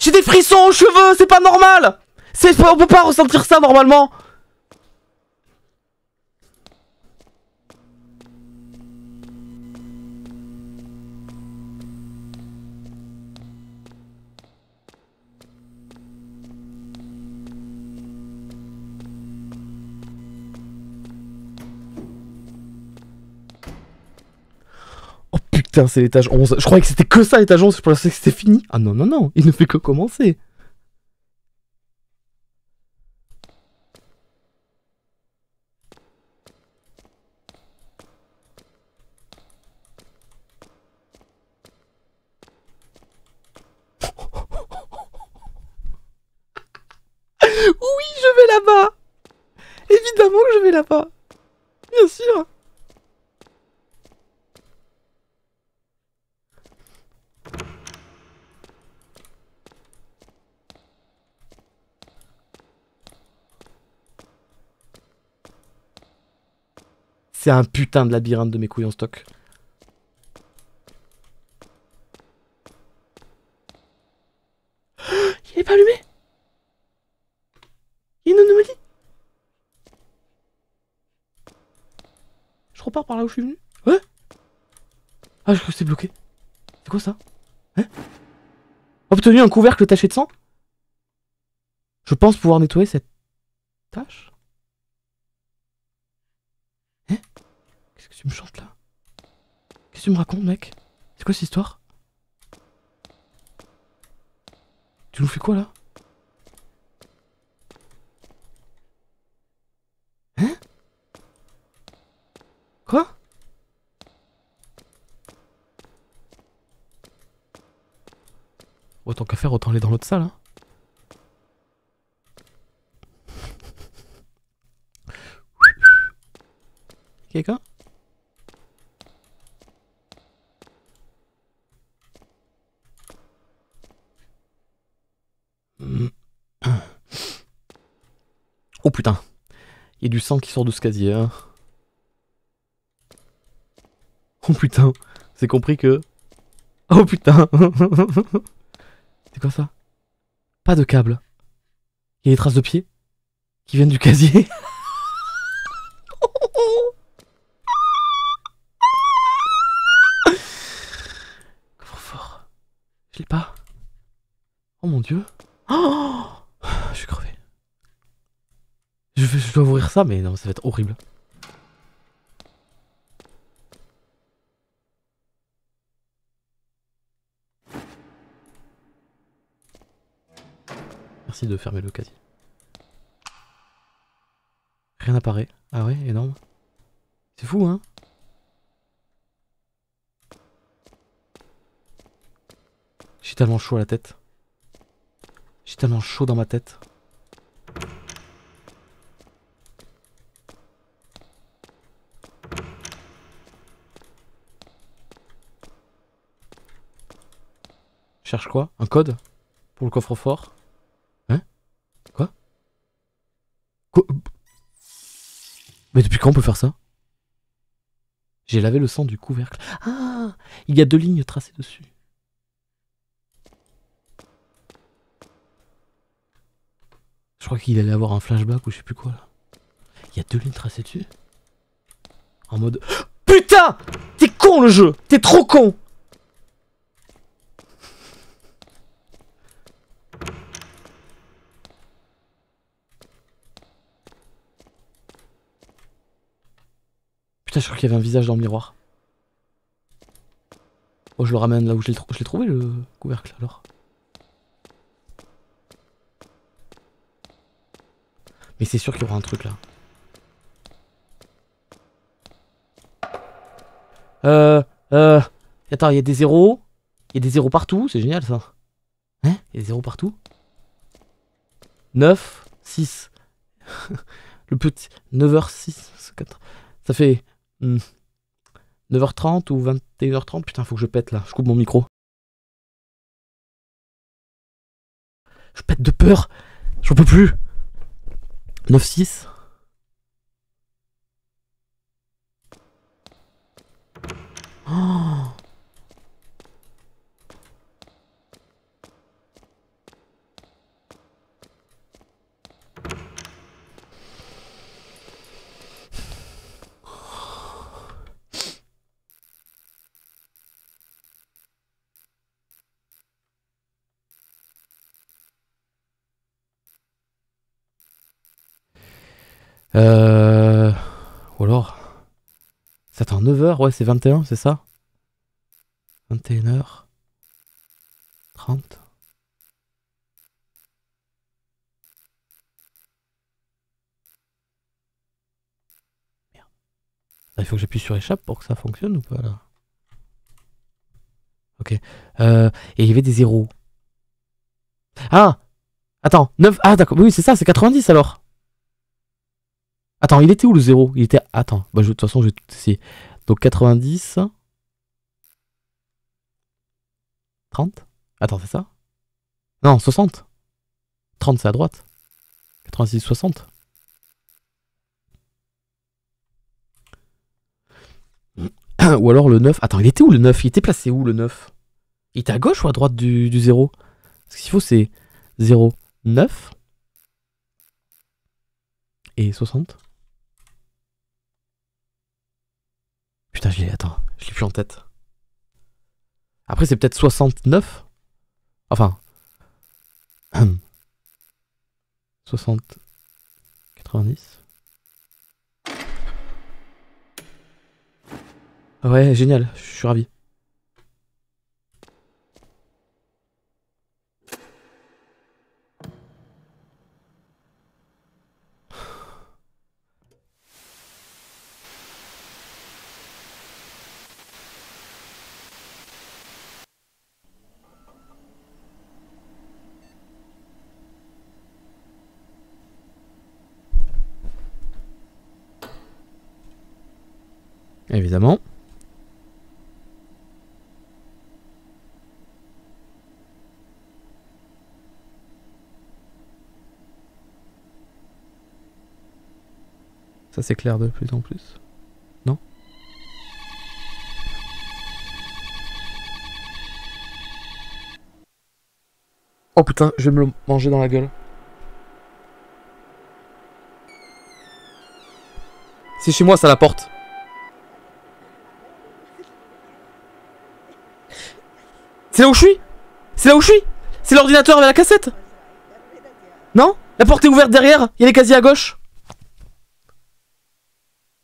J'ai des frissons aux cheveux, c'est pas normal. C'est, on peut pas ressentir ça normalement. Putain, c'est l'étage onze. Je croyais que c'était que ça, l'étage onze. Je pensais que c'était fini. Ah non, non, non. Il ne fait que commencer. Oui, je vais là-bas. Évidemment que je vais là-bas. Bien sûr. C'est un putain de labyrinthe de mes couilles en stock. Il n'est pas allumé. Il y a une anomalie. Je repars par là où je suis venu. Ouais. Ah, je crois que c'est bloqué. C'est quoi ça? Hein? Obtenu un couvercle taché de sang? Je pense pouvoir nettoyer cette tâche. Tu me chantes là? Qu'est-ce que tu me racontes, mec? C'est quoi cette histoire? Tu nous fais quoi là? Hein? Quoi? Autant qu'à faire, autant aller dans l'autre salle, hein. Quelqu'un? Oh putain, il y a du sang qui sort de ce casier. Hein. Oh putain, c'est compris que... Oh putain. C'est quoi ça? Pas de câble. Il y a des traces de pieds qui viennent du casier. Coffre fort. Je l'ai pas. Oh mon dieu. Oh, je suis crevé. Je, vais, je dois ouvrir ça, mais non, ça va être horrible. Merci de fermer le casier. Rien n'apparaît. Ah ouais, énorme. C'est fou, hein? J'ai tellement chaud à la tête. J'ai tellement chaud dans ma tête. Je cherche quoi? Un code? Pour le coffre-fort? Quoi? Mais depuis quand on peut faire ça? J'ai lavé le sang du couvercle. Ah! Il y a deux lignes tracées dessus. Je crois qu'il allait avoir un flashback ou je sais plus quoi là. Il y a deux lignes tracées dessus. En mode... Putain! T'es con le jeu! T'es trop con! Putain, je crois qu'il y avait un visage dans le miroir. Oh, je le ramène là où je l'ai tr trouvé, le couvercle, alors. Mais c'est sûr qu'il y aura un truc, là. Euh... Euh... Attends, il y a des zéros. Il y a des zéros partout, c'est génial, ça. Hein? Il y a des zéros partout. neuf, six. Le petit... neuf heures six, quatre. Ça fait... Hmm. neuf heures trente ou vingt et une heures trente. Putain, faut que je pète là. Je coupe mon micro. Je pète de peur. J'en peux plus. neuf six. Oh. Euh... Ou alors... Ça attend neuf heures, ouais c'est vingt et un, c'est ça? vingt et une heures trente. Merde. Il faut que j'appuie sur échappe pour que ça fonctionne ou pas là? Ok. Euh... Et il y avait des zéros. Ah! Attends, neuf... Ah d'accord, oui c'est ça, c'est quatre-vingt-dix alors. Attends, il était où le zéro? Il était... Attends, bah, je... de toute façon, je vais tout essayer. Donc quatre-vingt-dix... trente? Attends, c'est ça? Non, soixante? trente, c'est à droite. quatre-vingt-six, soixante. Ou alors le neuf... Attends, il était où le neuf? Il était placé où le neuf? Il était à gauche ou à droite du, du zéro? Ce qu'il faut, c'est zéro, neuf... Et soixante? Putain, je l'ai, attends, je l'ai plus en tête. Après, c'est peut-être soixante-neuf? Enfin... soixante... quatre-vingt-dix? Ouais, génial, je suis ravi. Évidemment. Ça s'éclaire de plus en plus. Non? Oh putain, je vais me le manger dans la gueule. C'est chez moi, ça, la porte. C'est là où je suis. C'est là où je suis. C'est l'ordinateur avec la cassette. Non? La porte est ouverte derrière. Il y a les casiers à gauche.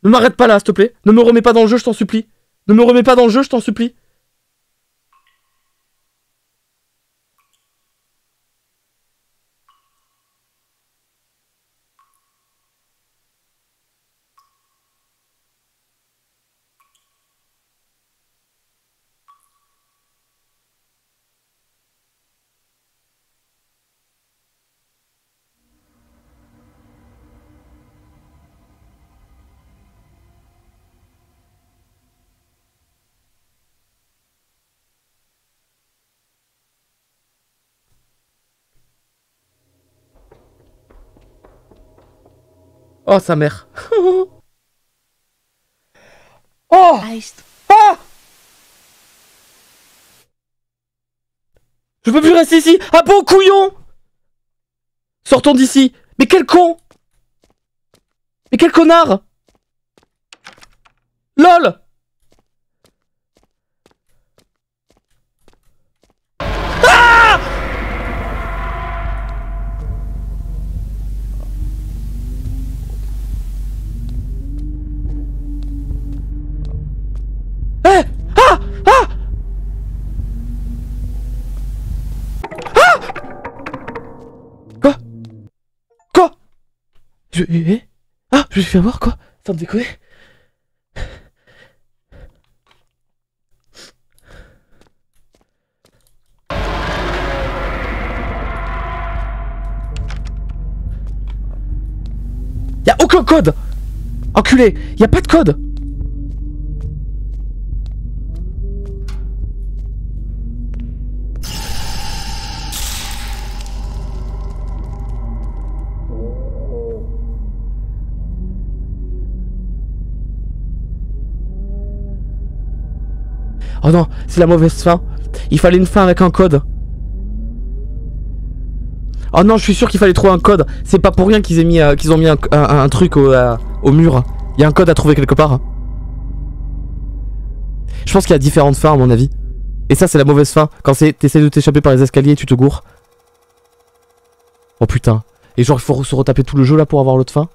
Ne m'arrête pas là, s'il te plaît. Ne me remets pas dans le jeu, je t'en supplie. Ne me remets pas dans le jeu, je t'en supplie. Oh, sa mère. Oh, ah, je peux plus rester ici. Ah bon, couillon. Sortons d'ici. Mais quel con. Mais quel connard. Lol. Je... Ah, je me suis fait avoir, quoi. Sans me déconner. Y'a aucun code. Enculé, y'a pas de code. Oh non, c'est la mauvaise fin. Il fallait une fin avec un code. Oh non, je suis sûr qu'il fallait trouver un code. C'est pas pour rien qu'ils aient mis, euh, qu'ils ont mis un, un, un truc au, euh, au mur. Il y a un code à trouver quelque part. Je pense qu'il y a différentes fins à mon avis. Et ça, c'est la mauvaise fin. Quand t'essaies de t'échapper par les escaliers, tu te gourres. Oh putain. Et genre, il faut se retaper tout le jeu là pour avoir l'autre fin.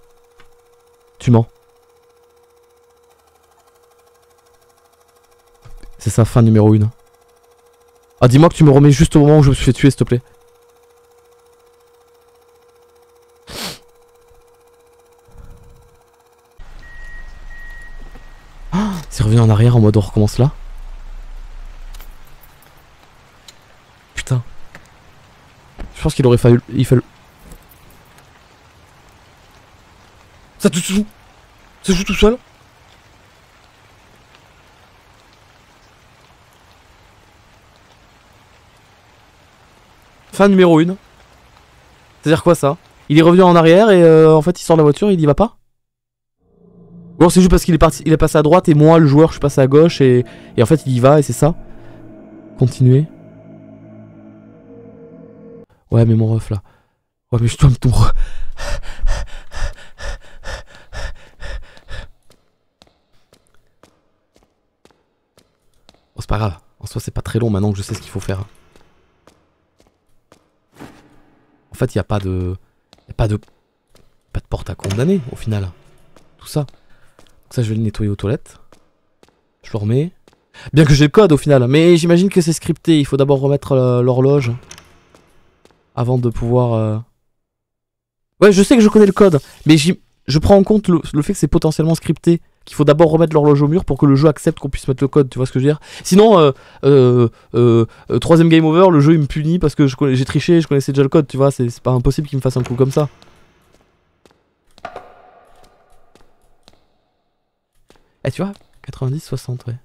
Tu mens. C'est sa fin numéro une. Ah, dis-moi que tu me remets juste au moment où je me suis fait tuer, s'il te plaît. Ah, c'est revenu en arrière en mode on recommence là. Putain. Je pense qu'il aurait fallu... Il fallu... Ça te joue. Ça joue tout seul. Fin numéro une. C'est-à-dire quoi ça? Il est revenu en arrière et euh, en fait il sort de la voiture et il y va pas? Ou alors c'est juste parce qu'il est parti, il est passé à droite et moi le joueur je suis passé à gauche et, et en fait il y va et c'est ça. Continuer. Ouais mais mon ref là. Ouais mais je dois me tourner. Bon c'est pas grave. En soi c'est pas très long maintenant que je sais ce qu'il faut faire. En fait, il n'y a pas de... Y a pas de... Pas de porte à condamner, au final. Tout ça. Donc ça, je vais le nettoyer aux toilettes. Je le remets. Bien que j'ai le code, au final. Mais j'imagine que c'est scripté. Il faut d'abord remettre l'horloge. Avant de pouvoir... Euh... Ouais, je sais que je connais le code. Mais je prends en compte le, le fait que c'est potentiellement scripté. Qu'il faut d'abord remettre l'horloge au mur pour que le jeu accepte qu'on puisse mettre le code. Tu vois ce que je veux dire? Sinon, euh, euh, euh, euh, troisième game over, le jeu il me punit parce que j'ai triché, je connaissais déjà le code. Tu vois, c'est pas impossible qu'il me fasse un coup comme ça. Eh, tu vois, quatre-vingt-dix, soixante, ouais.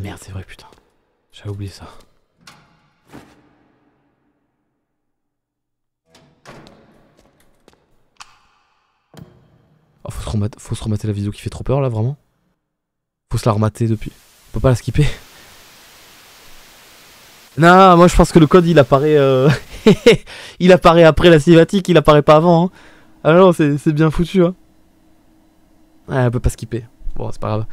Merde, c'est vrai, putain. J'avais oublié ça. Oh, faut, se remater, faut se remater la vidéo qui fait trop peur là, vraiment. Faut se la remater depuis. On peut pas la skipper. Non, moi je pense que le code il apparaît. Euh... il apparaît après la cinématique, il apparaît pas avant. Hein. Ah non, c'est bien foutu. Hein. Ah, on peut pas skipper. Bon, c'est pas grave.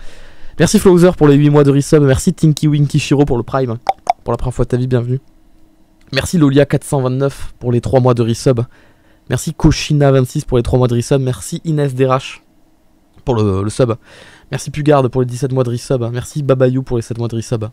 Merci Flowser pour les huit mois de resub. Merci Tinky Winky Shiro pour le Prime. Pour la première fois de ta vie, bienvenue. Merci Lolia quatre cent vingt-neuf pour les trois mois de resub. Merci Koshina vingt-six pour les trois mois de resub. Merci Inès Derache pour le, le sub. Merci Pugarde pour les dix-sept mois de resub. Merci Babayou pour les sept mois de resub.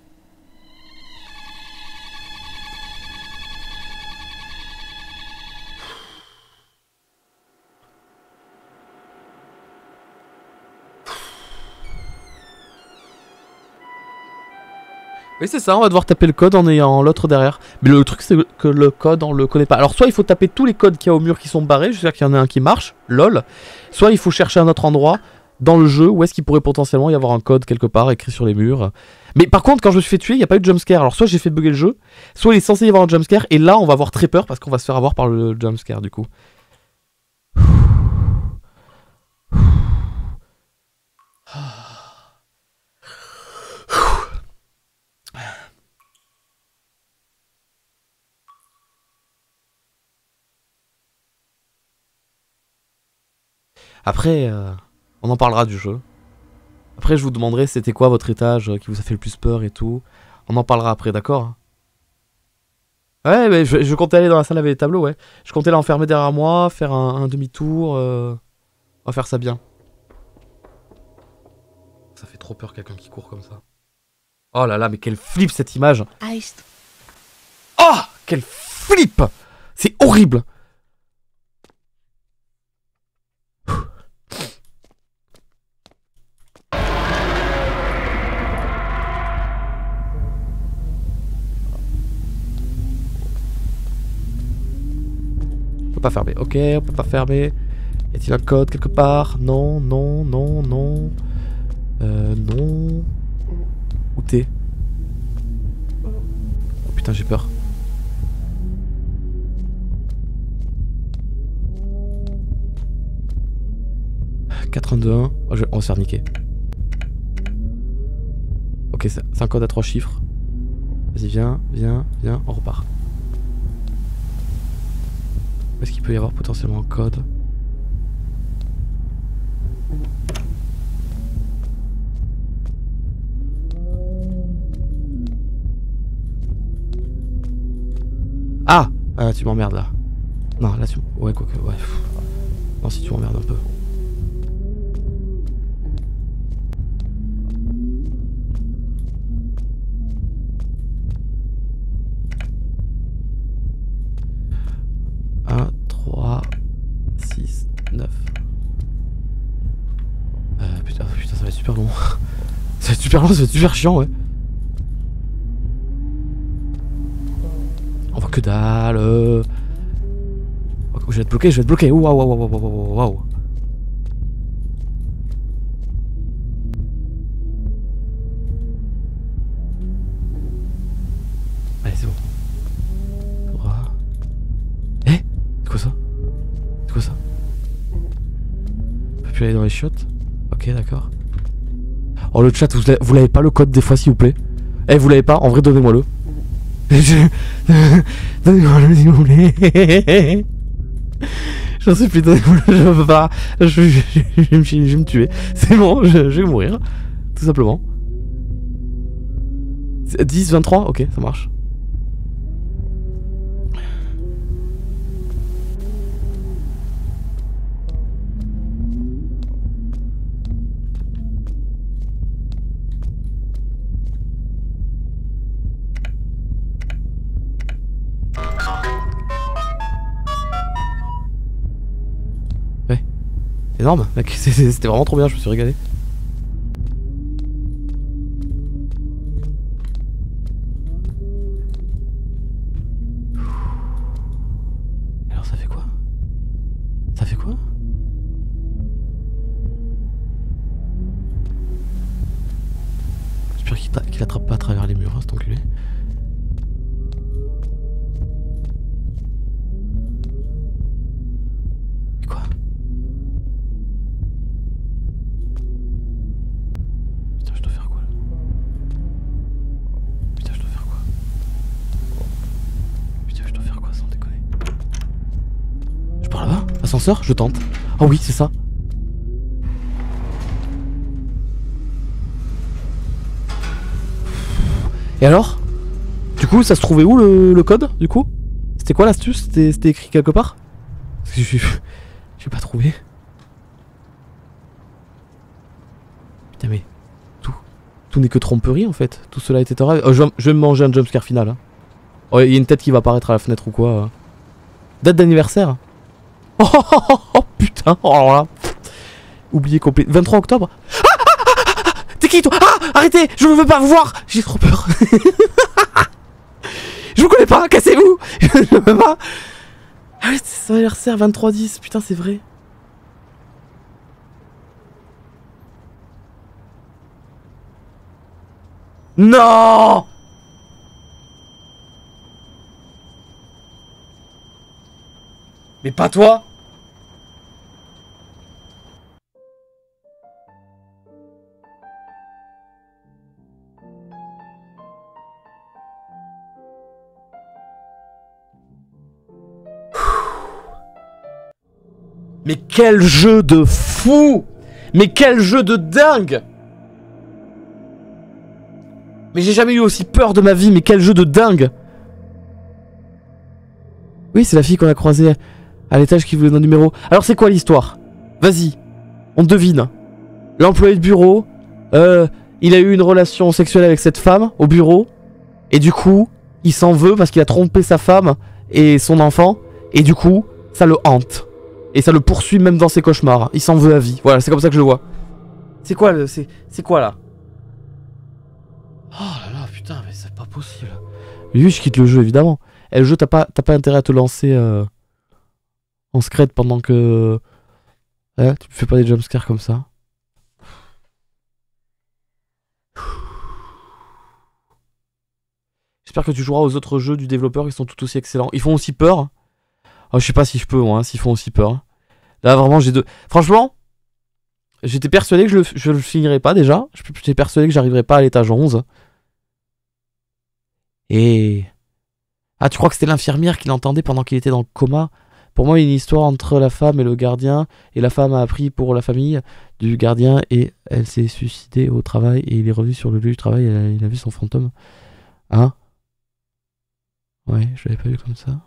Oui c'est ça, on va devoir taper le code en ayant l'autre derrière. Mais le truc c'est que le code on le connaît pas. Alors soit il faut taper tous les codes qu'il y a au mur qui sont barrés, j'espère qu'il y en a un qui marche, lol. Soit il faut chercher un autre endroit dans le jeu où est-ce qu'il pourrait potentiellement y avoir un code quelque part écrit sur les murs. Mais par contre quand je me suis fait tuer il n'y a pas eu de jumpscare. Alors soit j'ai fait bugger le jeu, soit il est censé y avoir un jumpscare et là on va avoir très peur parce qu'on va se faire avoir par le jumpscare du coup. Après, euh, on en parlera du jeu. Après, je vous demanderai c'était quoi votre étage euh, qui vous a fait le plus peur et tout. On en parlera après, d'accord? Ouais, mais je, je comptais aller dans la salle avec les tableaux, ouais. Je comptais l'enfermer derrière moi, faire un, un demi-tour. Euh... On va faire ça bien. Ça fait trop peur quelqu'un qui court comme ça. Oh là là, mais quelle flip cette image! Oh! Quelle flip! C'est horrible! Pas fermé, ok, on peut pas fermer. Y a-t-il un code quelque part? Non, non, non, non. Euh, non. Où t'es? Oh putain, j'ai peur. quatre un deux un. Oh, je... On va se faire niquer. Ok, c'est un code à trois chiffres. Vas-y, viens, viens, viens, on repart. Est-ce qu'il peut y avoir potentiellement un code? Ah, ah tu m'emmerdes là. Non, là tu... Ouais, quoi que... Ouais. Non, si tu m'emmerdes un peu. un, trois, six, neuf. Euh, putain, putain, ça va être super long. Ça va être super long, ça va être super chiant, ouais. On voit que dalle. Je vais être bloqué, je vais être bloqué. Waouh, waouh, waouh, waouh, waouh. Allez, c'est bon. Aller dans les chiottes. Ok, d'accord. Oh, le chat, vous l'avez pas le code des fois, s'il vous plaît? Eh, vous l'avez pas? En vrai, donnez-moi le. Donnez-moi le, s'il vous plaît. J'en suis plus, donnez-moi le, je veux pas. Je, je, je, je, je, je vais me tuer. C'est bon, je, je vais mourir. Tout simplement. dix, vingt-trois? Ok, ça marche. Énorme, mec, c'était vraiment trop bien, je me suis régalé. Alors ça fait quoi? Ça fait quoi? J'espère qu'il qu'il attrape pas à travers les murs, hein, cet enculé. l'ascenseur? Je tente. Ah oui, c'est ça. Et alors? Du coup, ça se trouvait où le, le code, du coup? C'était quoi l'astuce? C'était écrit quelque part? Parce que je j'ai pas trouvé. Putain mais... Tout... Tout n'est que tromperie en fait. Tout cela était un rêve. Oh, je, je vais me manger un jumpscare final. Hein. Oh, il y a une tête qui va apparaître à la fenêtre ou quoi. Euh. Date d'anniversaire. Oh, oh, oh, oh, oh putain. Oh là là. Oublié complet. vingt-trois octobre. Ah, ah, ah, ah, t'es qui toi? Ah, arrêtez. Je ne veux pas vous voir. J'ai trop peur. Je vous connais pas. Cassez-vous. Je ne veux pas. Ah ouais, c'est son anniversaire, vingt-trois dix, putain c'est vrai. Non. Mais pas toi. Mais quel jeu de fou! Mais quel jeu de dingue! Mais j'ai jamais eu aussi peur de ma vie, mais quel jeu de dingue! Oui, c'est la fille qu'on a croisée à l'étage qui voulait notre numéro. Alors c'est quoi l'histoire? Vas-y, on devine. L'employé de bureau, euh, il a eu une relation sexuelle avec cette femme au bureau, et du coup, il s'en veut parce qu'il a trompé sa femme et son enfant, et du coup, ça le hante. Et ça le poursuit même dans ses cauchemars. Il s'en veut à vie. Voilà, c'est comme ça que je le vois. C'est quoi le... C'est quoi là? Oh là là, putain, mais c'est pas possible. Oui, je quitte le jeu, évidemment. Et le jeu, t'as pas, t'as pas intérêt à te lancer euh, en secret pendant que... Ouais, tu fais pas des jumpscares comme ça. J'espère que tu joueras aux autres jeux du développeur qui sont tout aussi excellents. Ils font aussi peur. Oh, je sais pas si je peux, moi, hein, s'ils font aussi peur. Hein. Là, vraiment, j'ai deux... Franchement, j'étais persuadé que je le, je le finirais pas, déjà. J'étais persuadé que j'arriverais pas à l'étage onze. Et... Ah, tu crois que c'était l'infirmière qui l'entendait pendant qu'il était dans le coma? Pour moi, il y a une histoire entre la femme et le gardien. Et la femme a appris pour la famille du gardien. Et elle s'est suicidée au travail. Et il est revenu sur le lieu du travail. Et il a vu son fantôme. Hein? Ouais, je l'avais pas vu comme ça.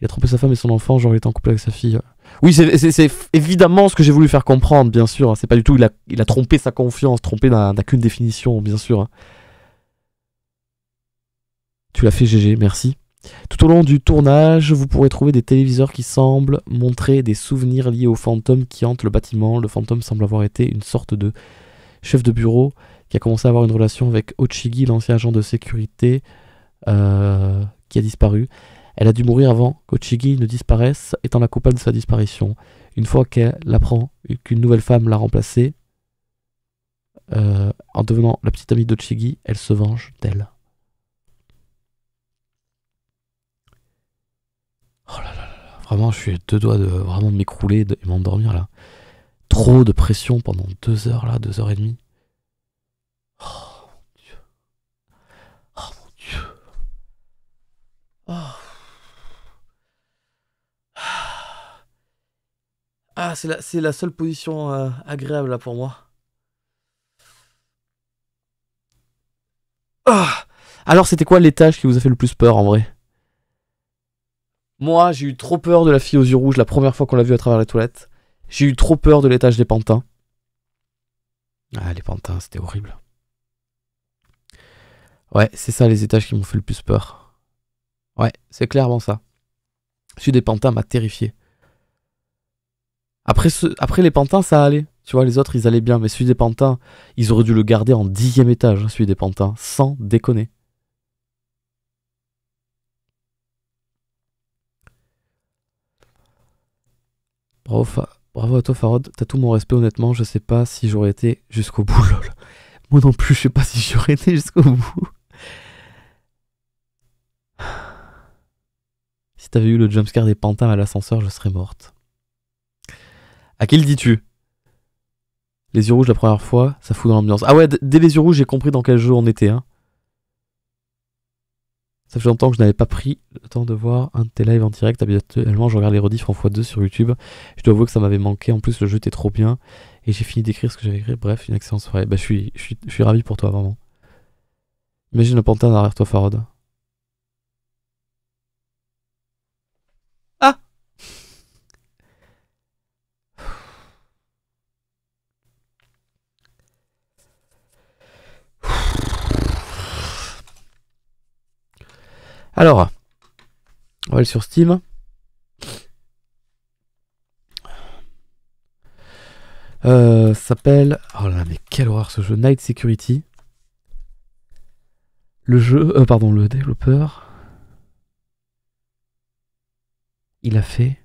Il a trompé sa femme et son enfant, genre il était en couple avec sa fille. Oui, c'est évidemment ce que j'ai voulu faire comprendre, bien sûr. C'est pas du tout, il a, il a trompé sa confiance, trompé n'a qu'une définition, bien sûr. Tu l'as fait, G G, merci. Tout au long du tournage, vous pourrez trouver des téléviseurs qui semblent montrer des souvenirs liés aux fantômes qui hantent le bâtiment. Le fantôme semble avoir été une sorte de chef de bureau qui a commencé à avoir une relation avec Ochigi, l'ancien agent de sécurité euh, qui a disparu. Elle a dû mourir avant qu'Ochigi ne disparaisse, étant la coupable de sa disparition. Une fois qu'elle apprend qu'une nouvelle femme l'a remplacée, euh, en devenant la petite amie d'Ochigi, elle se venge d'elle. Oh là là là, vraiment, je suis à deux doigts de vraiment m'écrouler et de m'endormir là. Trop de pression pendant deux heures là, deux heures et demie. Oh mon Dieu. Oh mon Dieu. Oh. Ah, c'est la, c'est la seule position euh, agréable là pour moi. Ah, alors c'était quoi l'étage qui vous a fait le plus peur en vrai? Moi j'ai eu trop peur de la fille aux yeux rouges la première fois qu'on l'a vue à travers la toilette. J'ai eu trop peur de l'étage des pantins. Ah les pantins c'était horrible. Ouais c'est ça les étages qui m'ont fait le plus peur. Ouais c'est clairement ça. Celui des pantins m'a terrifié. Après, ce, après les pantins, ça allait. Tu vois, les autres, ils allaient bien. Mais celui des pantins, ils auraient dû le garder en dixième étage, hein, celui des pantins. Sans déconner. Bravo, fa bravo à toi, Farod. T'as tout mon respect, honnêtement. Je sais pas si j'aurais été jusqu'au bout, lol. Moi non plus, je sais pas si j'aurais été jusqu'au bout. Si t'avais eu le jumpscare des pantins à l'ascenseur, je serais morte. À qui le dis-tu? Les yeux rouges la première fois, ça fout dans l'ambiance. Ah ouais, dès les yeux rouges, j'ai compris dans quel jeu on était. Hein. Ça fait longtemps que je n'avais pas pris le temps de voir un de tes lives en direct. Habituellement, je regarde les rediffs en fois deux sur YouTube. Je dois avouer que ça m'avait manqué. En plus, le jeu était trop bien. Et j'ai fini d'écrire ce que j'avais écrit. Bref, une excellente soirée. Bah, je suis, je suis, je suis ravi pour toi, vraiment. Imagine un pantin derrière toi, Farod. Ah! Alors, on va aller sur Steam. Euh, s'appelle... Oh là là, mais quelle horreur ce jeu. Night Security. Le jeu... Euh, pardon, le développeur... Il a fait...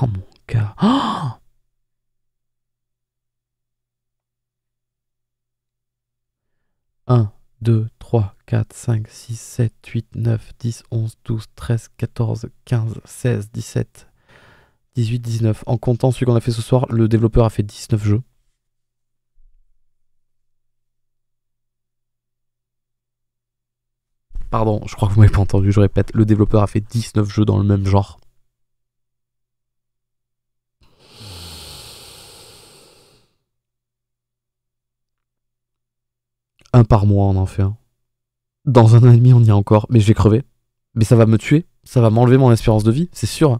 Oh mon gars... Oh un, deux, trois, quatre, cinq, six, sept, huit, neuf, dix, onze, douze, treize, quatorze, quinze, seize, dix-sept, dix-huit, dix-neuf. En comptant celui qu'on a fait ce soir, le développeur a fait dix-neuf jeux. Pardon, je crois que vous m'avez pas entendu, je répète, le développeur a fait dix-neuf jeux dans le même genre. Un par mois, on en fait un. Dans un an et demi, on y est encore, mais je vais crever. Mais ça va me tuer, ça va m'enlever mon espérance de vie, c'est sûr.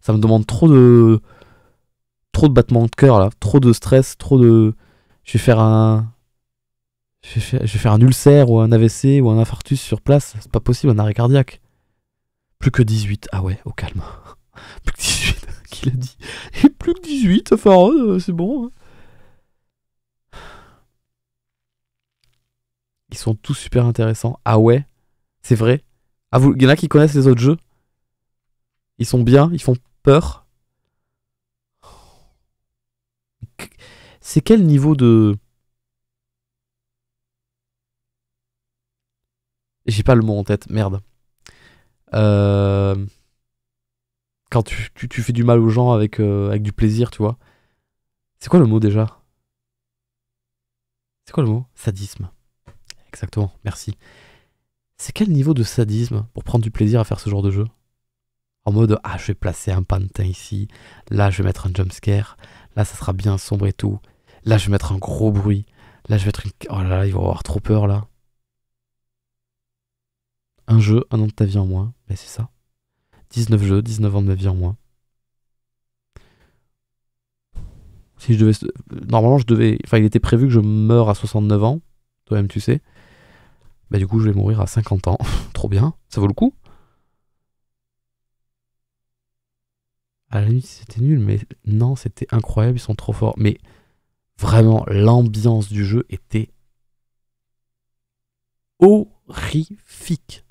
Ça me demande trop de... Trop de battements de cœur, là. Trop de stress, trop de... Je vais faire un... Je vais, faire, je vais faire un ulcère ou un A V C ou un infarctus sur place, c'est pas possible, un arrêt cardiaque. Plus que dix-huit, ah ouais, au calme. Plus que dix-huit, qui l'a dit. Et plus que dix-huit, enfin, euh, c'est bon. Ils sont tous super intéressants, ah ouais, c'est vrai. Ah, vous, il y en a qui connaissent les autres jeux. Ils sont bien, ils font peur. C'est quel niveau de... J'ai pas le mot en tête, merde. Euh... Quand tu, tu, tu fais du mal aux gens avec, euh, avec du plaisir, tu vois. C'est quoi le mot déjà? C'est quoi le mot? Sadisme. Exactement, merci. C'est quel niveau de sadisme pour prendre du plaisir à faire ce genre de jeu? En mode, ah, je vais placer un pantin ici, là je vais mettre un jumpscare, là ça sera bien sombre et tout, là je vais mettre un gros bruit, là je vais mettre une... Oh là là, ils vont avoir trop peur là. Un jeu, un an de ta vie en moins. Mais c'est ça. dix-neuf jeux, dix-neuf ans de ma vie en moins. Si je devais... Normalement, je devais... Enfin, il était prévu que je meure à soixante-neuf ans. Toi-même, tu sais. Bah, du coup, je vais mourir à cinquante ans. Trop bien. Ça vaut le coup. À la nuit, c'était nul. Mais non, c'était incroyable. Ils sont trop forts. Mais vraiment, l'ambiance du jeu était horrifique.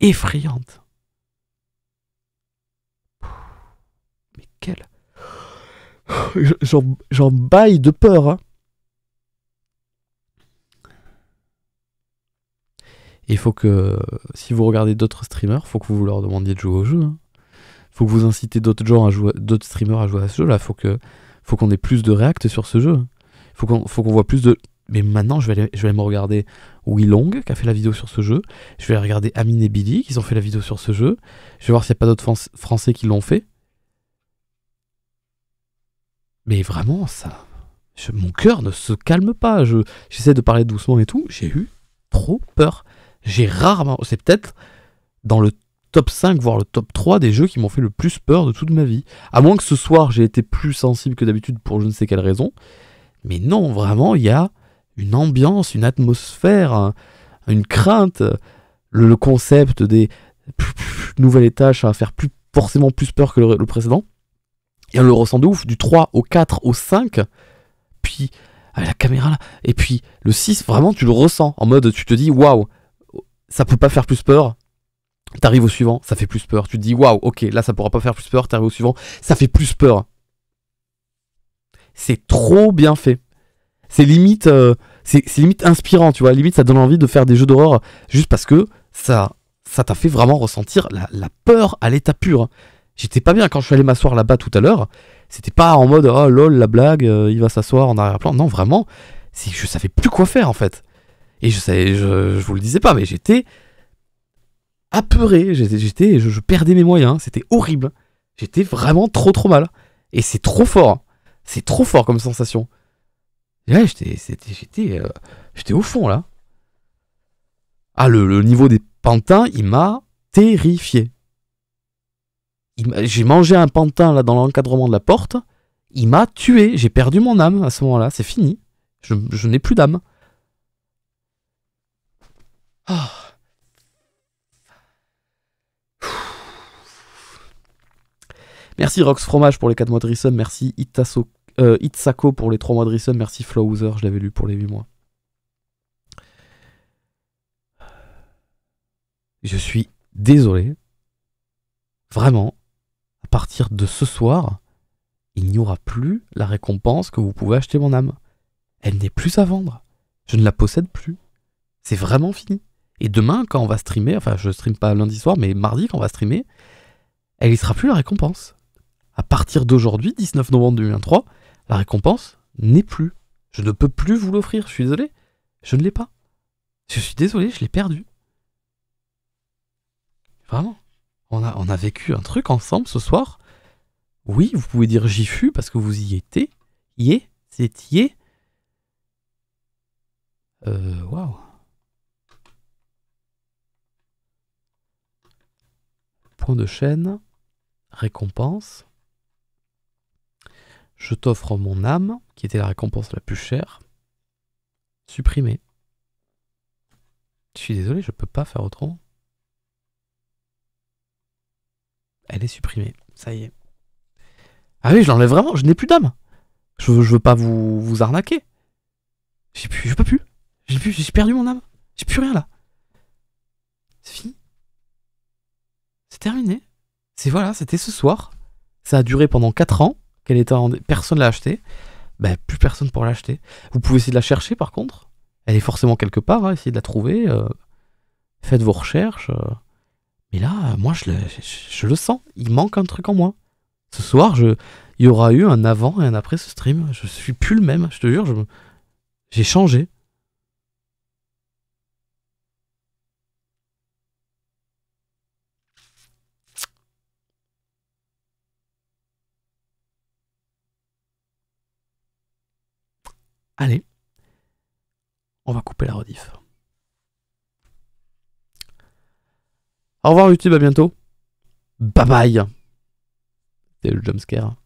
Effrayante. Mais quelle... J'en baille de peur, hein. Il faut que, si vous regardez d'autres streamers, faut que vous leur demandiez de jouer au jeu, hein. Faut que vous incitez d'autres gens à jouer, d'autres streamers à jouer à ce jeu-là. Faut que, faut qu'on ait plus de react sur ce jeu. Faut qu'on, faut qu'on voit plus de... Mais maintenant, je vais aller, je vais aller me regarder Wei Long, qui a fait la vidéo sur ce jeu. Je vais aller regarder Amine et Billy, qui ont fait la vidéo sur ce jeu. Je vais voir s'il n'y a pas d'autres Français qui l'ont fait. Mais vraiment, ça... Je, mon cœur ne se calme pas. Je, j'essaie de parler doucement et tout. J'ai eu trop peur. J'ai rarement... C'est peut-être dans le top cinq, voire le top trois des jeux qui m'ont fait le plus peur de toute ma vie. À moins que ce soir, j'ai été plus sensible que d'habitude pour je ne sais quelle raison. Mais non, vraiment, il y a... une ambiance, une atmosphère, une crainte, le, le concept des nouvelles étages, ça va faire plus, forcément plus peur que le, le précédent. Et on le ressent de ouf, du trois au quatre au cinq, puis ah, la caméra là, et puis le six, vraiment tu le ressens, en mode tu te dis waouh, ça peut pas faire plus peur. T'arrives au suivant, ça fait plus peur. Tu te dis waouh, ok, là ça pourra pas faire plus peur, t'arrives au suivant, ça fait plus peur. C'est trop bien fait. C'est limite, euh, c'est limite inspirant, tu vois. Limite, ça donne envie de faire des jeux d'horreur juste parce que ça ça t'a fait vraiment ressentir la, la peur à l'état pur. J'étais pas bien quand je suis allé m'asseoir là-bas tout à l'heure. C'était pas en mode, oh lol, la blague, euh, il va s'asseoir en arrière-plan. Non, vraiment, je savais plus quoi faire en fait. Et je savais, je, je vous le disais pas, mais j'étais apeuré, j'étais, je, je perdais mes moyens, c'était horrible. J'étais vraiment trop trop mal. Et c'est trop fort, c'est trop fort comme sensation. Et là, j'étais j'étais, euh, j'étais au fond, là. Ah, le, le niveau des pantins, il m'a terrifié. J'ai mangé un pantin, là, dans l'encadrement de la porte. Il m'a tué, j'ai perdu mon âme à ce moment-là, c'est fini. Je, je n'ai plus d'âme. Oh. Merci Rox Fromage pour les quatre mois de Rissom, merci Itaso, euh, Itsako pour les trois mois de Rissom, merci Flowser, je l'avais lu pour les huit mois. Je suis désolé. Vraiment, à partir de ce soir, il n'y aura plus la récompense que vous pouvez acheter mon âme. Elle n'est plus à vendre. Je ne la possède plus. C'est vraiment fini. Et demain, quand on va streamer, enfin je stream pas lundi soir, mais mardi quand on va streamer, elle n'y sera plus la récompense. À partir d'aujourd'hui, dix-neuf novembre deux mille vingt-trois, la récompense n'est plus. Je ne peux plus vous l'offrir, je suis désolé. Je ne l'ai pas. Je suis désolé, je l'ai perdue. Vraiment. On a, on a vécu un truc ensemble ce soir. Oui, vous pouvez dire j'y fus parce que vous y étiez. Y est, c'est y est. Euh, waouh. Point de chaîne. Récompense. Je t'offre mon âme, qui était la récompense la plus chère. Supprimer. Je suis désolé, je peux pas faire autrement. Elle est supprimée, ça y est. Ah oui, je l'enlève vraiment, je n'ai plus d'âme. Je, je veux pas vous, vous arnaquer. J'ai plus, j'ai pas pu. J'ai plus, j'ai perdu mon âme. J'ai plus rien là. C'est fini. C'est terminé. C'est voilà, c'était ce soir. Ça a duré pendant quatre ans. Qu'elle était en... Personne l'a achetée. Ben, plus personne pour l'acheter. Vous pouvez essayer de la chercher par contre. Elle est forcément quelque part, hein. Essayez de la trouver. Euh... Faites vos recherches. Euh... Mais là, moi, je le, je, je le sens. Il manque un truc en moi. Ce soir, je, il y aura eu un avant et un après ce stream. Je suis plus le même, je te jure. Je me, j'ai changé. Allez. On va couper la rediff. Au revoir YouTube, à bientôt. Bye bye. C'était le jumpscare.